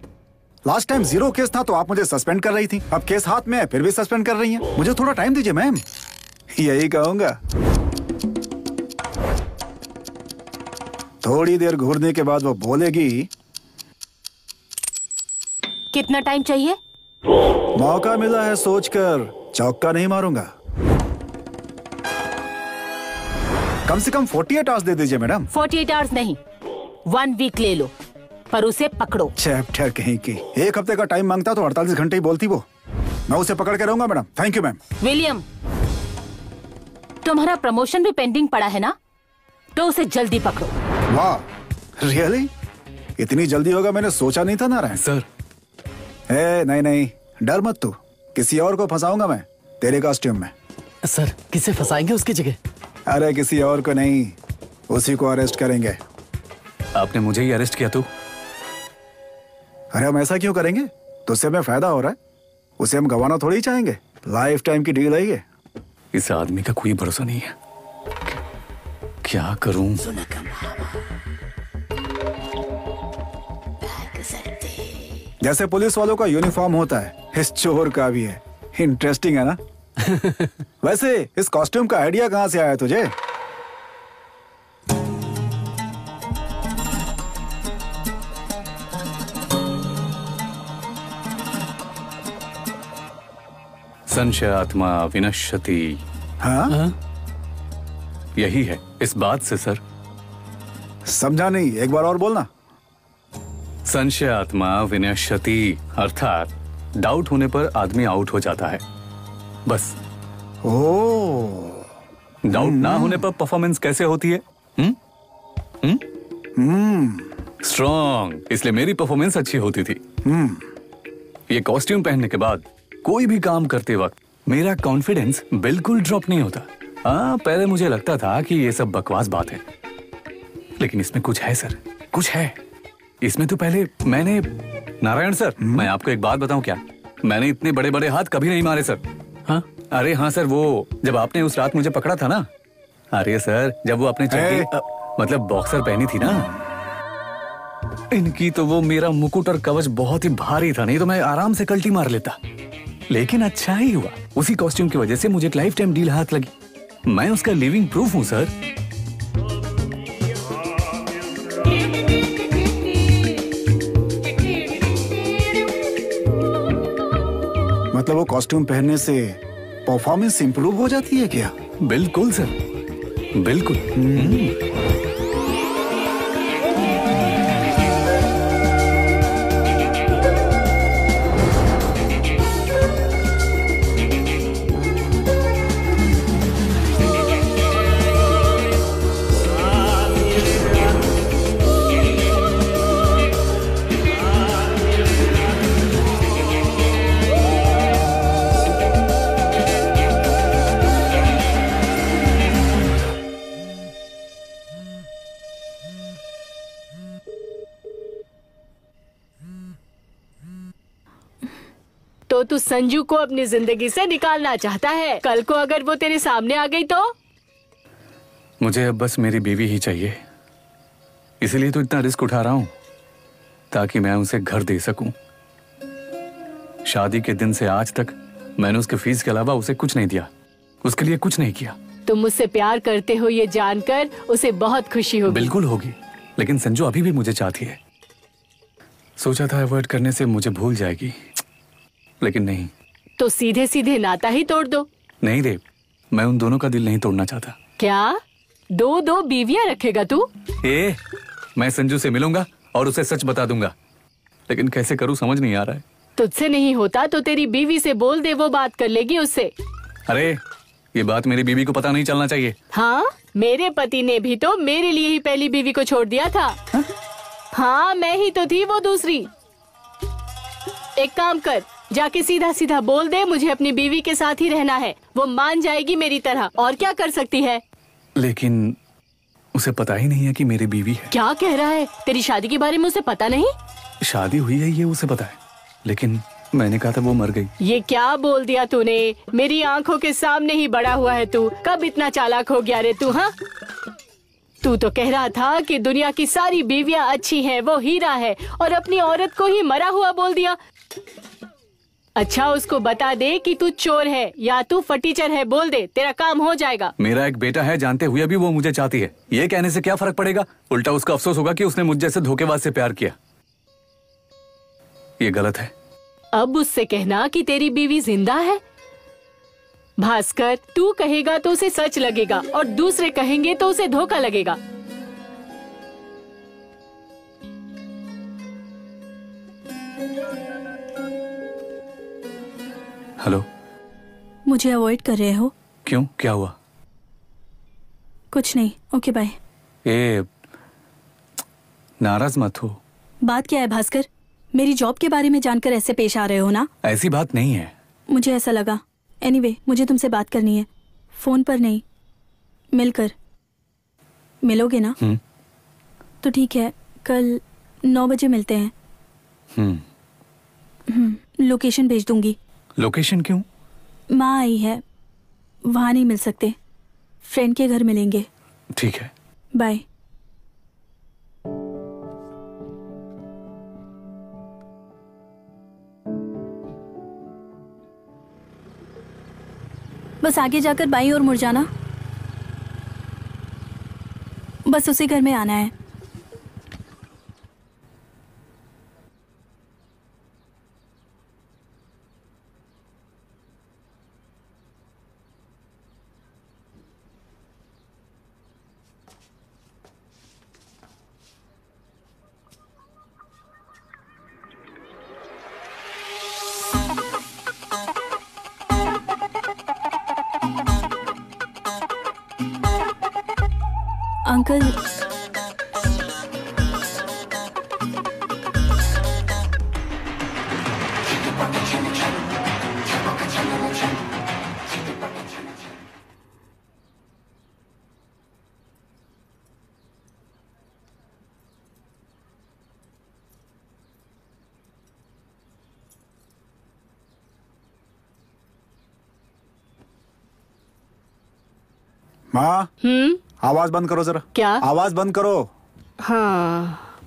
Last time zero case था तो आप मुझे सस्पेंड कर रही थी, अब केस हाथ में है फिर भी सस्पेंड कर रही हैं। मुझे थोड़ा टाइम दीजिए मैम, यही कहूंगा। थोड़ी देर घूरने के बाद वो बोलेगी। कितना टाइम चाहिए? मौका मिला है सोचकर चौका नहीं मारूंगा। कम से कम अड़तालीस आवर्स दे दीजिए मैडम। अड़तालीस आवर्स नहीं, वन वीक ले लो, पर उसे पकड़ो। चैप्टर कहीं की एक हफ्ते का टाइम मांगता तो अड़तालीस घंटे ही बोलती वो। मैं उसे पकड़ के रहूंगा madam. Thank you ma'am. William, तुम्हारा प्रमोशन भी पेंडिंग पड़ा है ना, तो उसे जल्दी पकड़ो। वाह, रियली इतनी जल्दी होगा? मैंने सोचा नहीं था नारायण सर। ए, नहीं नहीं, डर मत तू, किसी और को फंसाऊंगा मैं तेरे कॉस्ट्यूम में। सर किसे फंसाएंगे उसकी जगह? अरे किसी और को नहीं, उसी को अरेस्ट करेंगे। आपने मुझे ही अरेस्ट किया तो? अरे हम ऐसा क्यों करेंगे? तुझसे हमें फायदा हो रहा है, उसे हम गंवाना थोड़ी चाहेंगे। लाइफ टाइम की डील है ये। इस आदमी का कोई भरोसा नहीं है, क्या करूं? जैसे पुलिस वालों का यूनिफॉर्म होता है, इस चोर का भी है। इंटरेस्टिंग है ना? वैसे इस कॉस्ट्यूम का आइडिया कहाँ से आया तुझे? संशय आत्मा विनश्यति। हाँ? हाँ? यही है इस बात से सर। समझा नहीं, एक बार और बोलना। संशय आत्मा विनश्यति अर्थात डाउट होने पर आदमी आउट हो जाता है, बस। ओ, डाउट ना होने पर परफॉर्मेंस कैसे होती है? हम्म हम्म हम्म स्ट्रॉन्ग, इसलिए मेरी परफॉर्मेंस अच्छी होती थी। हम्म ये कॉस्ट्यूम पहनने के बाद कोई भी काम करते वक्त मेरा कॉन्फिडेंस बिल्कुल ड्रॉप नहीं होता। हाँ, पहले मुझे लगता था कि ये सब बकवास बात है, लेकिन इसमें कुछ है सर, कुछ है इसमें। तो पहले मैंने, नारायण सर मैं आपको एक बात बताऊं क्या, मैंने इतने बड़े बड़े हाथ कभी नहीं मारे सर। हाँ? अरे हाँ सर, वो जब आपने उस रात मुझे पकड़ा था ना, अरे सर जब वो अपने चड्डी मतलब बॉक्सर पहनी थी ना इनकी, तो वो मेरा मुकुट और कवच बहुत ही भारी था, नहीं तो मैं आराम से कल्टी मार लेता। लेकिन अच्छा ही हुआ उसी कॉस्ट्यूम की वजह से मुझे एक लाइफ टाइम डील हाथ लगी, मैं उसका लिविंग प्रूफ हूँ सर। मतलब वो कॉस्ट्यूम पहनने से परफॉर्मेंस इंप्रूव हो जाती है क्या? बिल्कुल सर, बिल्कुल। तू संजू को अपनी जिंदगी से निकालना चाहता है, कल को अगर वो तेरे सामने आ गई तो? मुझे अब बस मेरी बीवी ही चाहिए, इसीलिए तो इतना रिस्क उठा रहा हूं ताकि मैं उसे घर दे सकूं। शादी के दिन से आज तक मैंने उसके फीस के अलावा उसे कुछ नहीं दिया, उसके लिए कुछ नहीं किया। तुम उससे प्यार करते हो ये जानकर उसे बहुत खुशी होगी। बिल्कुल होगी, लेकिन संजू अभी भी मुझे चाहती है। सोचा था अवॉइड करने से मुझे भूल जाएगी, लेकिन नहीं। तो सीधे सीधे नाता ही तोड़ दो। नहीं देव, मैं उन दोनों का दिल नहीं तोड़ना चाहता। क्या दो दो बीवियां रखेगा तू? ए, मैं संजू से मिलूंगा और उसे सच बता दूंगा, लेकिन कैसे करूं समझ नहीं आ रहा है। तुझसे नहीं होता तो तेरी बीवी से बोल दे, वो बात कर लेगी उससे। अरे ये बात मेरी बीवी को पता नहीं चलना चाहिए। हाँ, मेरे पति ने भी तो मेरे लिए ही पहली बीवी को छोड़ दिया था। हा? हाँ, मैं ही तो थी वो दूसरी। एक काम कर, जाके सीधा सीधा बोल दे मुझे अपनी बीवी के साथ ही रहना है, वो मान जाएगी मेरी तरह, और क्या कर सकती है। लेकिन उसे पता ही नहीं है कि मेरी बीवी है। क्या कह रहा है, तेरी शादी के बारे में उसे पता नहीं? शादी हुई है ये उसे पता है, लेकिन मैंने कहा था वो मर गई। ये क्या बोल दिया तूने, मेरी आंखों के सामने ही बड़ा हुआ है तू, कब इतना चालाक हो गया रे तू। हाँ, तू तो कह रहा था कि दुनिया की सारी बीवियाँ अच्छी है, वो हीरा है, और अपनी औरत को ही मरा हुआ बोल दिया। अच्छा, उसको बता दे कि तू चोर है या तू फटीचर है, बोल दे, तेरा काम हो जाएगा। मेरा एक बेटा है, जानते हुए भी वो मुझे चाहती है, ये कहने से क्या फर्क पड़ेगा। उल्टा उसका अफसोस होगा कि उसने मुझ जैसे धोखेबाज से प्यार किया, ये गलत है। अब उससे कहना कि तेरी बीवी जिंदा है। भास्कर, तू कहेगा तो उसे सच लगेगा और दूसरे कहेंगे तो उसे धोखा लगेगा। हेलो, मुझे अवॉइड कर रहे हो? क्यों, क्या हुआ? कुछ नहीं, ओके बाय। ए, नाराज मत हो। बात क्या है भास्कर, मेरी जॉब के बारे में जानकर ऐसे पेश आ रहे हो ना? ऐसी बात नहीं है, मुझे ऐसा लगा। एनीवे, मुझे तुमसे बात करनी है, फोन पर नहीं, मिलकर। मिलोगे ना? हुँ? तो ठीक है, कल नौ बजे मिलते हैं। हुँ। हुँ, लोकेशन भेज दूंगी। लोकेशन क्यों? माँ आई है, वहाँ नहीं मिल सकते, फ्रेंड के घर मिलेंगे। ठीक है, बाय। बस आगे जाकर बाई और मुड़ जाना, बस उसी घर में आना है। अंकल माँ आवाज बंद करो जरा। क्या आवाज बंद करो? हाँ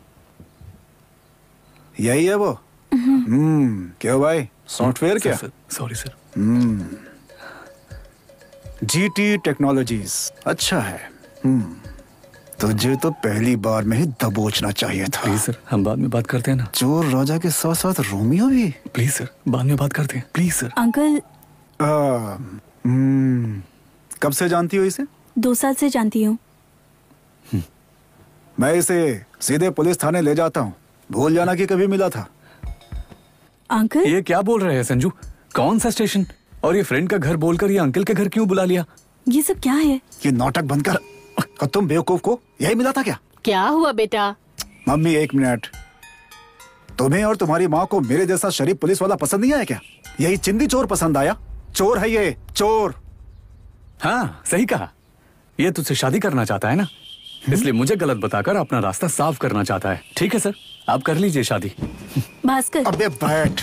यही है वो। हम्म क्यों भाई सॉफ्टवेयर क्या? Sorry sir. Hmm GT technologies अच्छा है। हम्म तुझे तो पहली बार में ही दबोचना चाहिए था। प्लीज सर हम बाद में बात करते हैं ना। चोर राजा के साथ साथ रोमियो भी। प्लीज सर बाद में बात करते हैं। Please sir. अंकल हम्म कब से जानती हो इसे? दो साल से जानती हूँ। मैं इसे सीधे पुलिस थाने ले जाता हूँ। भूल जाना कि कभी मिला था। अंकल ये क्या बोल रहे हैं संजू? कौन सा स्टेशन? और ये फ्रेंड का घर बोलकर ये अंकल के घर क्यों बुला लिया? ये सब क्या है? ये नाटक बनकर तुम बेवकूफ को यही मिला था क्या? क्या हुआ बेटा? मम्मी एक मिनट, तुम्हें और तुम्हारी माँ को मेरे जैसा शरीफ पुलिस वाला पसंद नहीं आया क्या? यही चिंदी चोर पसंद आया? चोर है ये चोर। हाँ सही कहा, ये तुझसे शादी करना चाहता है ना, इसलिए मुझे गलत बताकर अपना रास्ता साफ करना चाहता है। ठीक है सर आप कर लीजिए शादी। भास्कर अबे बैठ।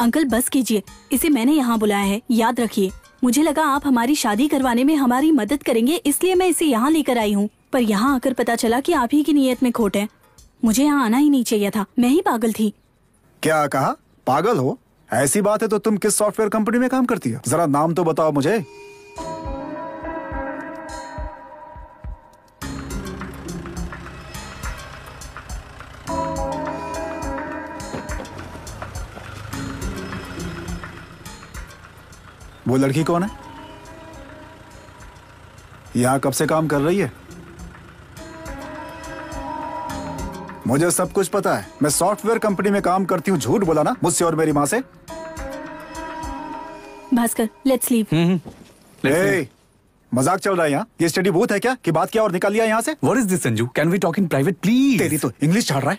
अंकल बस कीजिए, इसे मैंने यहाँ बुलाया है याद रखिए। मुझे लगा आप हमारी शादी करवाने में हमारी मदद करेंगे इसलिए मैं इसे यहाँ लेकर आई हूँ, पर यहाँ आकर पता चला कि आप ही की नीयत में खोट है। मुझे यहाँ आना ही नहीं चाहिए था, मैं ही पागल थी। क्या कहा पागल हो? ऐसी बात है तो तुम किस सॉफ्टवेयर कंपनी में काम करती हो? जरा नाम तो बताओ मुझे। वो लड़की कौन है? यहाँ कब से काम कर रही है? मुझे सब कुछ पता है, मैं सॉफ्टवेयर कंपनी में काम करती हूँ। झूठ बोला ना मुझसे और मेरी माँ से। Bhaskar let's leave. ए, मजाक चल रहा है यहाँ? ये स्टडी बूथ है क्या कि बात क्या और निकाल लिया यहाँ से? What is this Sanju, can we talk in private please? तेरी तो इंग्लिश छाड़ रहा है।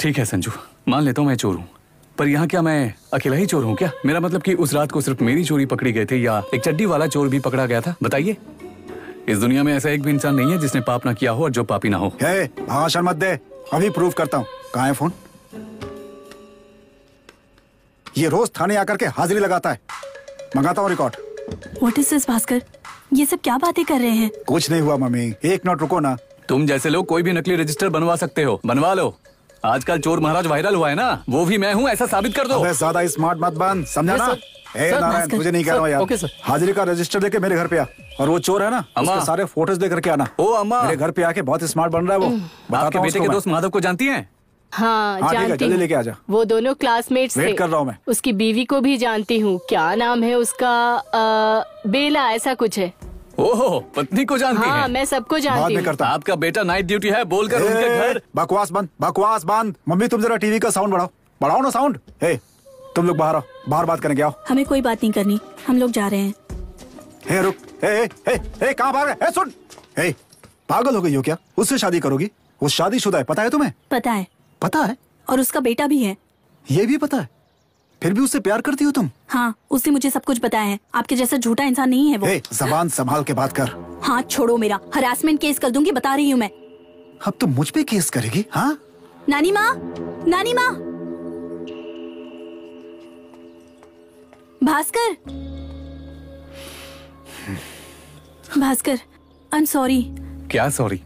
ठीक है संजू मान लेता हूँ मैं चोर हूँ, पर यहाँ क्या मैं अकेला ही चोर हूँ क्या? मेरा मतलब कि उस रात को सिर्फ मेरी चोरी पकड़ी गई थी या एक चड्डी वाला चोर भी पकड़ा गया था? बताइए इस दुनिया में ऐसा एक भी इंसान नहीं है जिसने पाप ना किया हो और जो पापी ना हो। हे भाषण मत दे, अभी प्रूफ करता हूँ। कहाँ है फोन? ये रोज थाने आकर के हाजिरी लगाता है, मंगाता हूँ record. What is this Bhaskar, ये सब क्या बातें कर रहे हैं? कुछ नहीं हुआ मम्मी, एक मिनट रुको ना। तुम जैसे लोग कोई भी नकली रजिस्टर बनवा सकते हो, बनवा लो। आजकल चोर महाराज वायरल हुआ है ना, वो भी मैं हूँ, ऐसा साबित कर दो। ज़्यादा स्मार्ट मत बन, समझा ना? ए नारायण तुझे नहीं कह रहा हूँ यार। Okay sir. हाजिरी का रजिस्टर लेके मेरे घर पे आ, और वो चोर है ना उसके सारे फोटोज लेकर के आना। ओ अम्मा मेरे घर पे आके बहुत स्मार्ट बन रहा है वो। आपके बेटे के दोस्त माधव को जानती है? हाँ जानती हूँ, लेके आ जा। वो दोनों क्लासमेट्स थे। वेट कर रहा हूँ मैं। उसकी बीवी को भी जानती हूँ, क्या नाम है उसका, बेला ऐसा कुछ है। ओहो पत्नी को जानती हाँ, है? मैं सबको जानती हूँ। आपका बेटा नाइट ड्यूटी है बोलकर उनके घर। बकवास बंद, बकवास बंद। मम्मी तुम जरा टीवी का साउंड बढ़ाओ, बढ़ाओ ना साउंड। हे तुम लोग बाहर आओ, बाहर बात करेंगे आओ। हमें कोई बात नहीं करनी, हम लोग जा रहे हैं। हे रुक, हे हे हे कहाँ भाग रहे? हे सुन, हे पागल हो गई हो क्या? उससे शादी करोगी? वो शादीशुदा है पता है तुम्हें? पता है। पता है? और उसका बेटा भी है। ये भी पता है? फिर भी उससे प्यार करती हो तुम? हाँ उसने मुझे सब कुछ बताया है, आपके जैसा झूठा इंसान नहीं है वो। ए, जबान संभाल के बात कर। हाथ छोड़ो मेरा, हरासमेंट केस कर दूंगी बता रही हूँ मैं। अब तुम मुझ पे केस करेगी? हाँ नानी माँ, नानी माँ। Bhaskar, Bhaskar I am sorry. क्या सॉरी?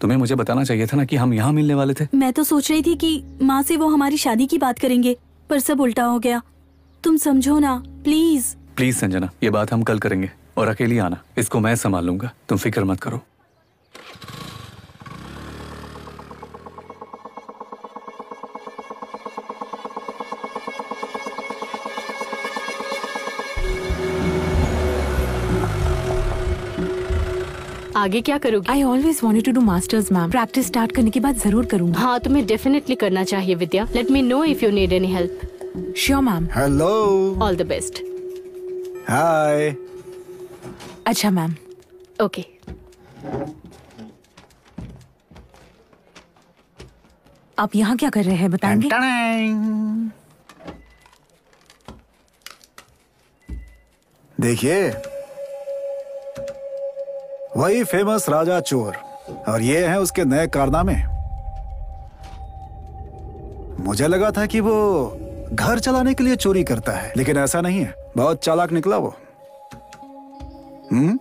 तुम्हें मुझे बताना चाहिए था ना कि हम यहाँ मिलने वाले थे। मैं तो सोच रही थी कि माँ से वो हमारी शादी की बात करेंगे, पर सब उल्टा हो गया। तुम समझो ना प्लीज। प्लीज संजना ये बात हम कल करेंगे, और अकेली आना, इसको मैं संभाल लूंगा, तुम फिक्र मत करो। आगे क्या करोगी? I always wanted to do masters ma'am, practice start करने के बाद जरूर करूंगी। हाँ तुम्हें डेफिनेटली करना चाहिए Vidya. Let me know if you need any help. Sure ma'am. Hello all the best. Hi. अच्छा मैम ओके। आप यहाँ क्या कर रहे हैं बताएंगे? देखिए, वही फेमस राजा चोर, और ये है उसके नए कारनामे। मुझे लगा था कि वो घर चलाने के लिए चोरी करता है, लेकिन ऐसा नहीं है, बहुत चालाक निकला वो। हम्म,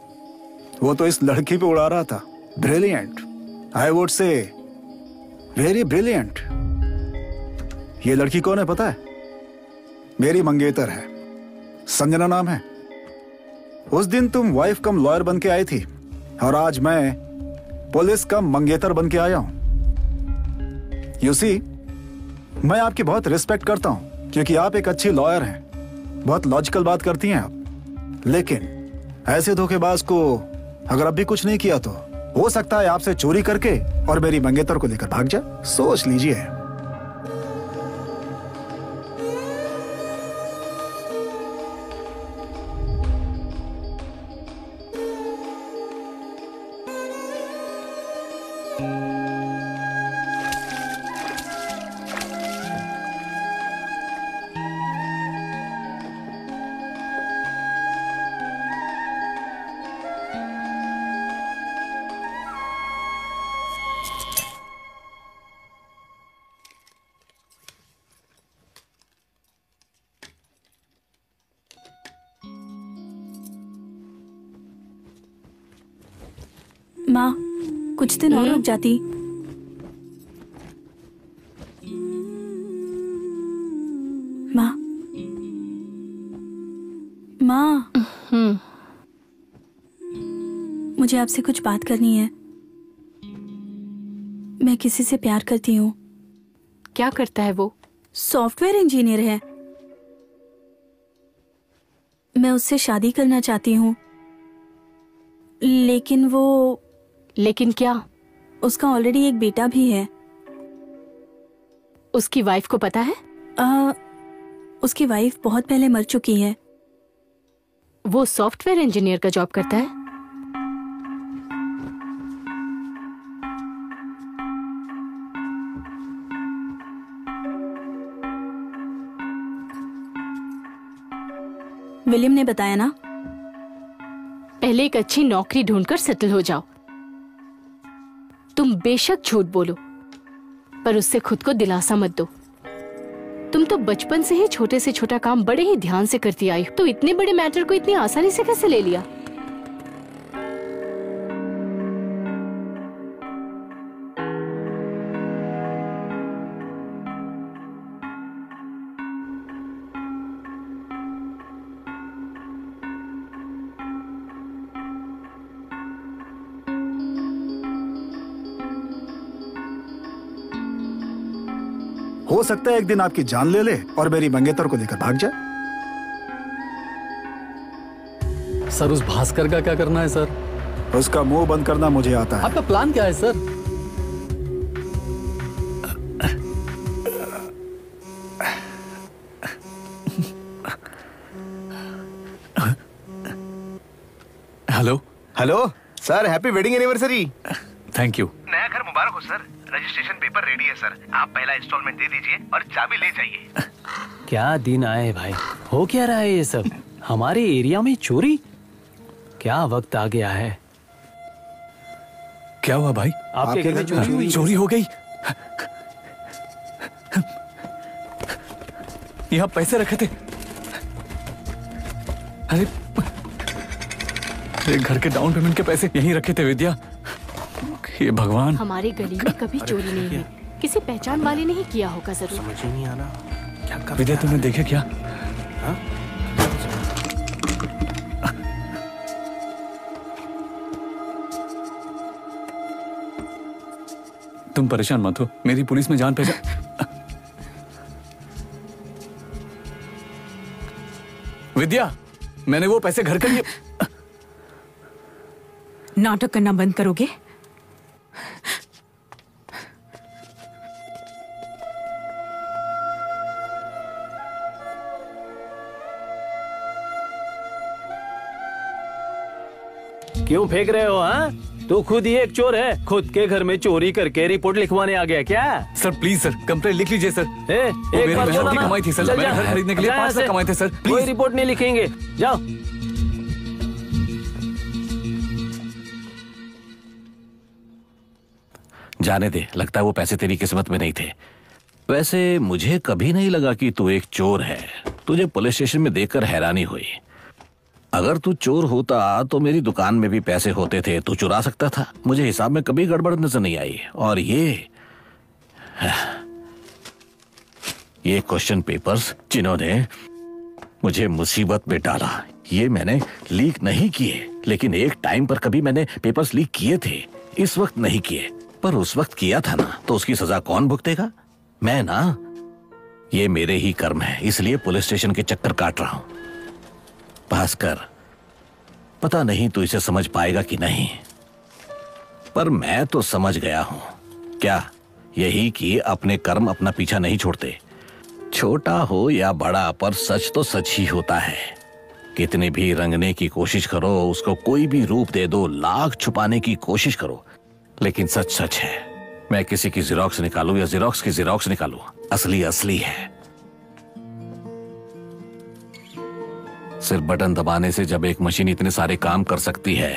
वो तो इस लड़की पे उड़ा रहा था। Brilliant, I would say very brilliant. ये लड़की कौन है पता है? मेरी मंगेतर है, संजना नाम है। उस दिन तुम वाइफ कम लॉयर बन के आई थी, और आज मैं पुलिस कम मंगेतर बन के आया हूं। यू सी, मैं आपकी बहुत रिस्पेक्ट करता हूं, क्योंकि आप एक अच्छी लॉयर हैं, बहुत लॉजिकल बात करती हैं आप। लेकिन ऐसे धोखेबाज को अगर अब भी कुछ नहीं किया तो हो सकता है आपसे चोरी करके और मेरी मंगेतर को लेकर भाग जाए। सोच लीजिए। कुछ दिन और रुक जाती। माँ, माँ, मुझे आपसे कुछ बात करनी है। मैं किसी से प्यार करती हूँ। क्या करता है वो? सॉफ्टवेयर इंजीनियर है। मैं उससे शादी करना चाहती हूँ, लेकिन वो लेकिन क्या? उसका ऑलरेडी एक बेटा भी है। उसकी वाइफ को पता है? आ, उसकी वाइफ बहुत पहले मर चुकी है। वो सॉफ्टवेयर इंजीनियर का जॉब करता है। विलियम ने बताया ना, पहले एक अच्छी नौकरी ढूंढकर सेटल हो जाओ। तुम बेशक झूठ बोलो, पर उससे खुद को दिलासा मत दो। तुम तो बचपन से ही छोटे से छोटा काम बड़े ही ध्यान से करती आई, तो इतने बड़े मैटर को इतनी आसानी से कैसे ले लिया? हो सकता है एक दिन आपकी जान ले ले और मेरी मंगेतर को लेकर भाग जाए। सर, उस भास्कर का क्या करना है सर? उसका मुंह बंद करना मुझे आता है। आपका प्लान क्या है sir? Hello hello sir, happy wedding anniversary. Thank you. नया घर मुबारक हो सर। रजिस्ट्रेशन पेपर रेडी है सर, आप पहला इंस्टॉलमेंट दे दीजिए और चाबी ले जाइए। क्या दिन आए भाई, हो क्या रहा है ये सब? हमारे एरिया में चोरी? क्या वक्त आ गया है। क्या हुआ भाई? आपके घर में चोरी, चोरी, चोरी हो गई? यहाँ पैसे रखे थे। अरे, घर के डाउन पेमेंट के पैसे यहीं रखे थे विद्या। ये भगवान, हमारी गली में कभी चोरी नहीं हुई, किसी पहचान वाले ने ही किया होगा जरूर। समझ नहीं आना क्या विद्या, तुमने देखे क्या? हा? तुम परेशान मत हो, मेरी पुलिस में जान पहचान। विद्या, मैंने वो पैसे घर के लिए। नाटक करना बंद करोगे? क्यों फेंक रहे हो? हाँ, तो खुद ही एक चोर है, खुद के घर में चोरी करके रिपोर्ट लिखवाने आ गया क्या? सर प्लीज सर, कंप्लेंट लिख लीजिए सर। ए, एक बार बोलो ना। कमाई थी सर, मैंने घर खरीदने के लिए पाँच लाख कमाए थे सर। कोई रिपोर्ट नहीं लिखेंगे, जाओ। जाने दे, लगता है वो पैसे तेरी किस्मत में नहीं थे। वैसे मुझे कभी नहीं लगा कि तू एक चोर है, तुझे पुलिस स्टेशन में देखकर हैरानी हुई। अगर तू चोर होता तो मेरी दुकान में भी पैसे होते थे, तू चुरा सकता था। मुझे हिसाब में कभी गड़बड़ नजर नहीं आई। और ये ये क्वेश्चन पेपर्स जिन्होंने मुझे मुसीबत में डाला, ये मैंने लीक नहीं किए, लेकिन एक टाइम पर कभी मैंने पेपर्स लीक किए थे। इस वक्त नहीं किए, पर उस वक्त किया था ना, तो उसकी सजा कौन भुगतेगा? मैं ना। ये मेरे ही कर्म है, इसलिए पुलिस स्टेशन के चक्कर काट रहा हूं। भास्कर, पता नहीं तू इसे समझ पाएगा कि नहीं, पर मैं तो समझ गया हूं। क्या यही कि अपने कर्म अपना पीछा नहीं छोड़ते, छोटा हो या बड़ा, पर सच तो सच ही होता है। कितने भी रंगने की कोशिश करो, उसको कोई भी रूप दे दो, लाख छुपाने की कोशिश करो, लेकिन सच सच है। मैं किसी की जिरोक्स निकालूं या जिरोक्स की जिरोक्स निकालूं, असली असली है। सिर्फ बटन दबाने से जब एक मशीन इतने सारे काम कर सकती है,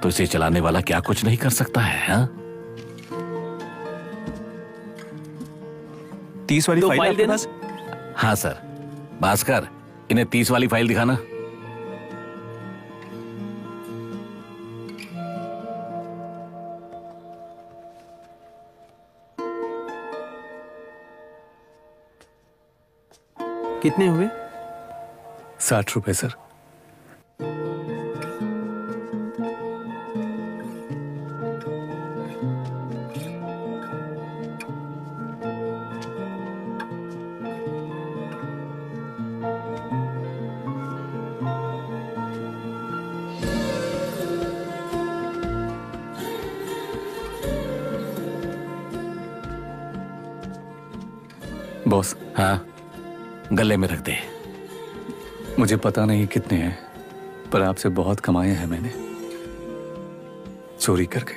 तो इसे चलाने वाला क्या कुछ नहीं कर सकता है? हाँ? तीस वाली तो फाइल, फाइल देना? हाँ सर। भास्कर, इन्हें तीस वाली फाइल दिखाना। कितने हुए? साठ रुपए सर। बॉस। हाँ, गले में रख दे। मुझे पता नहीं कितने हैं, पर आपसे बहुत कमाए हैं मैंने, चोरी करके।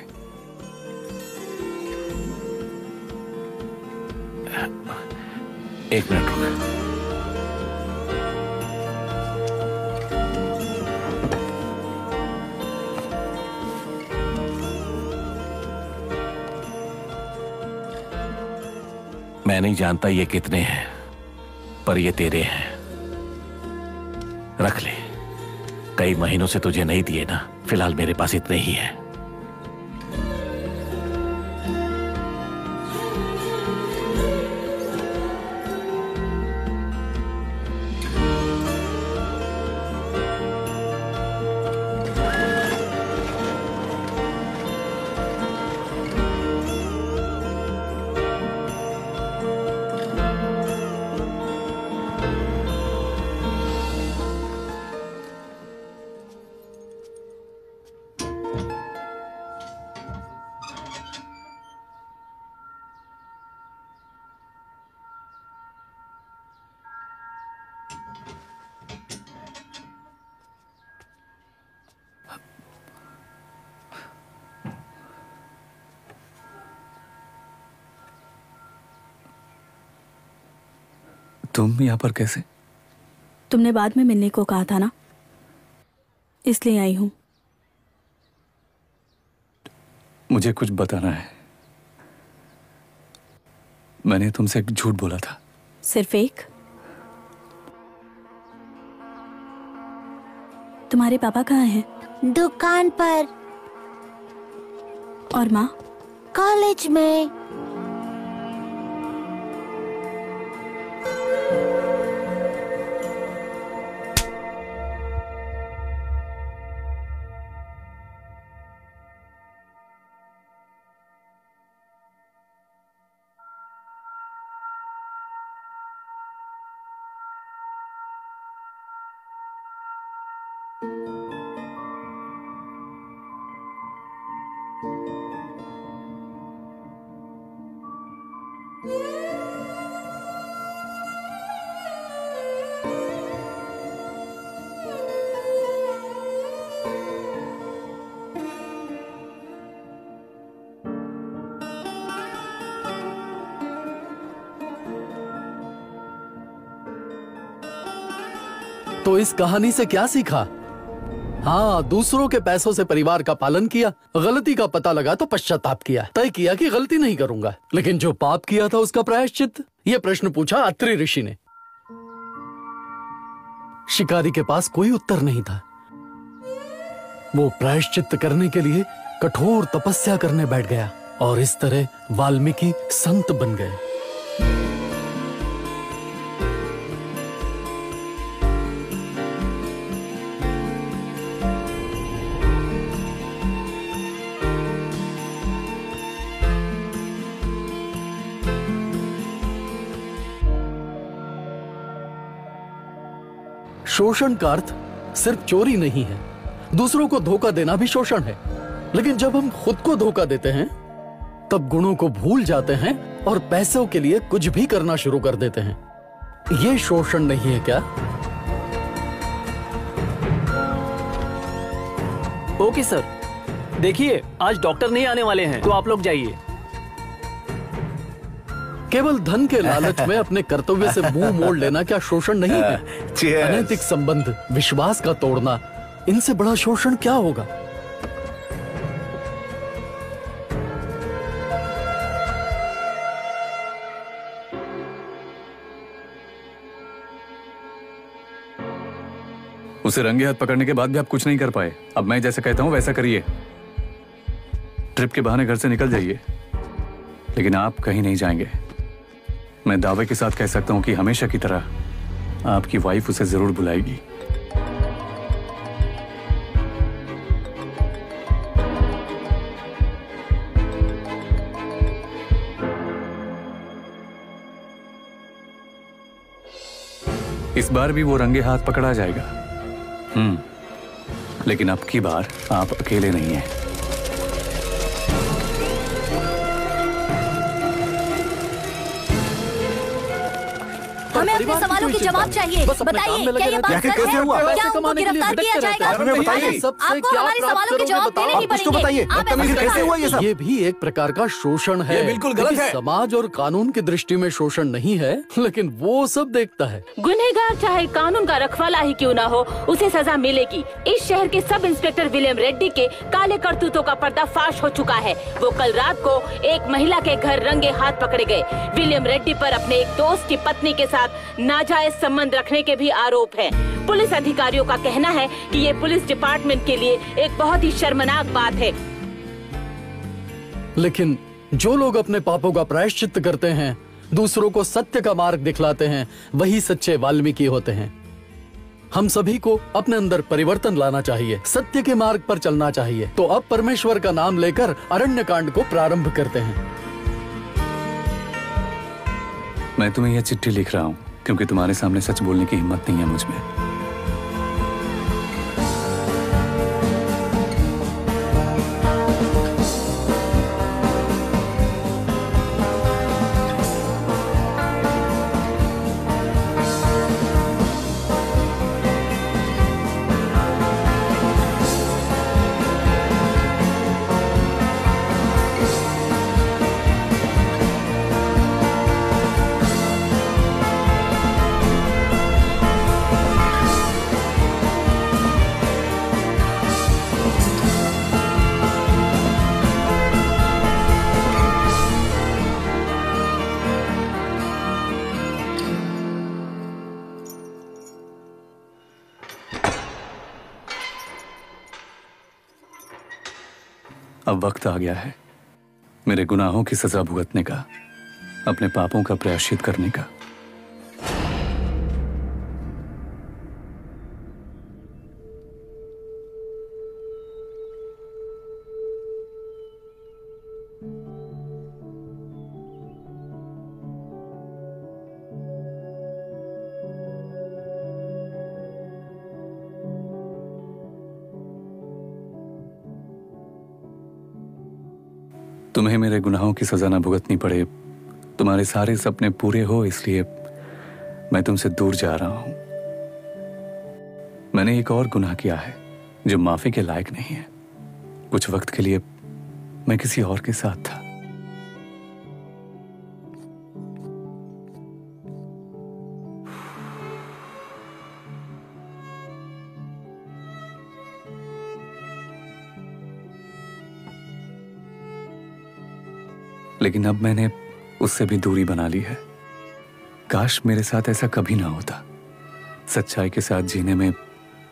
एक मिनट रुक। मैं नहीं जानता ये कितने हैं, पर ये तेरे हैं, रख ले। कई महीनों से तुझे नहीं दिए ना, फिलहाल मेरे पास इतने ही हैं। तुम यहाँ पर कैसे? तुमने बाद में मिलने को कहा था ना, इसलिए आई हूं। मुझे कुछ बताना है। मैंने तुमसे झूठ बोला था। सिर्फ एक? तुम्हारे पापा कहाँ हैं? दुकान पर। और माँ? कॉलेज में। तो इस कहानी से क्या सीखा? हाँ, दूसरों के पैसों से परिवार का पालन किया, गलती का पता लगा तो पश्चाताप किया, तय किया कि गलती नहीं करूंगा, लेकिन जो पाप किया था उसका प्रायश्चित। ये प्रश्न पूछा अत्रि ऋषि ने। शिकारी के पास कोई उत्तर नहीं था। वो प्रायश्चित करने के लिए कठोर तपस्या करने बैठ गया और इस तरह वाल्मीकि संत बन गए। शोषण का अर्थ सिर्फ चोरी नहीं है, दूसरों को धोखा देना भी शोषण है। लेकिन जब हम खुद को धोखा देते हैं तब गुणों को भूल जाते हैं और पैसों के लिए कुछ भी करना शुरू कर देते हैं। यह शोषण नहीं है क्या? ओके सर, देखिए आज डॉक्टर नहीं आने वाले हैं तो आप लोग जाइए। केवल धन के लालच में अपने कर्तव्य से मुंह मोड़ लेना क्या शोषण नहीं है? अनैतिक संबंध, विश्वास का तोड़ना, इनसे बड़ा शोषण क्या होगा? उसे रंगे हाथ पकड़ने के बाद भी आप कुछ नहीं कर पाए। अब मैं जैसे कहता हूं वैसा करिए। ट्रिप के बहाने घर से निकल जाइए, लेकिन आप कहीं नहीं जाएंगे। मैं दावे के साथ कह सकता हूं कि हमेशा की तरह आपकी वाइफ उसे जरूर बुलाएगी। इस बार भी वो रंगे हाथ पकड़ा जाएगा। हम्म, लेकिन अब की बार आप अकेले नहीं हैं। हमें अपने सवालों के जवाब चाहिए। बताइए क्या ये बात सच है? क्या उनको गिरफ्तार किया जाएगा? आपको हमारे सवालों के जवाब देने ही पड़ेंगे। आप कैसे हुआ ये सब? ये भी एक प्रकार का शोषण है। ये बिल्कुल गलत है। समाज और कानून की दृष्टि में शोषण नहीं है, लेकिन वो सब देखता है। गुनहगार चाहे कानून का रखवाला ही क्यों न हो, उसे सजा मिलेगी। इस शहर के सब इंस्पेक्टर विलियम रेड्डी के काले करतूतों का पर्दाफाश हो चुका है। वो कल रात को एक महिला के घर रंगे हाथ पकड़े गए। विलियम रेड्डी पर अपने एक दोस्त की पत्नी के साथ नाजायज संबंध रखने के भी आरोप है। पुलिस अधिकारियों का कहना है कि ये पुलिस डिपार्टमेंट के लिए एक बहुत ही शर्मनाक बात है। लेकिन जो लोग अपने पापों का प्रायश्चित करते हैं, दूसरों को सत्य का मार्ग दिखलाते हैं, वही सच्चे वाल्मीकि होते हैं। हम सभी को अपने अंदर परिवर्तन लाना चाहिए, सत्य के मार्ग पर चलना चाहिए। तो अब परमेश्वर का नाम लेकर अरण्य कांड को प्रारंभ करते हैं। मैं तुम्हें यह चिट्ठी लिख रहा हूं क्योंकि तुम्हारे सामने सच बोलने की हिम्मत नहीं है मुझ में। अब वक्त आ गया है मेरे गुनाहों की सजा भुगतने का, अपने पापों का प्रायश्चित करने का। तुम्हें मेरे गुनाहों की सजा ना भुगतनी पड़े, तुम्हारे सारे सपने पूरे हो, इसलिए मैं तुमसे दूर जा रहा हूं। मैंने एक और गुनाह किया है जो माफी के लायक नहीं है। कुछ वक्त के लिए मैं किसी और के साथ था। लेकिन अब मैंने उससे भी दूरी बना ली है। काश मेरे साथ ऐसा कभी ना होता। सच्चाई के साथ जीने में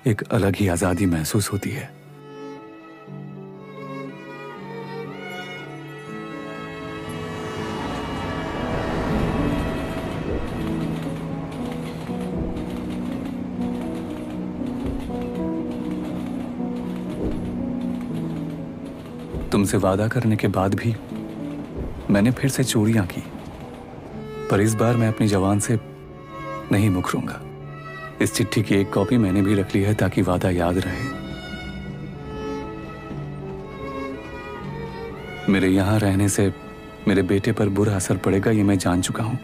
एक अलग ही आजादी महसूस होती है। तुमसे वादा करने के बाद भी मैंने फिर से चोरियां की, पर इस बार मैं अपनी जवान से नहीं मुकरूंगा। इस चिट्ठी की एक कॉपी मैंने भी रख ली है ताकि वादा याद रहे। मेरे यहां रहने से मेरे बेटे पर बुरा असर पड़ेगा, ये मैं जान चुका हूं।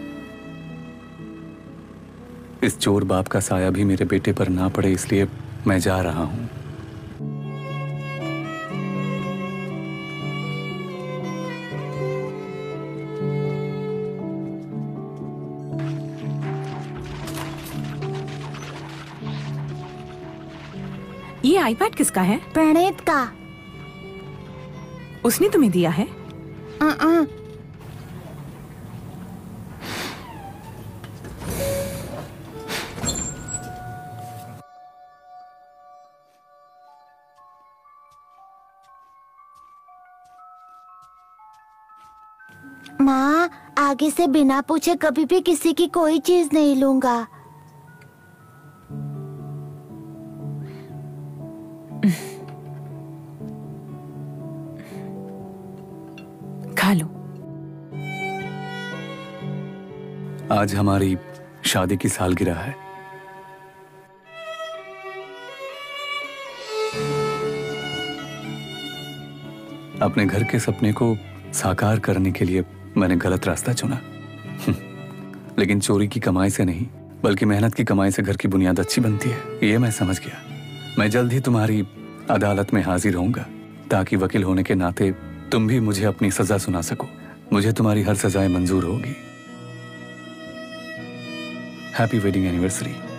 इस चोर बाप का साया भी मेरे बेटे पर ना पड़े, इसलिए मैं जा रहा हूं। ये आईपैड किसका है? प्रणीत का। उसने तुम्हें दिया है? आ आ। माँ, आगे से बिना पूछे कभी भी किसी की कोई चीज नहीं लूंगा। आज हमारी शादी की सालगिरह है। अपने घर के सपने को साकार करने के लिए मैंने गलत रास्ता चुना, लेकिन चोरी की कमाई से नहीं बल्कि मेहनत की कमाई से घर की बुनियाद अच्छी बनती है, ये मैं समझ गया। मैं जल्द ही तुम्हारी अदालत में हाजिर होऊंगा ताकि वकील होने के नाते तुम भी मुझे अपनी सजा सुना सको। मुझे तुम्हारी हर सजाएं मंजूर होगी। Happy wedding anniversary.